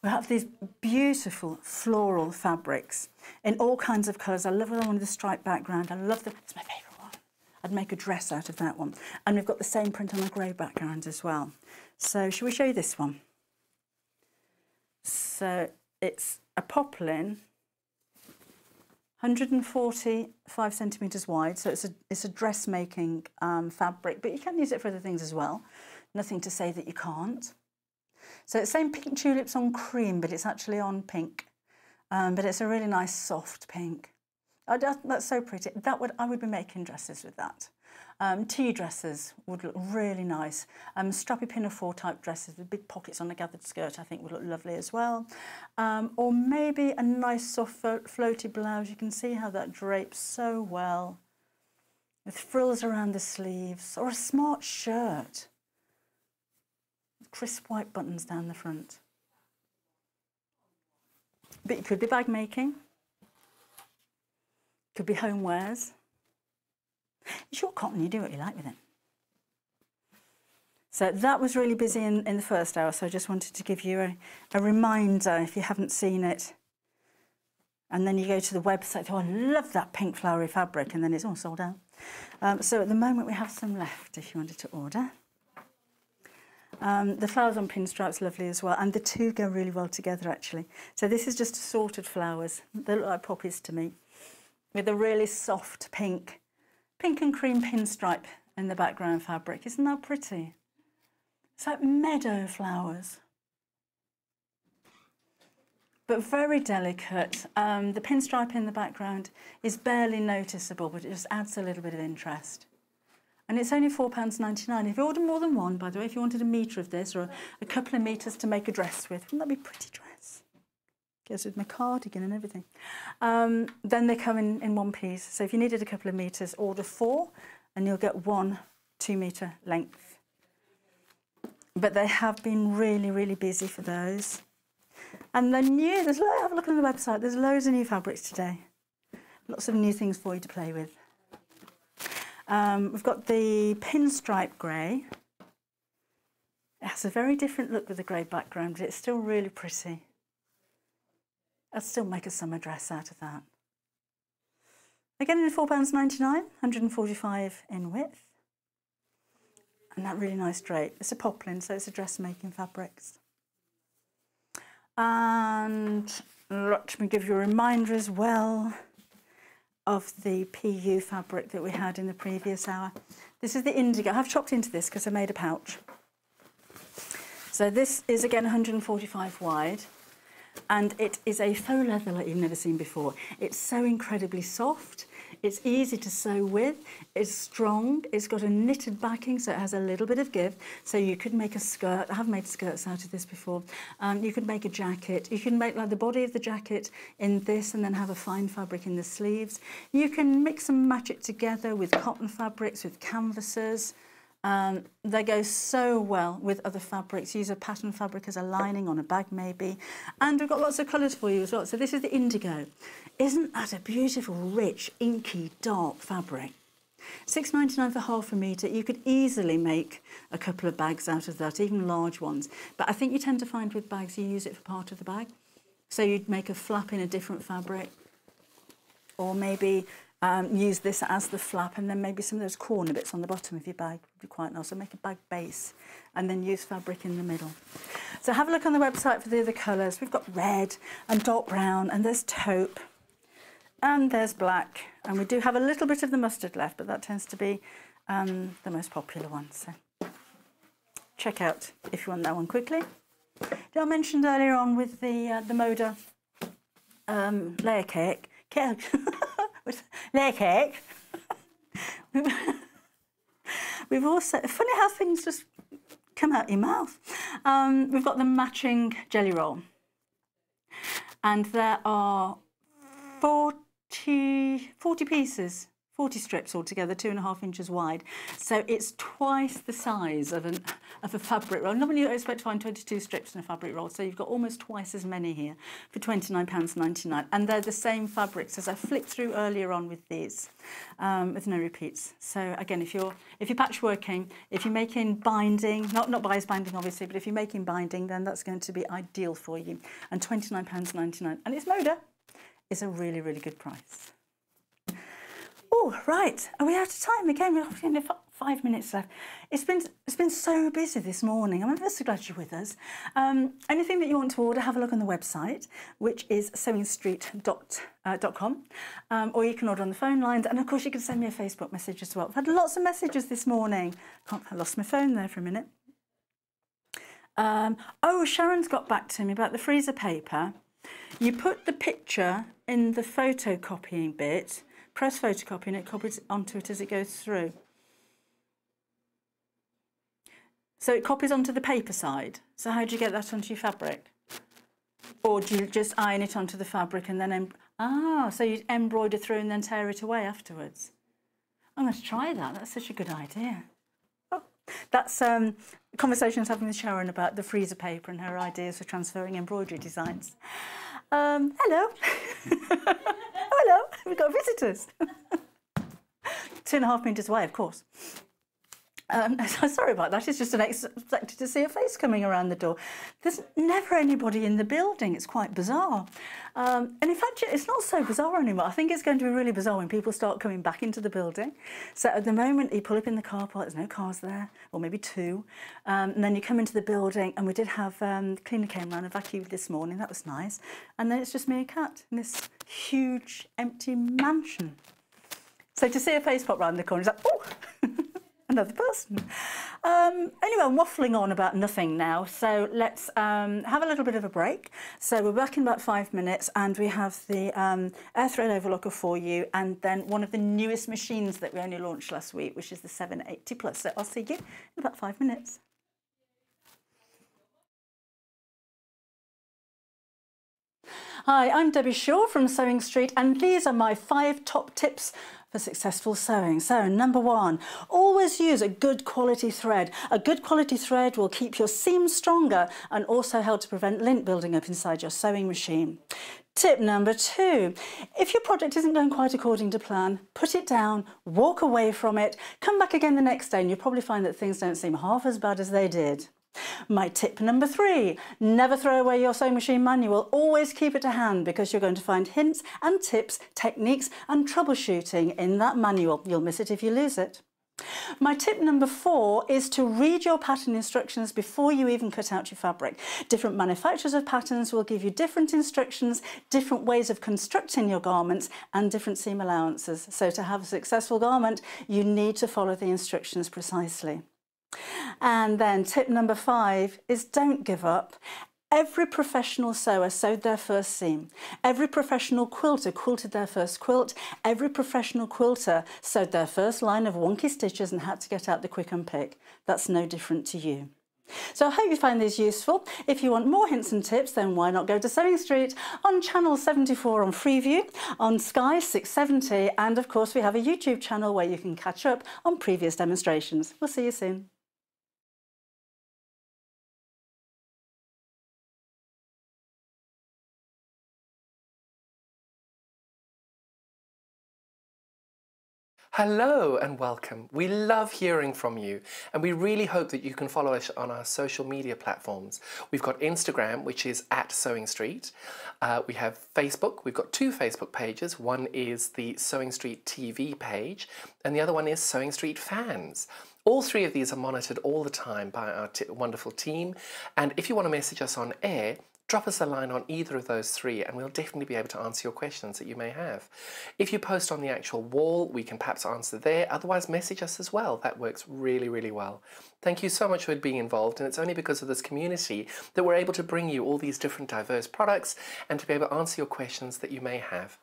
We have these beautiful floral fabrics in all kinds of colours. I love the one with the striped background. I love the, it's my favourite one. I'd make a dress out of that one. And we've got the same print on a grey background as well. So shall we show you this one? So it's a poplin, one hundred forty-five centimetres wide. So it's a, it's a dressmaking um, fabric, but you can use it for other things as well. Nothing to say that you can't. So it's saying pink tulips on cream, but it's actually on pink. Um, but it's a really nice soft pink. I, that, that's so pretty. That would I would be making dresses with that. Um, tea dresses would look really nice. Um, strappy pinafore type dresses with big pockets on a gathered skirt, I think would look lovely as well. Um, or maybe a nice soft floaty blouse. You can see how that drapes so well. With frills around the sleeves, or a smart shirt. Crisp white buttons down the front. But it could be bag making, could be home wares. It's your cotton, you do what you like with it. So that was really busy in, in the first hour, so I just wanted to give you a, a reminder if you haven't seen it. And then you go to the website, oh, I love that pink flowery fabric, and then it's all sold out. Um, so at the moment we have some left if you wanted to order. Um, the flowers on pinstripes lovely as well, and the two go really well together actually. So this is just assorted flowers. They look like poppies to me, with a really soft pink, pink and cream pinstripe in the background fabric. Isn't that pretty? It's like meadow flowers, but very delicate. Um, the pinstripe in the background is barely noticeable, but it just adds a little bit of interest. And it's only four pounds ninety-nine. If you order more than one, by the way, if you wanted a metre of this or a, a couple of metres to make a dress with, wouldn't that be a pretty dress? Goes with my cardigan and everything. Um, then they come in, in one piece. So if you needed a couple of metres, order four and you'll get one two metre length. But they have been really, really busy for those. And they're new. There's, have a look on the website. There's loads of new fabrics today. Lots of new things for you to play with. Um, we've got the pinstripe grey. It has a very different look with the grey background, but it's still really pretty. I'd still make a summer dress out of that. Again, in four pounds ninety-nine, one hundred forty-five in width. and that really nice drape. It's a poplin, so it's a dressmaking fabrics. And let me give you a reminder as well of the P U fabric that we had in the previous hour. This is the indigo. I've chopped into this because I made a pouch. So this is again one hundred forty-five wide, and it is a faux leather like you've never seen before. It's so incredibly soft, it's easy to sew with, it's strong, it's got a knitted backing, so it has a little bit of give, so you could make a skirt. I have made skirts out of this before. Um, you could make a jacket. You can make like the body of the jacket in this and then have a fine fabric in the sleeves. You can mix and match it together with cotton fabrics, with canvases. Um, they go so well with other fabrics. Use a pattern fabric as a lining on a bag maybe. And we've got lots of colours for you as well. So this is the indigo. Isn't that a beautiful, rich, inky, dark fabric? six pounds ninety-nine for half a metre. You could easily make a couple of bags out of that, even large ones. But I think you tend to find with bags you use it for part of the bag. So you'd make a flap in a different fabric, or maybe Um, use this as the flap, and then maybe some of those corner bits on the bottom of your bag would be quite nice. So make a bag base and then use fabric in the middle. So have a look on the website for the other colours. We've got red and dark brown, and there's taupe and there's black, and we do have a little bit of the mustard left, but that tends to be um, the most popular one. So check out if you want that one quickly. I mentioned earlier on with the uh, the Moda um, layer cake. cake. Layer cake. We've also, funny how things just come out your mouth. Um, we've got the matching jelly roll, and there are forty, forty pieces, forty strips altogether, two and a half inches wide. So it's twice the size of an of a fabric roll. Normally you expect to find twenty-two strips in a fabric roll, so you've got almost twice as many here for twenty-nine pounds ninety-nine. And they're the same fabrics as I flicked through earlier on with these, um, with no repeats. So again, if you're if you're patchworking, if you're making binding, not not bias binding obviously, but if you're making binding, then that's going to be ideal for you. And twenty-nine pounds ninety-nine, and it's Moda, is a really really good price. Oh right, are we out of time again? We have only five minutes left. It's been it's been so busy this morning. I'm ever so glad you're with us. Um, anything that you want to order, have a look on the website, which is sewing street dot com, um, or you can order on the phone lines, and of course you can send me a Facebook message as well. I've had lots of messages this morning. Can't, I lost my phone there for a minute. Um, oh, Sharon's got back to me about the freezer paper. You put the picture in the photocopying bit. Press photocopy and it copies onto it as it goes through. So it copies onto the paper side. So how do you get that onto your fabric? Or do you just iron it onto the fabric and then... Ah, so you embroider through and then tear it away afterwards. I'm going to try that. That's such a good idea. Oh, that's um, conversations having with Sharon about the freezer paper and her ideas for transferring embroidery designs. Um, hello. Hello, we've got visitors. Two and a half metres away, of course. Um, sorry about that, it's just an expected to see a face coming around the door. There's never anybody in the building, it's quite bizarre. Um, and in fact, it's not so bizarre anymore. I think it's going to be really bizarre when people start coming back into the building. So at the moment, you pull up in the car park, there's no cars there, or maybe two. Um, and then you come into the building, and we did have um, the cleaner came around and vacuumed this morning, that was nice. And then it's just me and Kat in this huge, empty mansion. So to see a face pop round the corner, it's like, oh! Another person. Um, anyway, I'm waffling on about nothing now, so let's um, have a little bit of a break. So we're back in about five minutes, and we have the um, air thread overlocker for you, and then one of the newest machines that we only launched last week, which is the seven eighty plus. So I'll see you in about five minutes. Hi, I'm Debbie Shore from Sewing Street, and these are my five top tips for successful sewing. So number one, always use a good quality thread. A good quality thread will keep your seams stronger and also help to prevent lint building up inside your sewing machine. Tip number two, if your project isn't going quite according to plan, put it down, walk away from it, come back again the next day, and you'll probably find that things don't seem half as bad as they did. My tip number three, never throw away your sewing machine manual, always keep it to hand, because you're going to find hints and tips, techniques and troubleshooting in that manual. You'll miss it if you lose it. My tip number four is to read your pattern instructions before you even cut out your fabric. Different manufacturers of patterns will give you different instructions, different ways of constructing your garments and different seam allowances. So to have a successful garment, you need to follow the instructions precisely. And then tip number five is don't give up. Every professional sewer sewed their first seam. Every professional quilter quilted their first quilt. Every professional quilter sewed their first line of wonky stitches and had to get out the quick and pick. That's no different to you. So I hope you find these useful. If you want more hints and tips, then why not go to Sewing Street on channel seventy-four on Freeview, on Sky six seventy, and of course we have a YouTube channel where you can catch up on previous demonstrations. We'll see you soon. Hello and welcome. We love hearing from you and we really hope that you can follow us on our social media platforms. We've got Instagram, which is at Sewing Street. Uh, we have Facebook. We've got two Facebook pages. One is the Sewing Street T V page and the other one is Sewing Street Fans. All three of these are monitored all the time by our t- wonderful team, and if you want to message us on air, drop us a line on either of those three and we'll definitely be able to answer your questions that you may have. If you post on the actual wall, we can perhaps answer there. Otherwise, message us as well. That works really, really well. Thank you so much for being involved, and it's only because of this community that we're able to bring you all these different diverse products and to be able to answer your questions that you may have.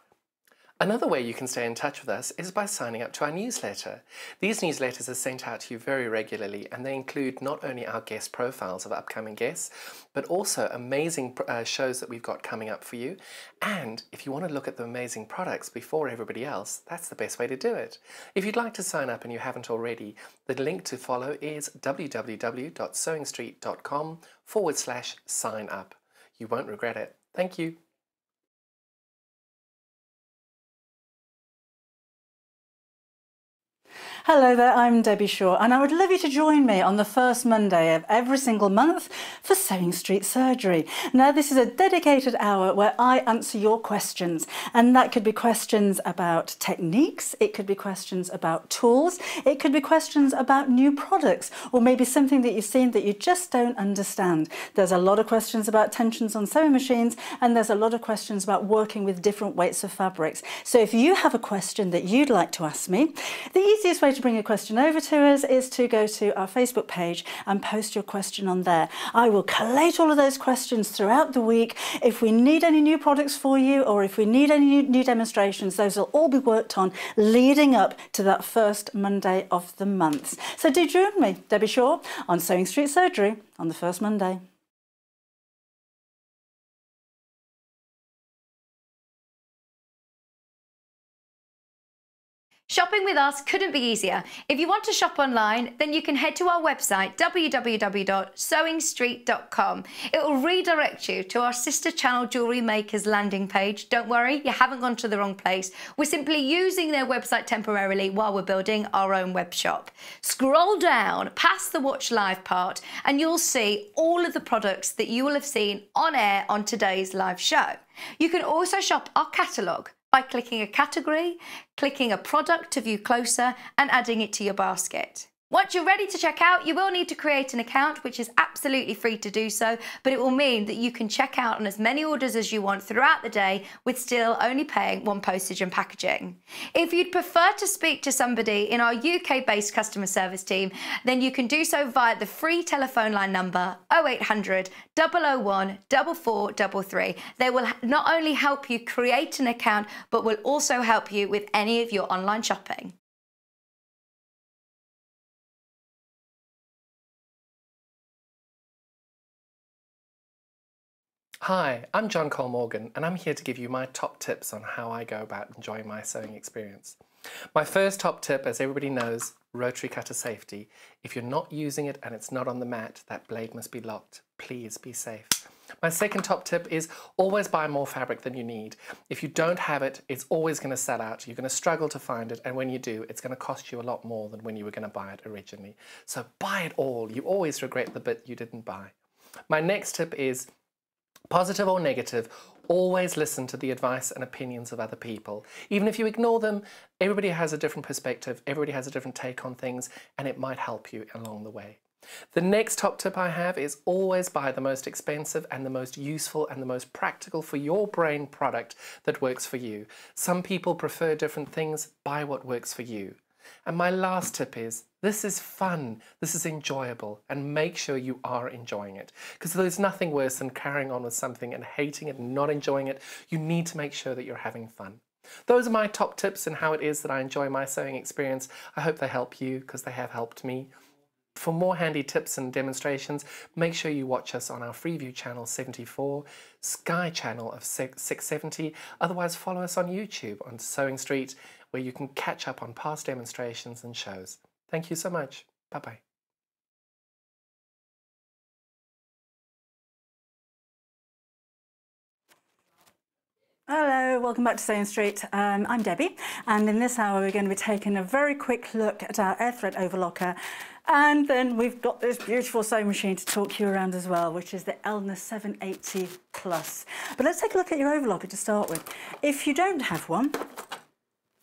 Another way you can stay in touch with us is by signing up to our newsletter. These newsletters are sent out to you very regularly, and they include not only our guest profiles of upcoming guests, but also amazing uh, shows that we've got coming up for you. And if you want to look at the amazing products before everybody else, that's the best way to do it. If you'd like to sign up and you haven't already, the link to follow is www.sewingstreet.com forward slash sign up. You won't regret it. Thank you. Hello there, I'm Debbie Shore, and I would love you to join me on the first Monday of every single month for Sewing Street Surgery. Now, this is a dedicated hour where I answer your questions, and that could be questions about techniques, it could be questions about tools, it could be questions about new products, or maybe something that you've seen that you just don't understand. There's a lot of questions about tensions on sewing machines, and there's a lot of questions about working with different weights of fabrics. So if you have a question that you'd like to ask me, the easiest way to bring a question over to us is to go to our Facebook page and post your question on there. I will collate all of those questions throughout the week. If we need any new products for you, or if we need any new demonstrations, those will all be worked on leading up to that first Monday of the month. So do join me, Debbie Shore, on Sewing Street Surgery on the first Monday. Shopping with us couldn't be easier. If you want to shop online, then you can head to our website, w w w dot sewing street dot com. It will redirect you to our sister channel Jewellery Makers landing page. Don't worry, you haven't gone to the wrong place. We're simply using their website temporarily while we're building our own web shop. Scroll down past the watch live part and you'll see all of the products that you will have seen on air on today's live show. You can also shop our catalogue by clicking a category, clicking a product to view closer and adding it to your basket. Once you're ready to check out, you will need to create an account, which is absolutely free to do so, but it will mean that you can check out on as many orders as you want throughout the day with still only paying one postage and packaging. If you'd prefer to speak to somebody in our U K-based customer service team, then you can do so via the free telephone line number oh eight hundred, double oh one, four four three three. They will not only help you create an account, but will also help you with any of your online shopping. Hi, I'm John Cole Morgan and I'm here to give you my top tips on how I go about enjoying my sewing experience. My first top tip, as everybody knows, rotary cutter safety. If you're not using it and it's not on the mat, that blade must be locked. Please be safe. My second top tip is always buy more fabric than you need. If you don't have it, it's always going to sell out. You're going to struggle to find it, and when you do, it's going to cost you a lot more than when you were going to buy it originally. So buy it all. You always regret the bit you didn't buy. My next tip is, positive or negative, Always listen to the advice and opinions of other people. Even if you ignore them, everybody has a different perspective, everybody has a different take on things, and it might help you along the way. The next top tip I have is always buy the most expensive and the most useful and the most practical for your brain product that works for you. Some people prefer different things, buy what works for you. And my last tip is, this is fun, this is enjoyable, and make sure you are enjoying it. Because there's nothing worse than carrying on with something and hating it and not enjoying it. You need to make sure that you're having fun. Those are my top tips and how it is that I enjoy my sewing experience. I hope they help you, because they have helped me. For more handy tips and demonstrations, make sure you watch us on our Freeview channel seventy-four, Sky channel of six seventy, otherwise follow us on YouTube on Sewing Street, where you can catch up on past demonstrations and shows. Thank you so much. Bye-bye. Hello, welcome back to Sewing Street. Um, I'm Debbie, and in this hour we're going to be taking a very quick look at our air thread overlocker, and then we've got this beautiful sewing machine to talk you around as well, which is the Elna seven eighty plus. But let's take a look at your overlocker to start with. If you don't have one,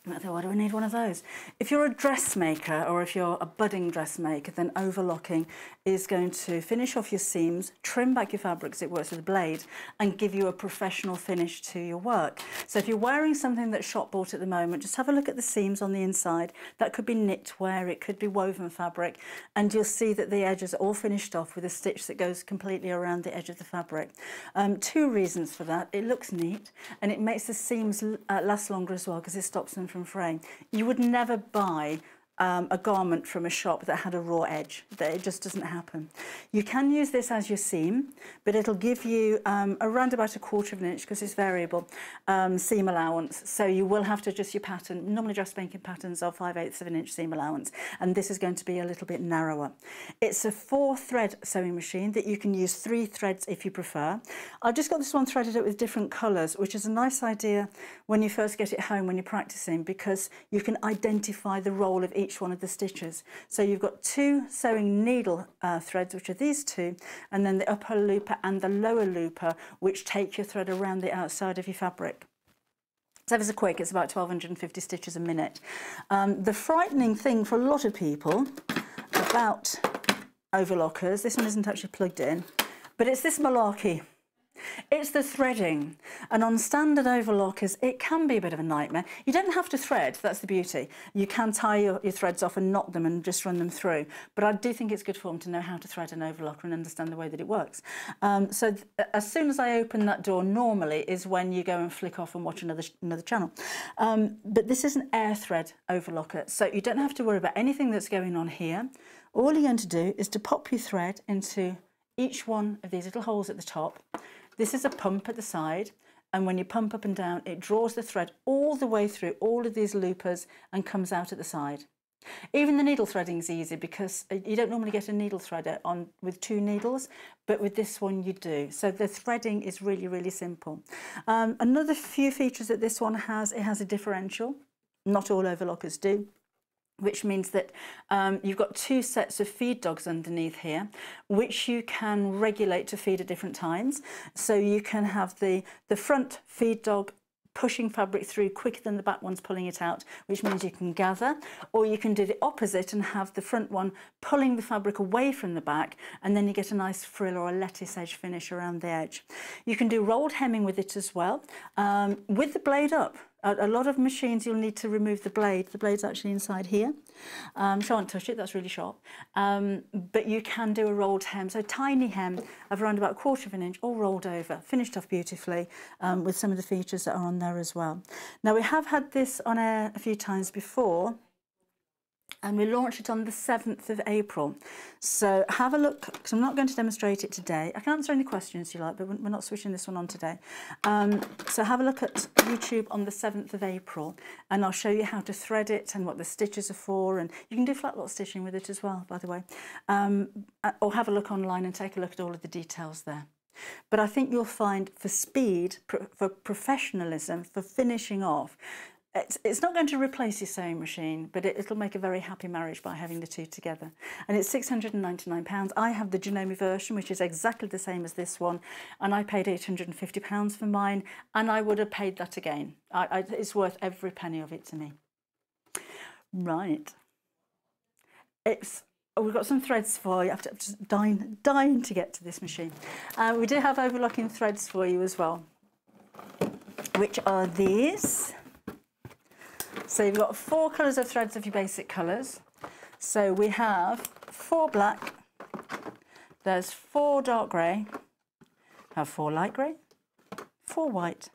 you might think, why do we need one of those? If you're a dressmaker, or if you're a budding dressmaker, then overlocking is going to finish off your seams, trim back your fabric as it works with a blade, and give you a professional finish to your work. So if you're wearing something that's shop bought at the moment, just have a look at the seams on the inside. That could be knitwear, it could be woven fabric, and you'll see that the edges are all finished off with a stitch that goes completely around the edge of the fabric. Um, two reasons for that. It looks neat, and it makes the seams uh, last longer as well, because it stops them from fraying. You would never buy um, a garment from a shop that had a raw edge. That it just doesn't happen. You can use this as your seam, but it'll give you um, around about a quarter of an inch, because it's variable, um, seam allowance. So you will have to adjust your pattern. Normally dressmaking patterns are five eighths of an inch seam allowance, and this is going to be a little bit narrower. It's a four thread sewing machine that you can use three threads if you prefer. I've just got this one threaded up with different colours, which is a nice idea when you first get it home, when you're practising, because you can identify the role of each each one of the stitches. So you've got two sewing needle uh, threads, which are these two, and then the upper looper and the lower looper, which take your thread around the outside of your fabric. So this is quick, it's about twelve fifty stitches a minute. Um, the frightening thing for a lot of people about overlockers, this one isn't actually plugged in, but it's this malarkey. It's the threading, and on standard overlockers it can be a bit of a nightmare. You don't have to thread, that's the beauty. You can tie your, your threads off and knot them and just run them through, but I do think it's good form to know how to thread an overlocker and understand the way that it works. Um, so th as soon as I open that door normally is when you go and flick off and watch another, another channel. Um, but this is an air thread overlocker, so you don't have to worry about anything that's going on here. All you're going to do is to pop your thread into each one of these little holes at the top. This is a pump at the side, and when you pump up and down, it draws the thread all the way through all of these loopers and comes out at the side. Even the needle threading is easy, because you don't normally get a needle threader on with two needles, but with this one you do. So the threading is really, really simple. Um, another few features that this one has, it has a differential. Not all overlockers do, which means that um, you've got two sets of feed dogs underneath here, which you can regulate to feed at different times. So you can have the, the front feed dog pushing fabric through quicker than the back one's pulling it out, which means you can gather, or you can do the opposite and have the front one pulling the fabric away from the back, and then you get a nice frill or a lettuce edge finish around the edge. You can do rolled hemming with it as well, um, with the blade up. A lot of machines you'll need to remove the blade. The blade's actually inside here. Um, shan't touch it, that's really sharp. Um, but you can do a rolled hem, so a tiny hem of around about a quarter of an inch, all rolled over, finished off beautifully um, with some of the features that are on there as well. Now, we have had this on air a few times before, and we launched it on the seventh of April. So have a look, because I'm not going to demonstrate it today. I can answer any questions you like, but we're not switching this one on today. Um, so have a look at YouTube on the seventh of April, and I'll show you how to thread it and what the stitches are for. And you can do flat lot stitching with it as well, by the way. Um, or have a look online and take a look at all of the details there. But I think you'll find for speed, for professionalism, for finishing off, It's, it's not going to replace your sewing machine, but it, it'll make a very happy marriage by having the two together. And it's six hundred and ninety-nine pounds. I have the Janome version, which is exactly the same as this one, and I paid eight hundred and fifty pounds for mine, and I would have paid that again. I, I, it's worth every penny of it to me. Right. It's... Oh, we've got some threads for you. I'm just dying, dying to get to this machine. Uh, we do have overlocking threads for you as well, which are these. So you've got four colours of threads of your basic colours. So we have four black, there's four dark grey, have four light grey, four white,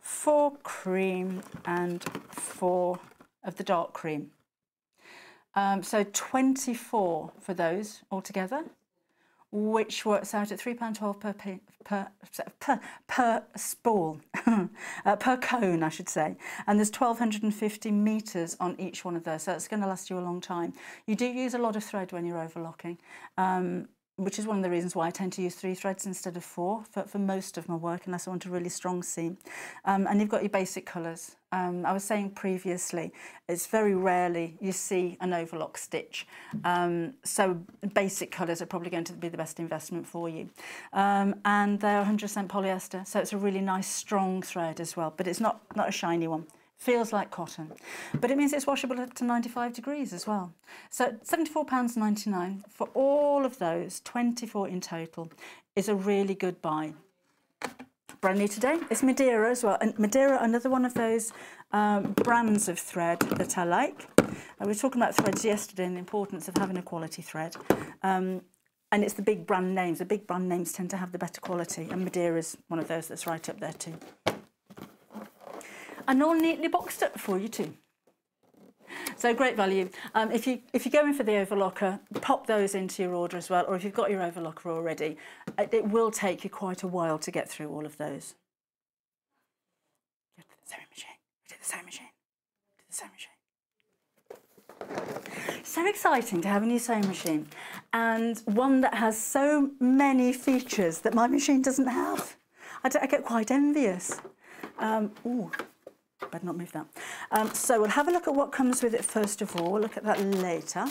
four cream, and four of the dark cream. Um, so twenty-four for those altogether, which works out at three pounds twelve per, per, per, per spool, uh, per cone, I should say. And there's twelve hundred and fifty metres on each one of those, so it's going to last you a long time. You do use a lot of thread when you're overlocking, um, which is one of the reasons why I tend to use three threads instead of four for, for most of my work, unless I want a really strong seam. Um, and you've got your basic colours. Um, I was saying previously, it's very rarely you see an overlock stitch. Um, so basic colours are probably going to be the best investment for you. Um, and they're one hundred percent polyester, so it's a really nice, strong thread as well, but it's not, not a shiny one. Feels like cotton, but it means it's washable up to ninety-five degrees as well. So seventy-four pounds ninety-nine for all of those, twenty-four in total, is a really good buy. Brand new today, it's Madeira as well. And Madeira, another one of those um, brands of thread that I like. We were talking about threads yesterday and the importance of having a quality thread. Um, And it's the big brand names. The big brand names tend to have the better quality, and Madeira is one of those that's right up there too. And all neatly boxed up for you too. So great value. Um, if you if you're going for the overlocker, pop those into your order as well, or if you've got your overlocker already, it, it will take you quite a while to get through all of those. Go to the sewing machine. Go to the sewing machine. Go to the sewing machine. So exciting to have a new sewing machine, and one that has so many features that my machine doesn't have. I, don't, I get quite envious. Um, ooh, better not move that. Um, so we'll have a look at what comes with it first of all. We'll look at that later,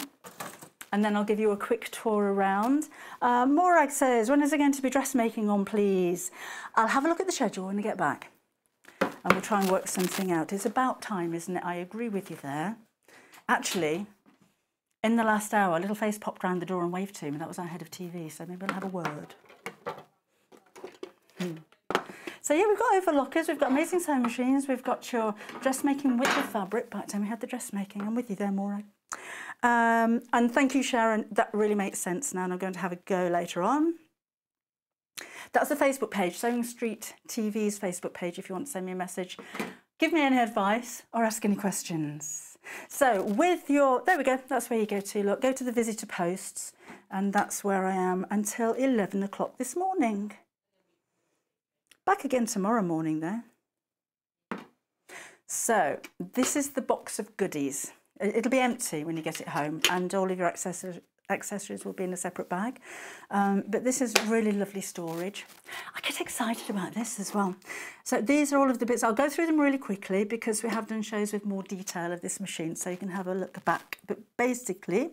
and then I'll give you a quick tour around. Uh, Morag says, when is it going to be dressmaking on, please? I'll have a look at the schedule when I get back, and we'll try and work something out. It's about time, isn't it? I agree with you there. Actually, in the last hour, a little face popped round the door and waved to me. That was our head of T V, so maybe we'll have a word. Hmm. So yeah, we've got overlockers, we've got amazing sewing machines, we've got your dressmaking with the fabric. Back time we had the dressmaking. I'm with you there, Maura. Um, and thank you, Sharon. That really makes sense now, and I'm going to have a go later on. That's the Facebook page, Sewing Street T V's Facebook page, if you want to send me a message. Give me any advice or ask any questions. So with your, there we go, that's where you go to, look, go to the visitor posts, and that's where I am until eleven o'clock this morning. Back again tomorrow morning there. So this is the box of goodies. It'll be empty when you get it home, and all of your accessories accessories will be in a separate bag, um, but this is really lovely storage. I get excited about this as well. So these are all of the bits. I'll go through them really quickly because we have done shows with more detail of this machine, so you can have a look back. But basically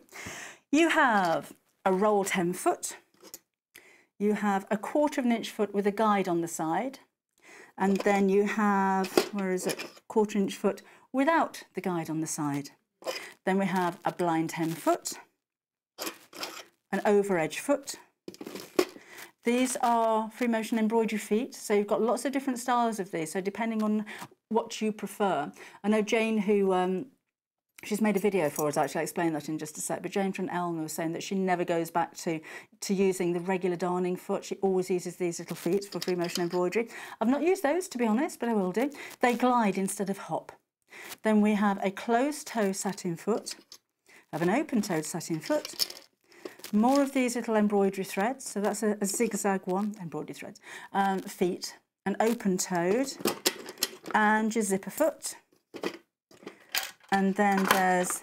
you have a rolled hem foot, you have a quarter of an inch foot with a guide on the side, and then you have, where is it, quarter inch foot without the guide on the side. Then we have a blind hem foot, an over edge foot. These are free motion embroidery feet, so you've got lots of different styles of these, so depending on what you prefer. I know Jane, who um, she's made a video for us, actually I'll explain that in just a sec, but Jane from Elna was saying that she never goes back to, to using the regular darning foot. She always uses these little feet for free motion embroidery. I've not used those, to be honest, but I will do. They glide instead of hop. Then we have a closed toe satin foot, have an open toed satin foot, more of these little embroidery threads, so that's a, a zigzag one, embroidery threads, um, feet, an open-toed, and your zipper foot. And then there's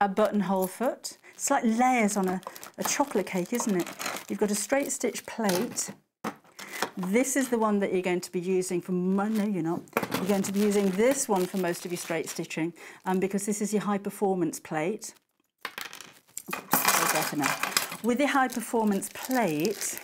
a buttonhole foot. It's like layers on a, a chocolate cake, isn't it? You've got a straight stitch plate. This is the one that you're going to be using for, no, you're not, You're going to be using this one for most of your straight stitching um, because this is your high performance plate. With the high performance plate,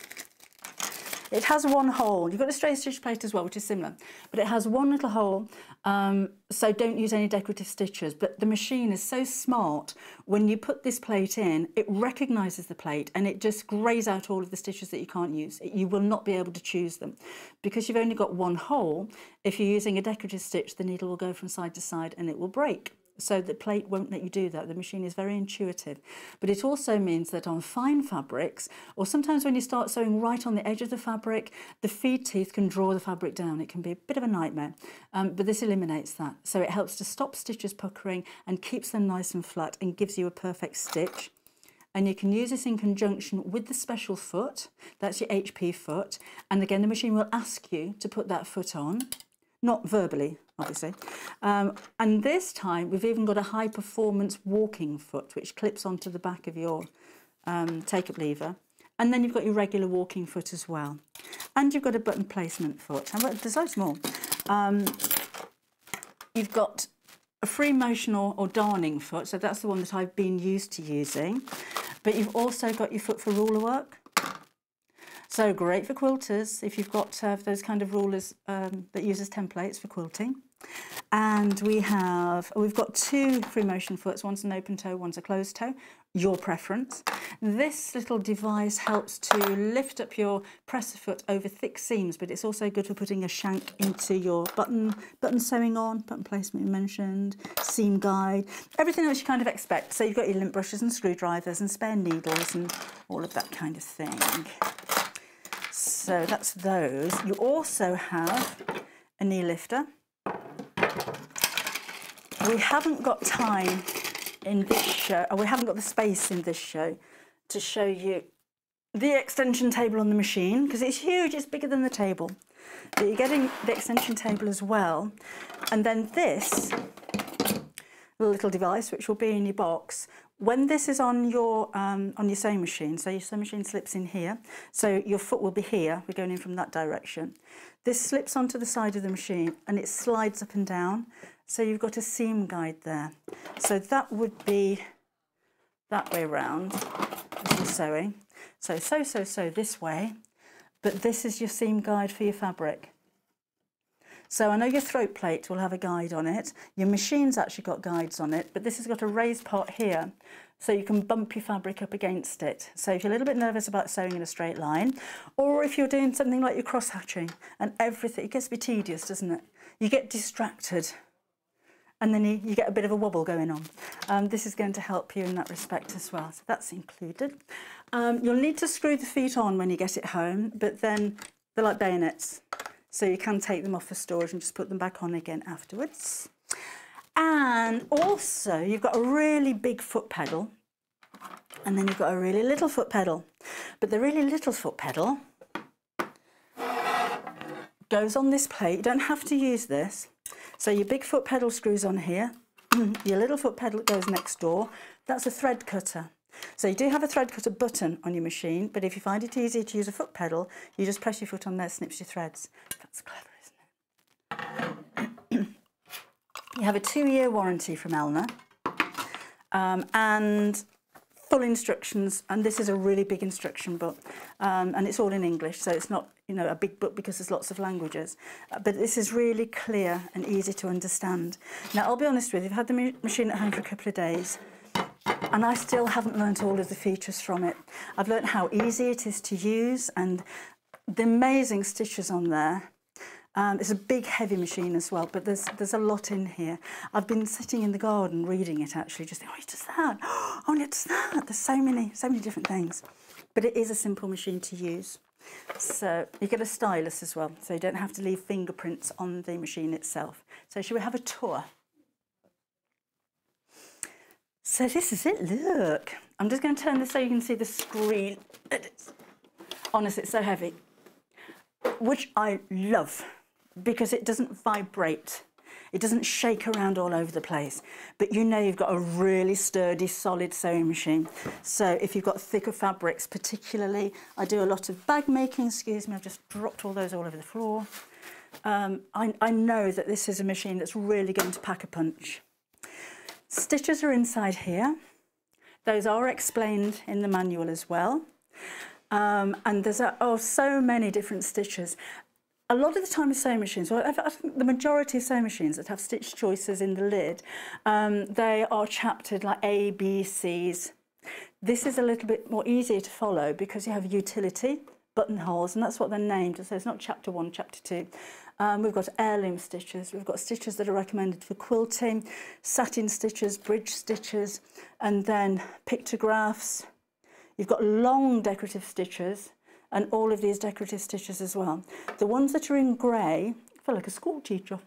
it has one hole. You've got a straight stitch plate as well, which is similar, but it has one little hole, um, so don't use any decorative stitches. But the machine is so smart, when you put this plate in, it recognises the plate and it just grays out all of the stitches that you can't use. You will not be able to choose them. Because you've only got one hole, if you're using a decorative stitch, the needle will go from side to side and it will break. So the plate won't let you do that. The machine is very intuitive. But it also means that on fine fabrics, or sometimes when you start sewing right on the edge of the fabric, the feed teeth can draw the fabric down. It can be a bit of a nightmare, um, but this eliminates that. So it helps to stop stitches puckering and keeps them nice and flat and gives you a perfect stitch. And you can use this in conjunction with the special foot. That's your H P foot. And again, the machine will ask you to put that foot on, not verbally, obviously. Um, and this time we've even got a high performance walking foot which clips onto the back of your um, take-up lever. And then you've got your regular walking foot as well. And you've got a button placement foot. And there's loads more. Um, you've got a free motion or, or darning foot, so that's the one that I've been used to using. But you've also got your foot for ruler work. So great for quilters if you've got uh, those kind of rulers um, that uses templates for quilting. And we have, we've got two free motion foots, one's an open toe, one's a closed toe, your preference. This little device helps to lift up your presser foot over thick seams, but it's also good for putting a shank into your button, button sewing on, button placement you mentioned, seam guide, everything else you kind of expect. So you've got your lint brushes and screwdrivers and spare needles and all of that kind of thing. So that's those. You also have a knee lifter. We haven't got time in this show, or we haven't got the space in this show to show you the extension table on the machine because it's huge, it's bigger than the table. But you're getting the extension table as well. And then this little device, which will be in your box, when this is on your um, on your sewing machine, so your sewing machine slips in here, so your foot will be here, we're going in from that direction. This slips onto the side of the machine and it slides up and down. So you've got a seam guide there. So that would be that way round as you're sewing. So, sew, sew, sew this way. But this is your seam guide for your fabric. So I know your throat plate will have a guide on it. Your machine's actually got guides on it, but this has got a raised part here so you can bump your fabric up against it. So if you're a little bit nervous about sewing in a straight line, or if you're doing something like your cross-hatching and everything, it gets a bit tedious, doesn't it? You get distracted and then you, you get a bit of a wobble going on. Um, this is going to help you in that respect as well. So that's included. Um, you'll need to screw the feet on when you get it home, but then they're like bayonets. So you can take them off for storage and just put them back on again afterwards. And also you've got a really big foot pedal and then you've got a really little foot pedal. But the really little foot pedal goes on this plate. You don't have to use this. So your big foot pedal screws on here. Your little foot pedal goes next door. That's a thread cutter. So you do have a thread cutter button on your machine, but if you find it easier to use a foot pedal, you just press your foot on there, snips your threads. That's clever, isn't it? You have a two-year warranty from Elna um, and full instructions, and this is a really big instruction book, um, and it's all in English, so it's not, you know, a big book because there's lots of languages, uh, but this is really clear and easy to understand. Now, I'll be honest with you, I've had the ma machine at home for a couple of days, and I still haven't learnt all of the features from it. I've learnt how easy it is to use and the amazing stitches on there. Um, it's a big, heavy machine as well, but there's there's a lot in here. I've been sitting in the garden reading it, actually, just thinking, oh, it does that, oh, it does that. There's so many, so many different things. But it is a simple machine to use. So you get a stylus as well, so you don't have to leave fingerprints on the machine itself. So should we have a tour? So this is it, look. I'm just going to turn this so you can see the screen. Honestly, it's so heavy, which I love because it doesn't vibrate. It doesn't shake around all over the place, but you know you've got a really sturdy, solid sewing machine. So if you've got thicker fabrics particularly, I do a lot of bag making, excuse me, I've just dropped all those all over the floor. Um, I, I know that this is a machine that's really going to pack a punch. Stitches are inside here. Those are explained in the manual as well. Um, and there's a, oh, so many different stitches. A lot of the time with sewing machines, well, I think the majority of sewing machines that have stitch choices in the lid, um, they are chaptered like A, B, C's. This is a little bit more easier to follow because you have utility, buttonholes, and that's what they're named. So it's not chapter one, chapter two. Um, we've got heirloom stitches, we've got stitches that are recommended for quilting, satin stitches, bridge stitches, and then pictographs. You've got long decorative stitches, and all of these decorative stitches as well. The ones that are in grey, I feel like a school teacher.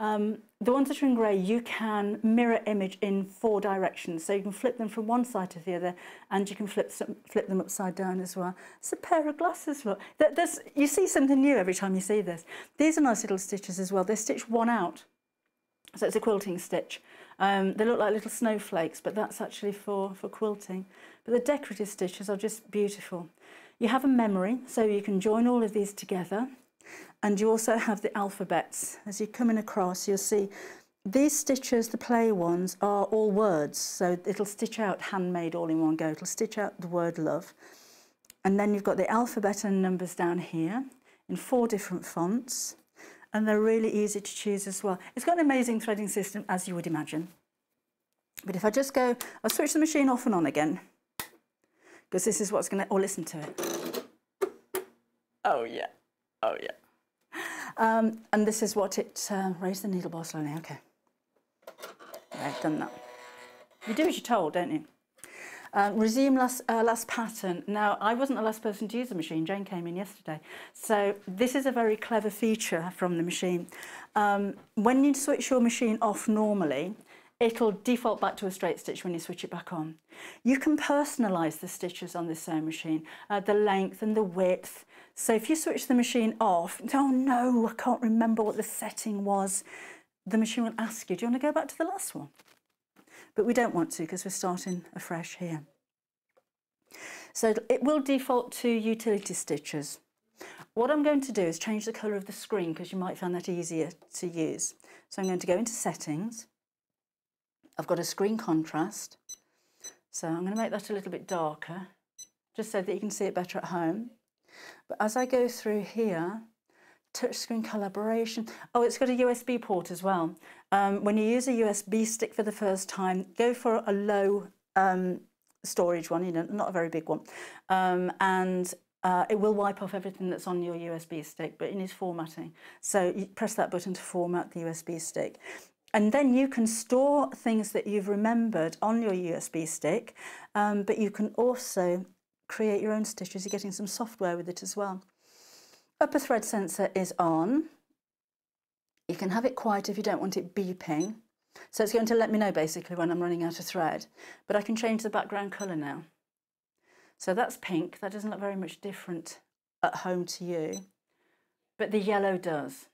Um, the ones that are in grey, you can mirror image in four directions. So you can flip them from one side to the other, and you can flip some, flip them upside down as well. It's a pair of glasses, look. There's, you see something new every time you see this. These are nice little stitches as well. They stitch one out, so it's a quilting stitch. Um, they look like little snowflakes, but that's actually for, for quilting. But the decorative stitches are just beautiful. You have a memory, so you can join all of these together. And you also have the alphabets. As you're coming across, you'll see these stitches, the play ones, are all words. So it'll stitch out handmade all in one go. It'll stitch out the word love. And then you've got the alphabet and numbers down here in four different fonts. And they're really easy to choose as well. It's got an amazing threading system, as you would imagine. But if I just go, I'll switch the machine off and on again, because this is what's going to, or listen to it. Oh, yeah. Oh, yeah. Um, and this is what it, uh, raise the needle bar slowly, okay. Right, done that. You do as you're told, don't you? Uh, resume last, uh, last pattern. Now, I wasn't the last person to use the machine. Jane came in yesterday. So this is a very clever feature from the machine. Um, when you switch your machine off normally, it'll default back to a straight stitch when you switch it back on. You can personalise the stitches on this sewing machine, uh, the length and the width. So if you switch the machine off, oh no, I can't remember what the setting was, the machine will ask you, do you want to go back to the last one? But we don't want to because we're starting afresh here. So it will default to utility stitches. What I'm going to do is change the colour of the screen because you might find that easier to use. So I'm going to go into settings. I've got a screen contrast, so I'm going to make that a little bit darker, just so that you can see it better at home. But as I go through here, touchscreen collaboration. Oh, it's got a U S B port as well. Um, when you use a U S B stick for the first time, go for a low um, storage one, you know, not a very big one, um, and uh, it will wipe off everything that's on your U S B stick, but it needs formatting. So you press that button to format the U S B stick. And then you can store things that you've remembered on your U S B stick, um, but you can also create your own stitches. You're getting some software with it as well. Upper thread sensor is on. You can have it quiet if you don't want it beeping. So it's going to let me know basically when I'm running out of thread, but I can change the background colour now. So that's pink. That doesn't look very much different at home to you, but the yellow does.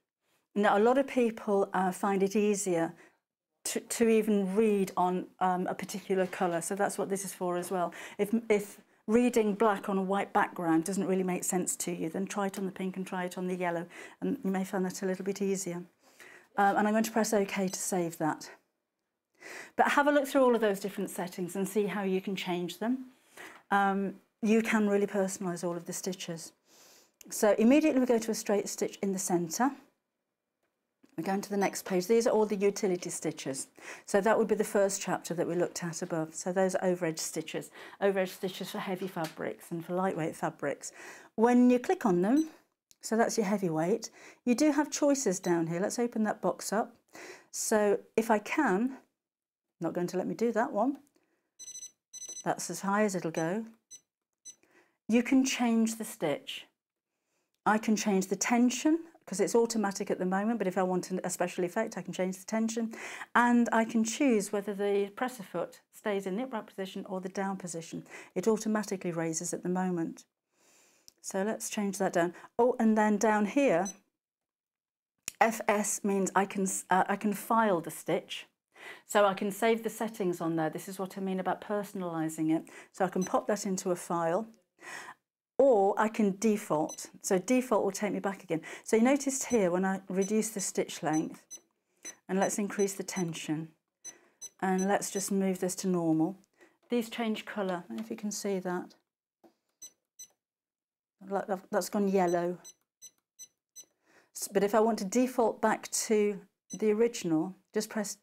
Now, a lot of people uh, find it easier to, to even read on um, a particular colour, so that's what this is for as well. If, if reading black on a white background doesn't really make sense to you, then try it on the pink and try it on the yellow, and you may find that a little bit easier. Um, and I'm going to press OK to save that. But have a look through all of those different settings and see how you can change them. Um, you can really personalise all of the stitches. So immediately we go to a straight stitch in the centre. We're going to the next page. These are all the utility stitches. So that would be the first chapter that we looked at above. So those are overedge stitches. Overedge stitches for heavy fabrics and for lightweight fabrics. When you click on them, so that's your heavyweight, you do have choices down here. Let's open that box up. So if I can, not going to let me do that one. That's as high as it'll go. You can change the stitch. I can change the tension, because it's automatic at the moment, but if I want a special effect, I can change the tension, and I can choose whether the presser foot stays in the upright position or the down position. It automatically raises at the moment. So let's change that down. Oh, and then down here, F S means I can, uh, I can file the stitch. So I can save the settings on there. This is what I mean about personalising it. So I can pop that into a file. or I can default. So default will take me back again. So you noticed here when I reduce the stitch length, and let's increase the tension, and let's just move this to normal. These change colour, I don't know if you can see that. That's gone yellow. But if I want to default back to the original, just press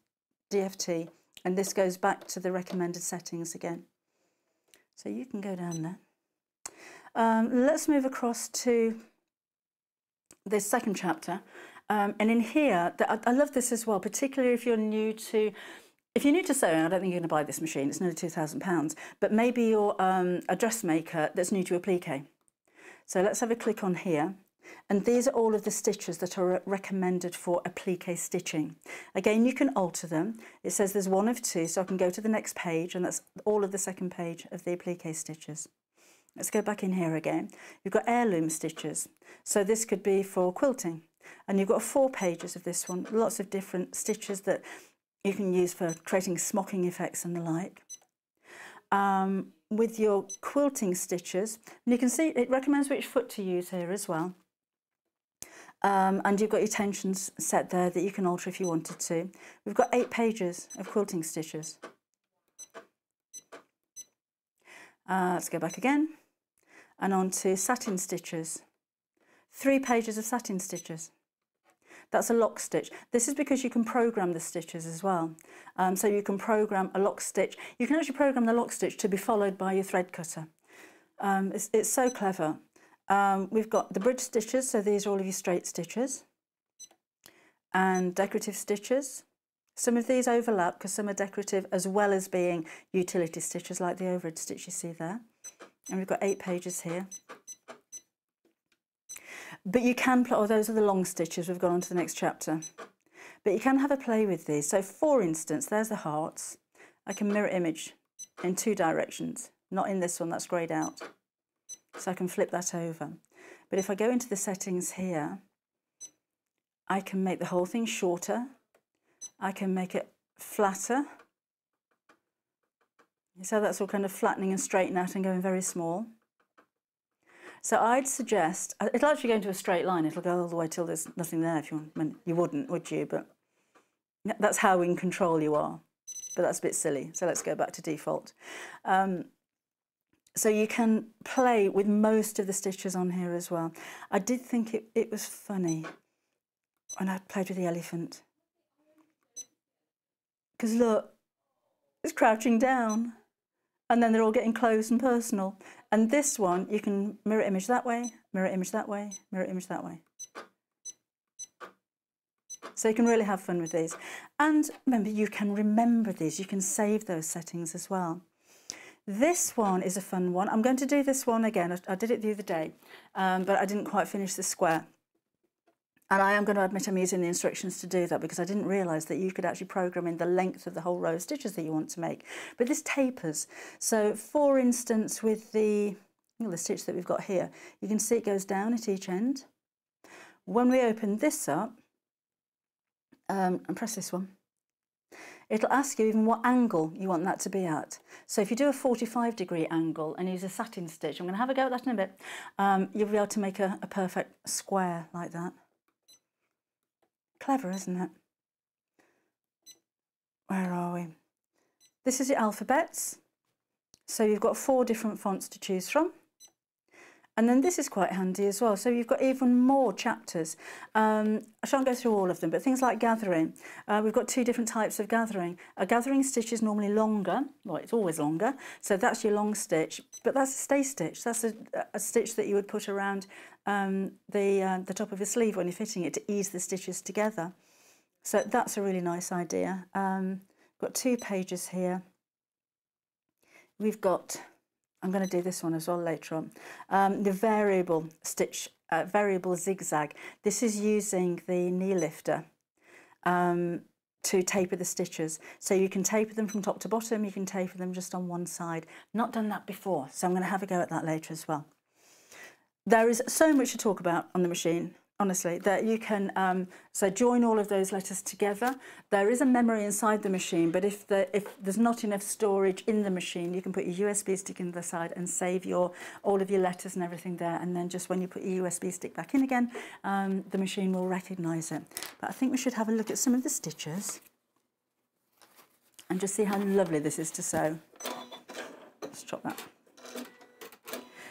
D F T, and this goes back to the recommended settings again. So you can go down there. Um, let's move across to this second chapter. Um, and in here, the, I, I love this as well, particularly if you're new to, if you're new to sewing, I don't think you're going to buy this machine, it's nearly two thousand pounds, but maybe you're um, a dressmaker that's new to applique. So let's have a click on here. And these are all of the stitches that are recommended for applique stitching. Again, you can alter them. It says there's one of two, so I can go to the next page, and that's all of the second page of the applique stitches. Let's go back in here again. You've got heirloom stitches. So this could be for quilting. And you've got four pages of this one, lots of different stitches that you can use for creating smocking effects and the like. Um, with your quilting stitches, and you can see it recommends which foot to use here as well. Um, and you've got your tensions set there that you can alter if you wanted to. We've got eight pages of quilting stitches. Uh, let's go back again and on to satin stitches. Three pages of satin stitches. That's a lock stitch. This is because you can program the stitches as well. Um, so you can program a lock stitch. You can actually program the lock stitch to be followed by your thread cutter. Um, it's, it's so clever. Um, we've got the bridge stitches, so these are all of your straight stitches, and decorative stitches. Some of these overlap because some are decorative as well as being utility stitches like the overhead stitch you see there. And we've got eight pages here. But you can play, oh, those are the long stitches, we've gone on to the next chapter. But you can have a play with these. So for instance, there's the hearts. I can mirror image in two directions, not in this one, that's greyed out. So I can flip that over. But if I go into the settings here, I can make the whole thing shorter. I can make it flatter. So that's all kind of flattening and straightening out and going very small. So I'd suggest, it'll actually go into a straight line. It'll go all the way till there's nothing there. If you want, I mean, you wouldn't, would you? But that's how in control you are. But that's a bit silly. So let's go back to default. Um, So you can play with most of the stitches on here as well. I did think it, it was funny when I played with the elephant. Because look, it's crouching down. And then they're all getting close and personal. And this one, you can mirror image that way, mirror image that way, mirror image that way. So you can really have fun with these. And remember, you can remember these. You can save those settings as well. This one is a fun one. I'm going to do this one again. I, I did it the other day, um, but I didn't quite finish the square. And I am going to admit I'm using the instructions to do that because I didn't realise that you could actually program in the length of the whole row of stitches that you want to make. But this tapers. So for instance, with the, you know, the stitch that we've got here, you can see it goes down at each end. When we open this up, um, and press this one, it'll ask you even what angle you want that to be at. So if you do a forty-five degree angle and use a satin stitch, I'm going to have a go at that in a bit, um, you'll be able to make a, a perfect square like that. Clever, isn't it? Where are we? This is your alphabets. So you've got four different fonts to choose from. And then this is quite handy as well. So you've got even more chapters. Um, I shan't go through all of them, but things like gathering. Uh, we've got two different types of gathering. A gathering stitch is normally longer. Well, it's always longer. So that's your long stitch, but that's a stay stitch. That's a, a stitch that you would put around um, the, uh, the top of your sleeve when you're fitting it to ease the stitches together. So that's a really nice idea. Um, got two pages here. We've got... I'm going to do this one as well later on. Um, the variable stitch, uh, variable zigzag. This is using the knee lifter um, to taper the stitches. So you can taper them from top to bottom. You can taper them just on one side. Not done that before, so I'm going to have a go at that later as well. There is so much to talk about on the machine. Honestly, that you can um, so join all of those letters together. There is a memory inside the machine, but if, the, if there's not enough storage in the machine, you can put your U S B stick in the side and save your all of your letters and everything there. And then just when you put your U S B stick back in again, um, the machine will recognise it. But I think we should have a look at some of the stitches and just see how lovely this is to sew. Let's chop that.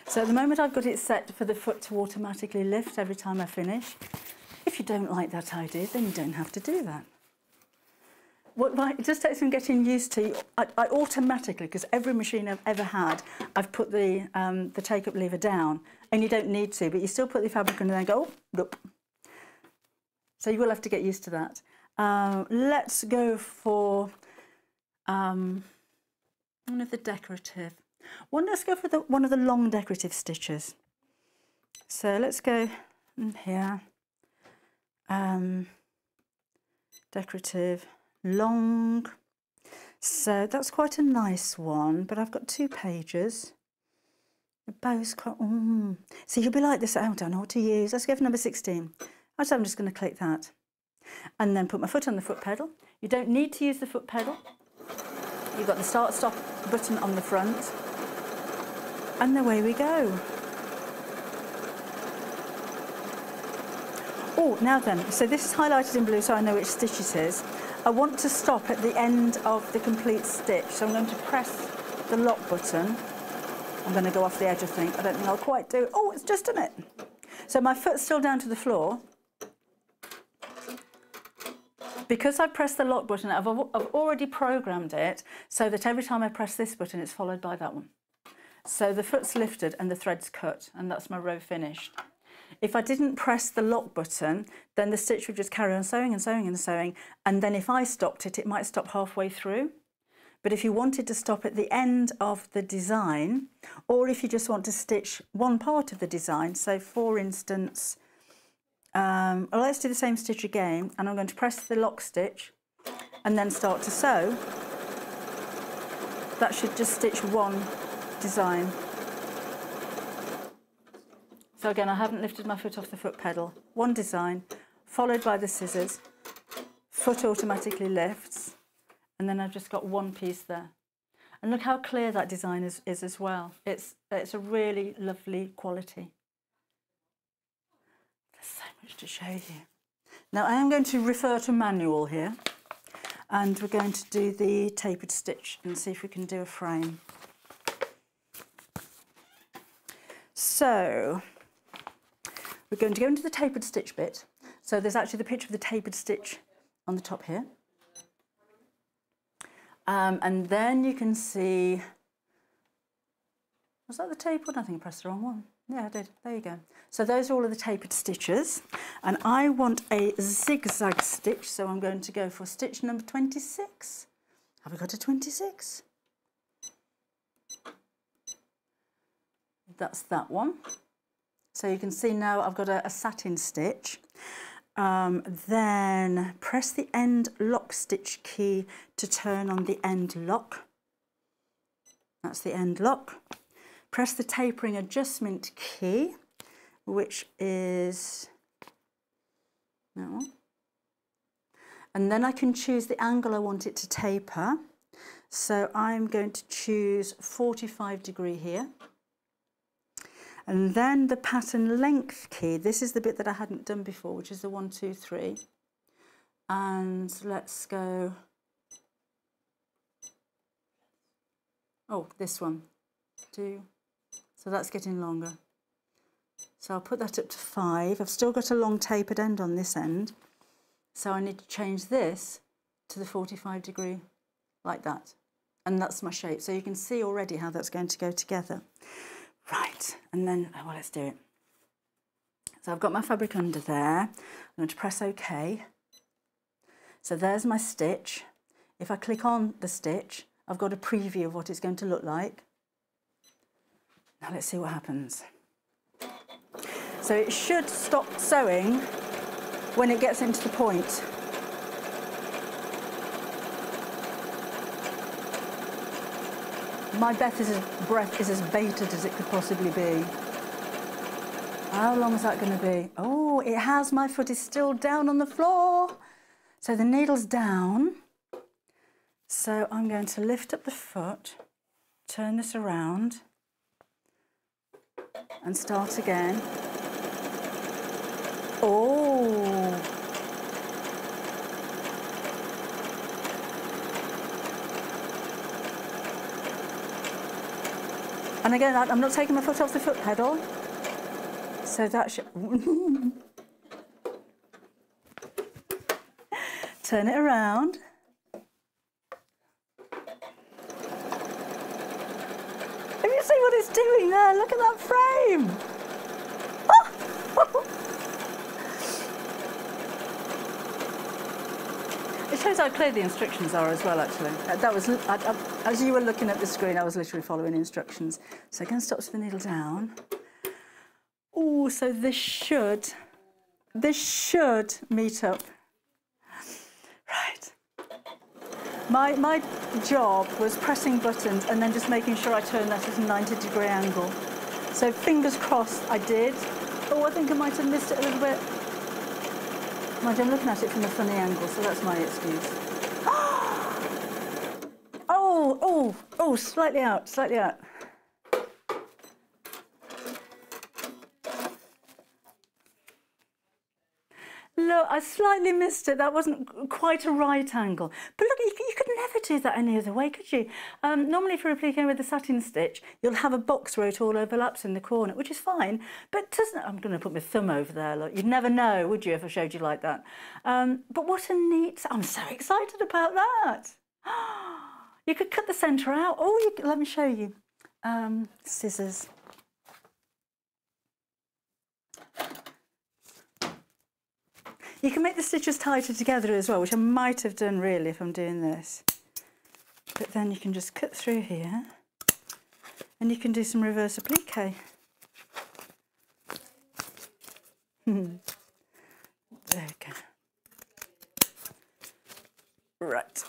So at the moment I've got it set for the foot to automatically lift every time I finish. If you don't like that idea, then you don't have to do that. What my, it just takes some getting used to. I, I automatically, because every machine I've ever had, I've put the, um, the take-up lever down, and you don't need to, but you still put the fabric under there and go, oh, nope. So you will have to get used to that. Uh, let's go for um, one of the decorative. One, let's go for the, one of the long decorative stitches. So let's go here, um, decorative, long. So that's quite a nice one, but I've got two pages. The bow's quite, mm. So you'll be like this, oh, I don't know what to use. Let's go for number sixteen. I'm just going to click that and then put my foot on the foot pedal. You don't need to use the foot pedal. You've got the start-stop button on the front. And away we go. Oh, now then, so this is highlighted in blue so I know which stitch it is. I want to stop at the end of the complete stitch, so I'm going to press the lock button. I'm going to go off the edge, I think. I don't think I'll quite do it. Oh, it's just done it. So my foot's still down to the floor. Because I pressed the lock button, I've, I've already programmed it so that every time I press this button, it's followed by that one. So the foot's lifted and the thread's cut, and that's my row finished. If I didn't press the lock button, then the stitch would just carry on sewing and sewing and sewing, and then if I stopped it, it might stop halfway through. But if you wanted to stop at the end of the design, or if you just want to stitch one part of the design, so for instance, Um, well, let's do the same stitch again, and I'm going to press the lock stitch and then start to sew. That should just stitch one design. So again, I haven't lifted my foot off the foot pedal. One design, followed by the scissors, foot automatically lifts, and then I've just got one piece there. And look how clear that design is, is as well. It's, it's a really lovely quality. So much to show you. Now I am going to refer to manual here, and we're going to do the tapered stitch and see if we can do a frame. So we're going to go into the tapered stitch bit. So there's actually the picture of the tapered stitch on the top here, um, and then you can see, was that the tapered one? I think I pressed the wrong one. Yeah, I did. There you go. So those are all of the tapered stitches, and I want a zigzag stitch, so I'm going to go for stitch number twenty-six. Have we got a twenty-six? That's that one. So you can see now I've got a, a satin stitch. Um, then press the end lock stitch key to turn on the end lock. That's the end lock. Press the tapering adjustment key, which is that one. And then I can choose the angle I want it to taper. So I'm going to choose forty-five degree here. And then the pattern length key. This is the bit that I hadn't done before, which is the one, two, three. And let's go. Oh, this one. Two. So that's getting longer. So I'll put that up to five. I've still got a long tapered end on this end. So I need to change this to the forty-five degree, like that. And that's my shape. So you can see already how that's going to go together. Right, and then, oh, well, let's do it. So I've got my fabric under there. I'm going to press OK. So there's my stitch. If I click on the stitch, I've got a preview of what it's going to look like. Now let's see what happens. So it should stop sewing when it gets into the point. My breath is as, breath is as bated as it could possibly be. How long is that going to be? Oh, it has. My foot is still down on the floor. So the needle's down. So I'm going to lift up the foot, turn this around, and start again. Oh! And again, I'm not taking my foot off the foot pedal. So that should... Turn it around. Have you seen what it's doing there? Look at that frame. Oh! It shows how clear the instructions are as well, actually. That was, I, I, as you were looking at the screen, I was literally following instructions. So again, stops the needle down. Oh, so this should, this should meet up. My, my job was pressing buttons and then just making sure I turned that at a ninety degree angle. So fingers crossed I did. Oh, I think I might have missed it a little bit. Mind you, I'm looking at it from a funny angle, so that's my excuse. Oh, oh, oh, slightly out, slightly out. Look, I slightly missed it. That wasn't quite a right angle. But look, you, you could never do that any other way, could you? Um, normally for appliquing with a satin stitch, you'll have a box where it all overlaps in the corner, which is fine, but doesn't... I'm going to put my thumb over there, look. You'd never know, would you, if I showed you like that? Um, but what a neat... I'm so excited about that. You could cut the centre out. Oh, you could... let me show you. Um, scissors. You can make the stitches tighter together as well, which I might have done really if I'm doing this. But then you can just cut through here and you can do some reverse applique. Hmm. There we go. Right.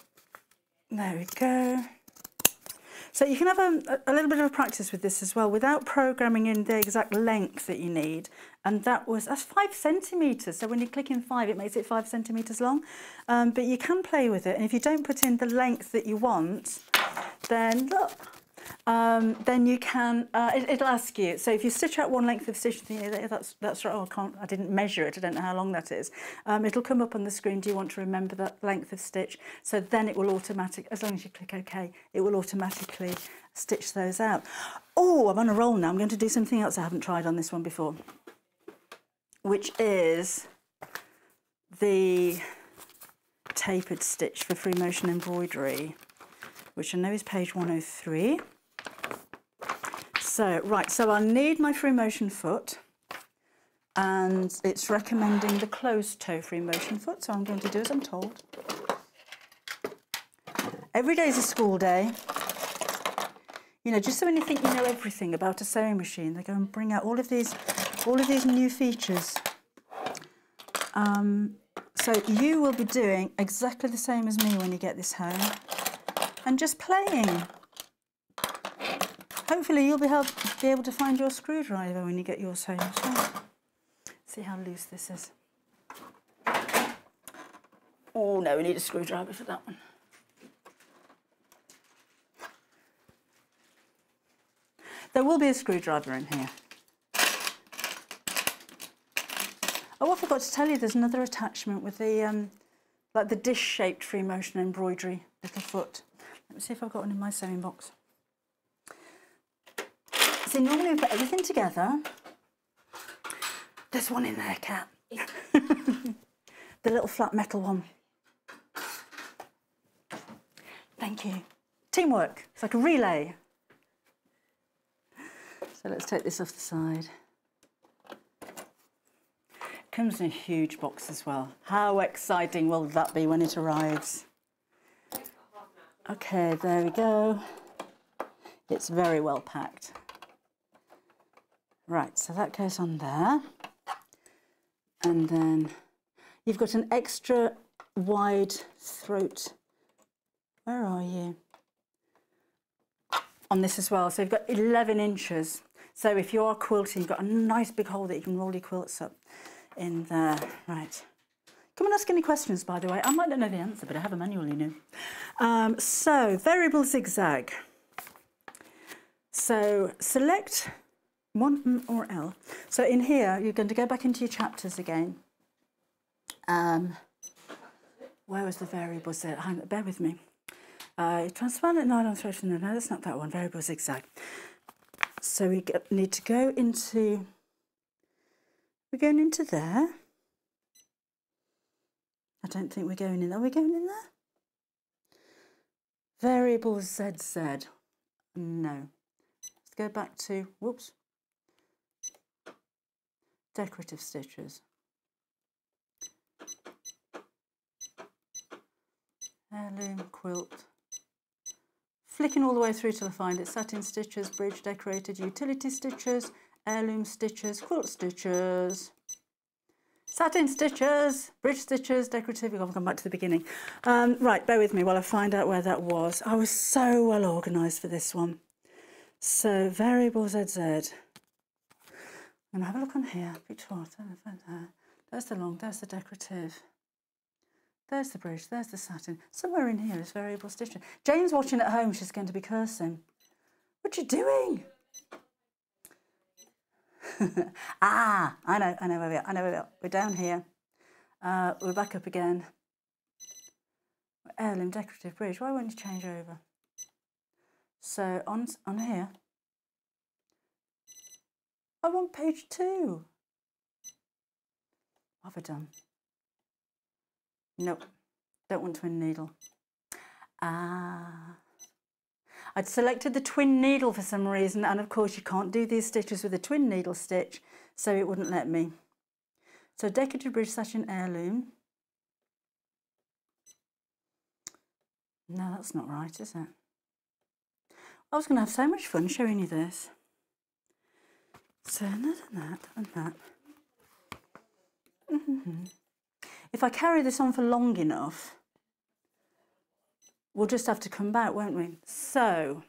There we go. So you can have a, a little bit of a practice with this as well without programming in the exact length that you need. And that was, that's five centimetres. So when you click in five, it makes it five centimetres long. Um, but you can play with it. And if you don't put in the length that you want, then look, um, then you can, uh, it, it'll ask you. So if you stitch out one length of stitch, you think, that's, that's right, oh, I can't, I didn't measure it. I don't know how long that is. Um, it'll come up on the screen. Do you want to remember that length of stitch? So then it will automatically, as long as you click OK, it will automatically stitch those out. Oh, I'm on a roll now. I'm going to do something else I haven't tried on this one before, which is the tapered stitch for free motion embroidery, which I know is page one oh three. So, right, so I need my free motion foot, and it's recommending the closed toe free motion foot, so I'm going to do as I'm told. Every day is a school day. You know, just so when you think you know everything about a sewing machine, they go and bring out all of these, all of these new features. Um, so you will be doing exactly the same as me when you get this home, and just playing. Hopefully, you'll be, help, be able to find your screwdriver when you get yours home. So, see how loose this is. Oh no, we need a screwdriver for that one. There will be a screwdriver in here. Oh, I forgot to tell you, there's another attachment with the, um, like the dish-shaped free motion embroidery little foot. Let me see if I've got one in my sewing box. See, normally we put everything together. There's one in there, Cat. The little flat metal one. Thank you. Teamwork. It's like a relay. So let's take this off the side. It comes in a huge box as well. How exciting will that be when it arrives? Okay, there we go. It's very well packed. Right, so that goes on there. And then you've got an extra wide throat. Where are you? On this as well. So you've got eleven inches. So if you are quilting, you've got a nice big hole that you can roll your quilts up in there. Right. Come and ask any questions, by the way. I might not know the answer, but I have a manual, you know. Um, so, variable zigzag. So, select one M or L. So in here, you're going to go back into your chapters again. Um, where was the variable zigzag? Hang on, bear with me. Uh, transparent nylon thread. No, no, that's not that one. Variable zigzag. So we get, need to go into, we're going into there. I don't think we're going in there. Are we going in there? Variable Z Z. No. Let's go back to, whoops. Decorative stitches. Heirloom, quilt. Flicking all the way through till I find it. Satin stitches, bridge decorated, utility stitches, heirloom stitches, quilt stitches, satin stitches, bridge stitches, decorative. I've gone back to the beginning. Um, right, bear with me while I find out where that was. I was so well organised for this one. So, variable Z Z. I'm going to have a look on here. There's the long, there's the decorative. There's the bridge, there's the satin. Somewhere in here is variable stitching. Jane's watching at home, she's going to be cursing. What are you doing? ah, I know, I know where we are, I know where we are. We're down here. Uh, we're back up again. Heirloom, decorative, bridge. Why won't you change over? So on, on here. I want page two. What have I done? Nope, don't want twin needle. Ah, I'd selected the twin needle for some reason, and of course you can't do these stitches with a twin needle stitch, so it wouldn't let me. So decorative bridge, satin, heirloom. No, that's not right, is it? I was going to have so much fun showing you this. So that and that and that. Mm-hmm. If I carry this on for long enough, we'll just have to come back, won't we? So,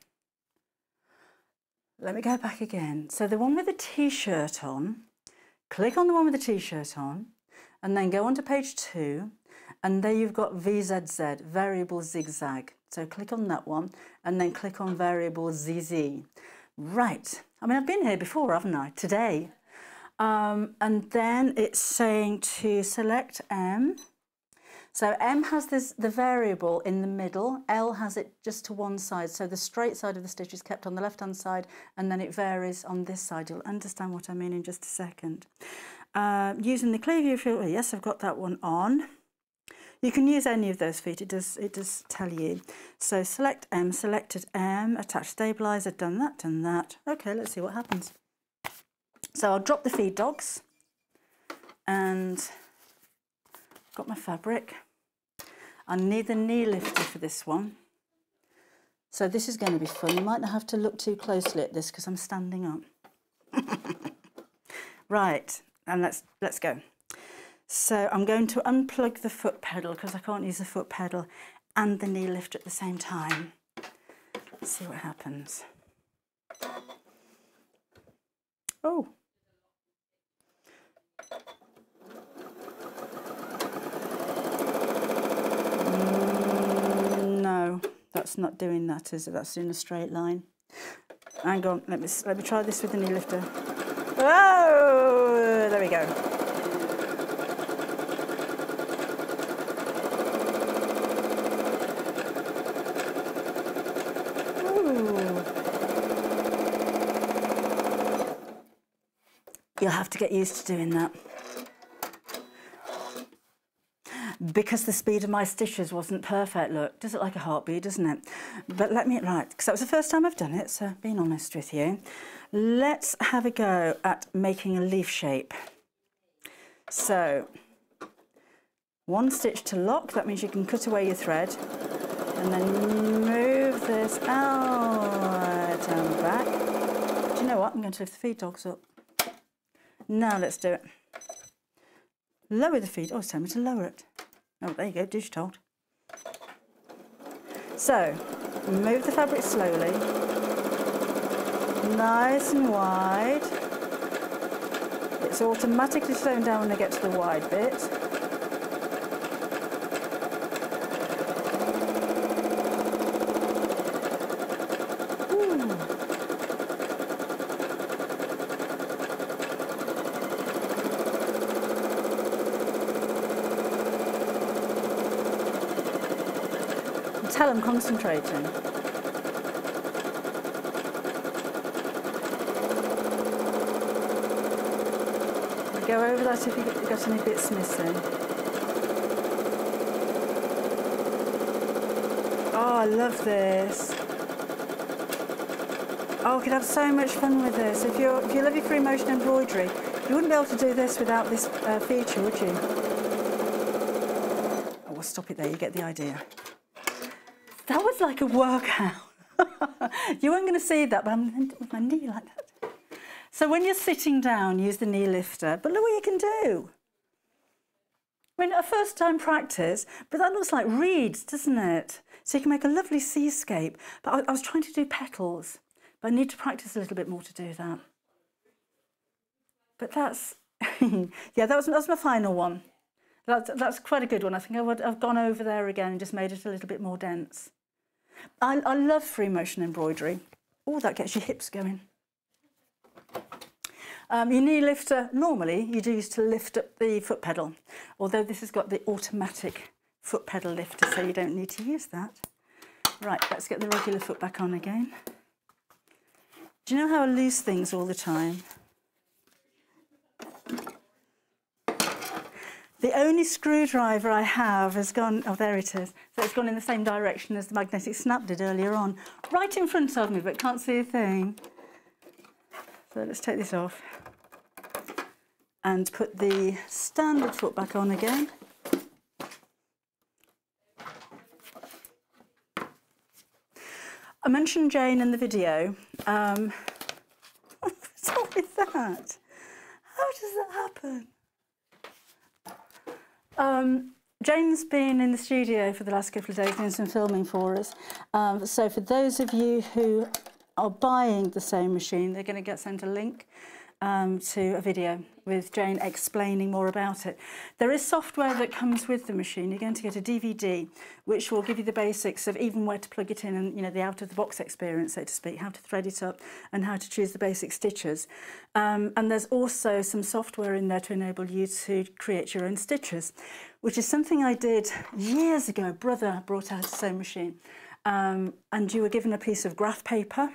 let me go back again. So the one with the t-shirt on, click on the one with the t-shirt on, and then go on to page two, and there you've got V Z Z, variable zigzag. So click on that one, and then click on variable Z Z. Right, I mean, I've been here before, haven't I? Today. Um, and then it's saying to select M. So M has this, the variable in the middle, L has it just to one side. So the straight side of the stitch is kept on the left-hand side, and then it varies on this side. You'll understand what I mean in just a second. Uh, using the clear view filter, yes, I've got that one on. You can use any of those feet, it does, it does tell you. So select M, selected M, attach stabiliser, done that, done that. Okay, let's see what happens. So I'll drop the feed dogs and got my fabric. I need the knee lifter for this one. So this is going to be fun. You might not have to look too closely at this because I'm standing up. Right, and let's, let's go. So I'm going to unplug the foot pedal because I can't use the foot pedal and the knee lifter at the same time. Let's see what happens. Oh. No, that's not doing that, is it? That's in a straight line. Hang on, let me let me try this with the knee lifter. Oh, there we go. Ooh. You'll have to get used to doing that, because the speed of my stitches wasn't perfect. Look, does it like a heartbeat, doesn't it? But let me, right, because that was the first time I've done it, so being honest with you. Let's have a go at making a leaf shape. So, one stitch to lock, that means you can cut away your thread, and then move this out and back. Do you know what? I'm going to lift the feed dogs up. Now let's do it. Lower the feed, oh, it's telling me to lower it. Oh, there you go, digital. So, move the fabric slowly. nice and wide. It's automatically slowing down when I get to the wide bit. Tell I'm concentrating. Go over that if you've got any bits missing. Oh, I love this. Oh, I could have so much fun with this. If you're if you love your free motion embroidery, you wouldn't be able to do this without this uh, feature, would you? Oh, well, stop it there. You get the idea. That was like a workout. You weren't going to see that, but I'm with my knee like that. So when you're sitting down, use the knee lifter. But look what you can do. I mean, a first-time practice, but that looks like reeds, doesn't it? So you can make a lovely seascape. But I, I was trying to do petals, but I need to practice a little bit more to do that. But that's, yeah, that was, that was my final one. That's, that's quite a good one. I think I would, I've gone over there again and just made it a little bit more dense. I, I love free motion embroidery. Oh, that gets your hips going. Um, your knee lifter, normally you do use to lift up the foot pedal, although this has got the automatic foot pedal lifter, so you don't need to use that. Right, let's get the regular foot back on again. Do you know how I lose things all the time? The only screwdriver I have has gone, oh, there it is. So it's gone in the same direction as the magnetic snap did earlier on, right in front of me, but can't see a thing. So let's take this off and put the standard foot back on again. I mentioned Jane in the video. Um, what's up with that? How does that happen? Um, Jane's been in the studio for the last couple of days doing some filming for us, um, so for those of you who are buying the sewing machine, they're going to get sent a link um, to a video with Jane explaining more about it. There is software that comes with the machine. You're going to get a D V D which will give you the basics of even where to plug it in and, you know, the out-of-the-box experience, so to speak, how to thread it up and how to choose the basic stitches. Um, and there's also some software in there to enable you to create your own stitches, which is something I did years ago. Brother brought out a sewing machine, um, and you were given a piece of graph paper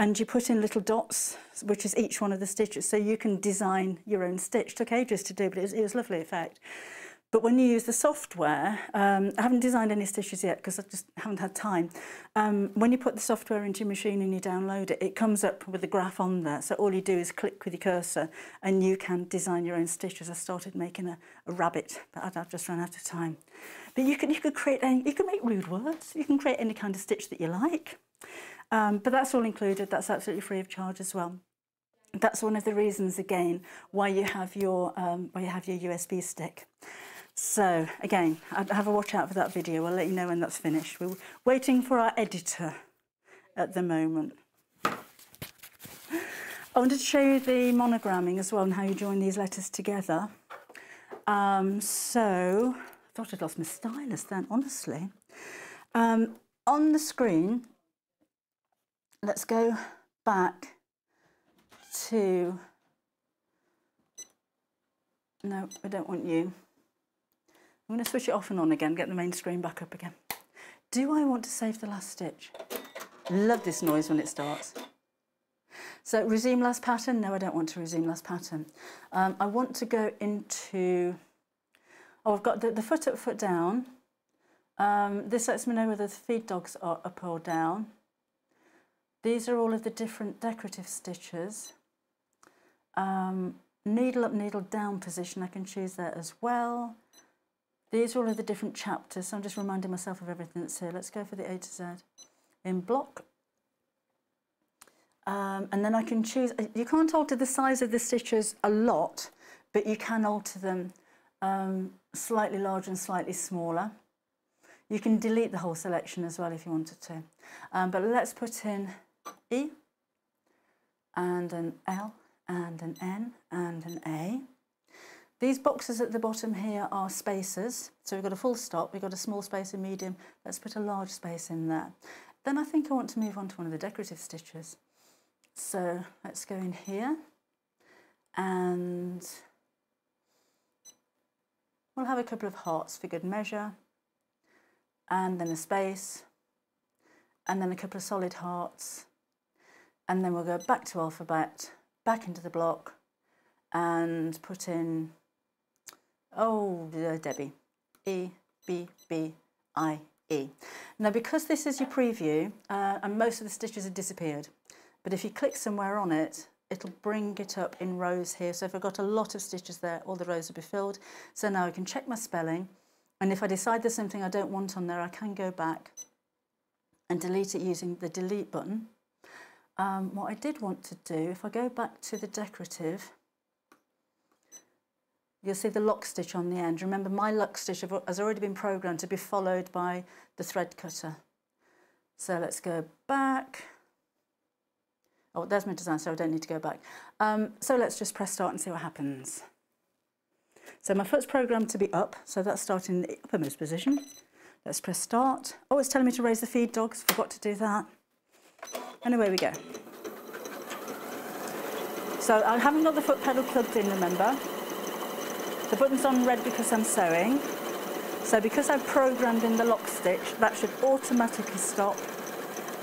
and you put in little dots, which is each one of the stitches, so you can design your own stitch. It took ages to do, but it was, it was a lovely effect. But when you use the software, um, I haven't designed any stitches yet because I just haven't had time. Um, when you put the software into your machine and you download it, it comes up with a graph on there. So all you do is click with your cursor and you can design your own stitches. I started making a, a rabbit, but I'd, I've just run out of time. But you can, you could create any, you can make rude words. You can create any kind of stitch that you like. Um, but that's all included. That's absolutely free of charge as well. That's one of the reasons, again, why you have your um, why you have your U S B stick. So again, I'd have a watch out for that video. I'll let you know when that's finished. We're waiting for our editor at the moment. I wanted to show you the monogramming as well and how you join these letters together. Um, so I thought I'd lost my stylus then, honestly. Um, on the screen. Let's go back to, no, I don't want you. I'm going to switch it off and on again, get the main screen back up again. Do I want to save the last stitch? Love this noise when it starts. So resume last pattern. No, I don't want to resume last pattern. Um, I want to go into, oh, I've got the, the foot up, foot down. Um, this lets me know whether the feed dogs are up or down. These are all of the different decorative stitches. Um, needle up, needle down position, I can choose there as well. These are all of the different chapters, so I'm just reminding myself of everything that's here. Let's go for the A to Z in block. Um, and then I can choose, you can't alter the size of the stitches a lot, but you can alter them um, slightly larger and slightly smaller. You can delete the whole selection as well if you wanted to. Um, but let's put in E and an L and an N and an A. These boxes at the bottom here are spacers. So we've got a full stop, we've got a small space, a medium. Let's put a large space in there. Then I think I want to move on to one of the decorative stitches. So let's go in here and we'll have a couple of hearts for good measure, and then a space, and then a couple of solid hearts, and then we'll go back to alphabet, back into the block, and put in, oh, uh, Debbie, E, B, B, I, E. Now, because this is your preview, uh, and most of the stitches have disappeared, but if you click somewhere on it, it'll bring it up in rows here. So if I've got a lot of stitches there, all the rows will be filled. So now I can check my spelling, and if I decide there's something I don't want on there, I can go back and delete it using the delete button. Um, what I did want to do, if I go back to the decorative, you'll see the lock stitch on the end. Remember, my lock stitch has already been programmed to be followed by the thread cutter. So let's go back. Oh, there's my design, so I don't need to go back. Um, so let's just press start and see what happens. So my foot's programmed to be up, so that's starting in the uppermost position. Let's press start. Oh, it's telling me to raise the feed dogs. Forgot to do that. And away we go. So I haven't got the foot pedal plugged in, remember. The button's on red because I'm sewing. So because I've programmed in the lock stitch, that should automatically stop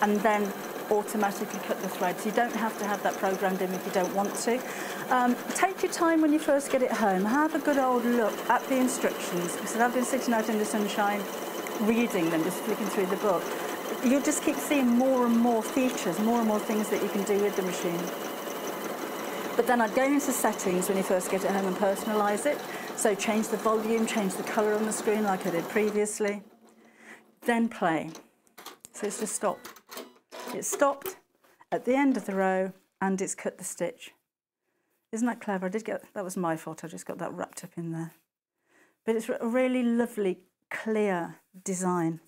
and then automatically cut the thread. So you don't have to have that programmed in if you don't want to. Um, take your time when you first get it home. Have a good old look at the instructions, because I've been sitting out in the sunshine reading them, just flicking through the book. You'll just keep seeing more and more features, more and more things that you can do with the machine. But then I'd go into settings when you first get it home and personalise it. So change the volume, change the colour on the screen like I did previously. Then play. So it's just stopped. It's stopped at the end of the row and it's cut the stitch. Isn't that clever? I did get, that was my fault, I just got that wrapped up in there. But it's a really lovely, clear design.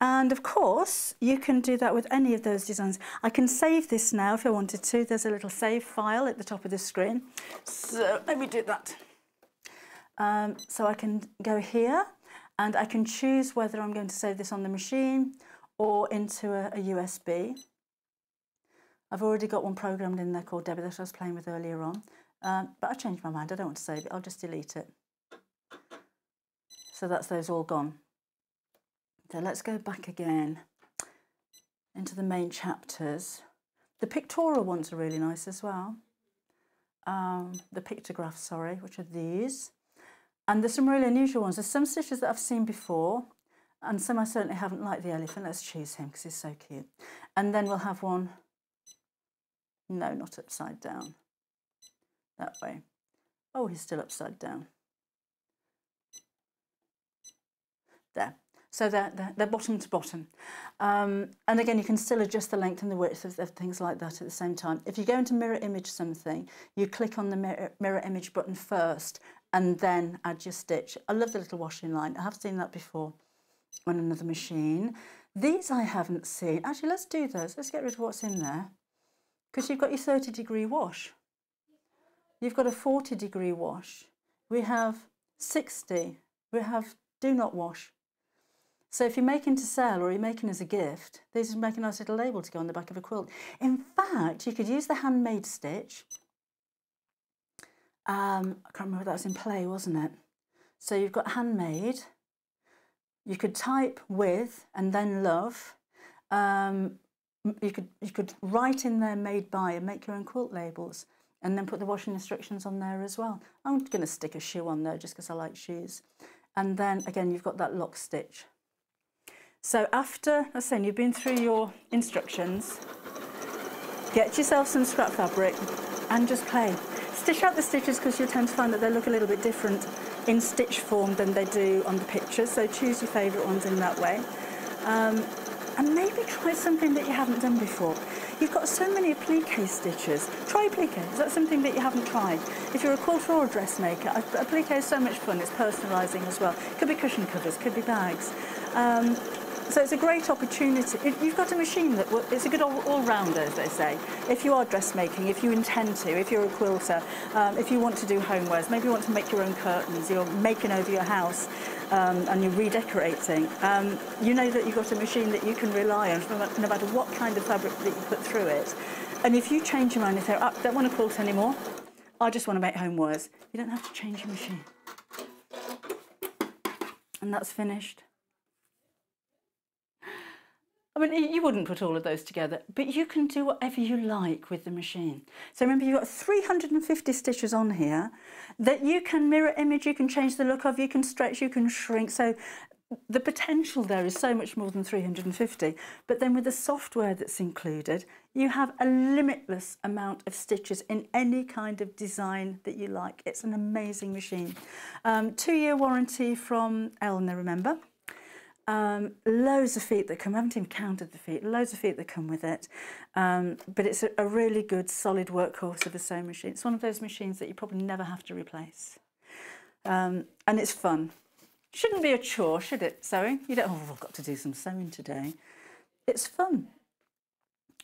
And of course, you can do that with any of those designs. I can save this now if I wanted to. There's a little save file at the top of the screen. So let me do that. Um, so I can go here and I can choose whether I'm going to save this on the machine or into a, a U S B. I've already got one programmed in there called Debbie that I was playing with earlier on. Um, but I changed my mind. I don't want to save it. I'll just delete it. So that's those all gone. So let's go back again into the main chapters. The pictorial ones are really nice as well. Um, the pictographs, sorry, which are these. And there's some really unusual ones. There's some stitches that I've seen before and some I certainly haven't, liked the elephant. Let's choose him because he's so cute. And then we'll have one, no, not upside down, that way. Oh, he's still upside down. There. So they're, they're, they're bottom to bottom. Um, and again, you can still adjust the length and the width of, of things like that at the same time. If you're going to mirror image something, you click on the mirror, mirror image button first and then add your stitch. I love the little washing line. I have seen that before on another machine. These I haven't seen. Actually, let's do those. Let's get rid of what's in there because you've got your thirty degree wash. You've got a forty degree wash. We have sixty. We have do not wash. So if you're making to sell or you're making as a gift, these make a nice little label to go on the back of a quilt. In fact, you could use the handmade stitch. Um, I can't remember, that was in play, wasn't it? So you've got handmade. You could type with and then love. Um, you could, you could write in there made by and make your own quilt labels and then put the washing instructions on there as well. I'm going to stick a shoe on there just because I like shoes. And then again, you've got that lock stitch. So after, I was saying, you've been through your instructions, get yourself some scrap fabric and just play. Stitch out the stitches because you'll tend to find that they look a little bit different in stitch form than they do on the pictures, so choose your favourite ones in that way. Um, and maybe try something that you haven't done before. You've got so many applique stitches. Try applique. Is that something that you haven't tried? If you're a quilter or a dressmaker, applique is so much fun. It's personalising as well. Could be cushion covers, could be bags. Um, So it's a great opportunity. You've got a machine that will, it's a good all-rounder, as they say. If you are dressmaking, if you intend to, if you're a quilter, um, if you want to do homewares, maybe you want to make your own curtains, you're making over your house um, and you're redecorating, um, you know that you've got a machine that you can rely on no matter what kind of fabric that you put through it. And if you change your mind, if they're up, oh, don't want to quilt anymore, I just want to make homewares, you don't have to change your machine. And that's finished. I mean, you wouldn't put all of those together, but you can do whatever you like with the machine. So remember, you've got three hundred and fifty stitches on here that you can mirror image, you can change the look of, you can stretch, you can shrink. So the potential there is so much more than three hundred and fifty. But then with the software that's included, you have a limitless amount of stitches in any kind of design that you like. It's an amazing machine. Um, two-year warranty from Elna, remember? Um, loads of feet that come, I haven't even counted the feet, loads of feet that come with it. Um, but it's a, a really good, solid workhorse of a sewing machine. It's one of those machines that you probably never have to replace. Um, and it's fun. Shouldn't be a chore, should it, sewing? You don't, oh, I've got to do some sewing today. It's fun.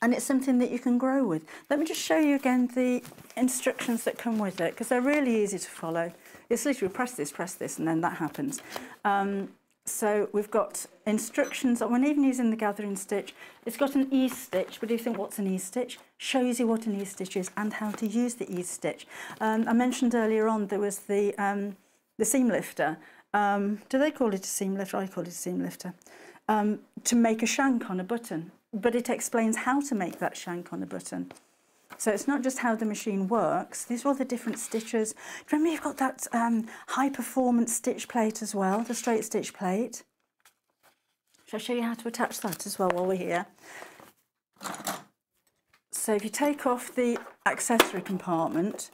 And it's something that you can grow with. Let me just show you again the instructions that come with it, because they're really easy to follow. It's literally press this, press this, and then that happens. Um, So we've got instructions on when even using the gathering stitch. It's got an e-stitch, but if you think what's an e-stitch, shows you what an e-stitch is and how to use the e-stitch. Um, I mentioned earlier on there was the, um, the seam lifter. Um, do they call it a seam lifter? I call it a seam lifter. Um, to make a shank on a button, but it explains how to make that shank on a button. So it's not just how the machine works, these are all the different stitches. Remember, you've got that um, high-performance stitch plate as well, the straight stitch plate. Shall I show you how to attach that as well while we're here? So if you take off the accessory compartment,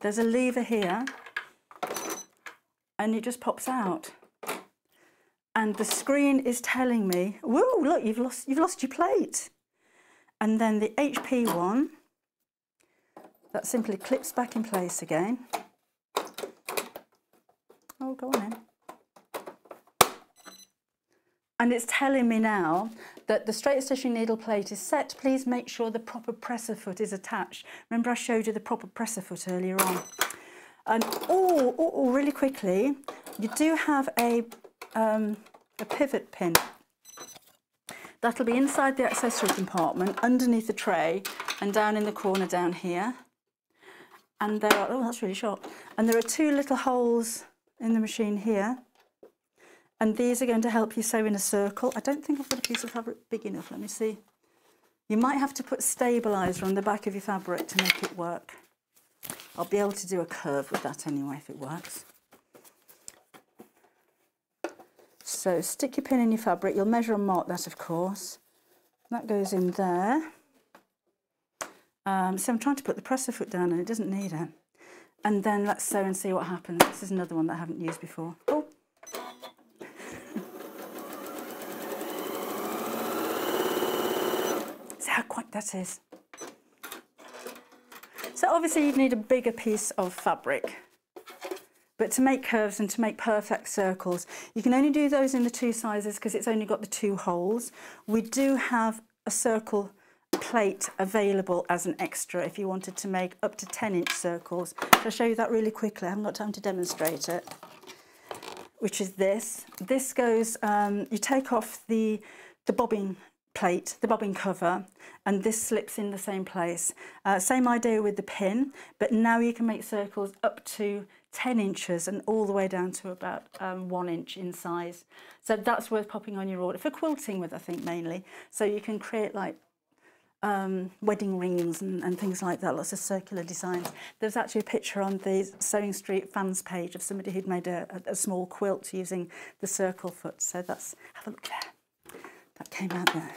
there's a lever here, and it just pops out. And the screen is telling me, whoa, look, you've lost, you've lost your plate. And then the H P one, that simply clips back in place again. Oh, go on in. And it's telling me now that the straight stitching needle plate is set. Please make sure the proper presser foot is attached. Remember, I showed you the proper presser foot earlier on. And oh, oh, oh really quickly, you do have a, um, a pivot pin. That'll be inside the accessory compartment, underneath the tray, and down in the corner down here. And there are, oh, that's really sharp. And there are two little holes in the machine here. And these are going to help you sew in a circle. I don't think I've got a piece of fabric big enough. Let me see. You might have to put stabiliser on the back of your fabric to make it work. I'll be able to do a curve with that anyway if it works. So stick your pin in your fabric, you'll measure and mark that, of course. That goes in there. Um, so I'm trying to put the presser foot down and it doesn't need it. And then let's sew and see what happens. This is another one that I haven't used before. Oh! See how quick that is. So obviously you'd need a bigger piece of fabric. But to make curves and to make perfect circles, you can only do those in the two sizes because it's only got the two holes. We do have a circle plate available as an extra if you wanted to make up to ten inch circles. I'll show you that really quickly. I haven't got time to demonstrate it, which is this. This goes, um, you take off the, the bobbin plate, the bobbin cover, and this slips in the same place. Uh, same idea with the pin, but now you can make circles up to ten inches and all the way down to about um, one inch in size. So that's worth popping on your order for quilting with, I think, mainly. So you can create like um, wedding rings and, and things like that, lots of circular designs. There's actually a picture on the Sewing Street fans page of somebody who'd made a, a, a small quilt using the circle foot. So that's, have a look there. That came out there.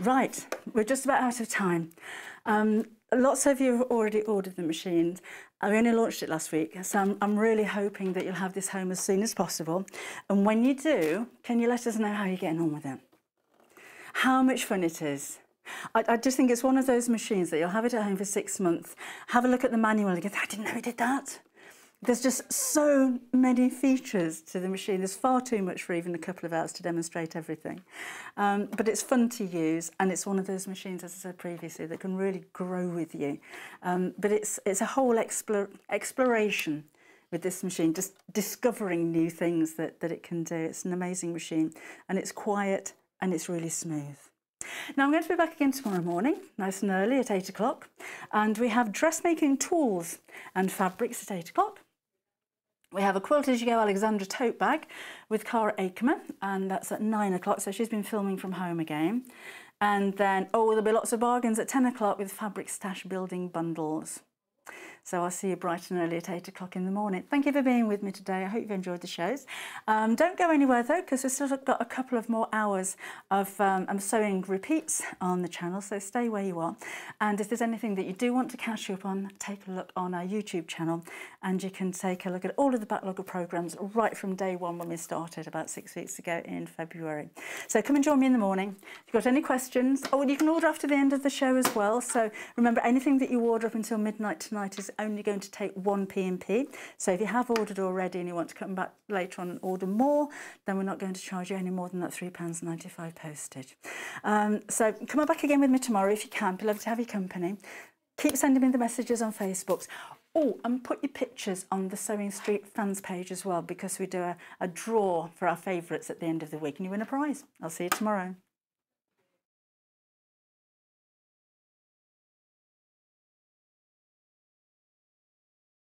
Right, we're just about out of time. Um, Lots of you have already ordered the machine. We only launched it last week, so I'm, I'm really hoping that you'll have this home as soon as possible. And when you do, can you let us know how you're getting on with it? How much fun it is. I, I just think it's one of those machines that you'll have it at home for six months, have a look at the manual and go, I didn't know we did that. There's just so many features to the machine. There's far too much for even a couple of hours to demonstrate everything. Um, but it's fun to use, and it's one of those machines, as I said previously, that can really grow with you. Um, but it's, it's a whole explore, exploration with this machine, just discovering new things that, that it can do. It's an amazing machine, and it's quiet, and it's really smooth. Now, I'm going to be back again tomorrow morning, nice and early at eight o'clock, and we have dressmaking tools and fabrics at eight o'clock. We have a Quilt As You Go Alexandra tote bag with Cara Aikman, and that's at nine o'clock, so she's been filming from home again. And then, oh, there'll be lots of bargains at ten o'clock with Fabric Stash Building Bundles. So I'll see you bright and early at eight o'clock in the morning. Thank you for being with me today. I hope you've enjoyed the shows. Um, don't go anywhere, though, because we've still got a couple of more hours of um, um, sewing repeats on the channel, so stay where you are. And if there's anything that you do want to catch up on, take a look on our YouTube channel, and you can take a look at all of the backlog of programmes right from day one when we started about six weeks ago in February. So come and join me in the morning. If you've got any questions, oh, you can order after the end of the show as well. So remember, anything that you order up until midnight tonight is only going to take one P and P, so if you have ordered already and you want to come back later on and order more, then we're not going to charge you any more than that three pounds ninety-five postage. Um, so come on back again with me tomorrow if you can. Be lovely to have your company. Keep sending me the messages on Facebook. Oh, and put your pictures on the Sewing Street fans page as well, because we do a, a draw for our favourites at the end of the week and you win a prize. I'll see you tomorrow.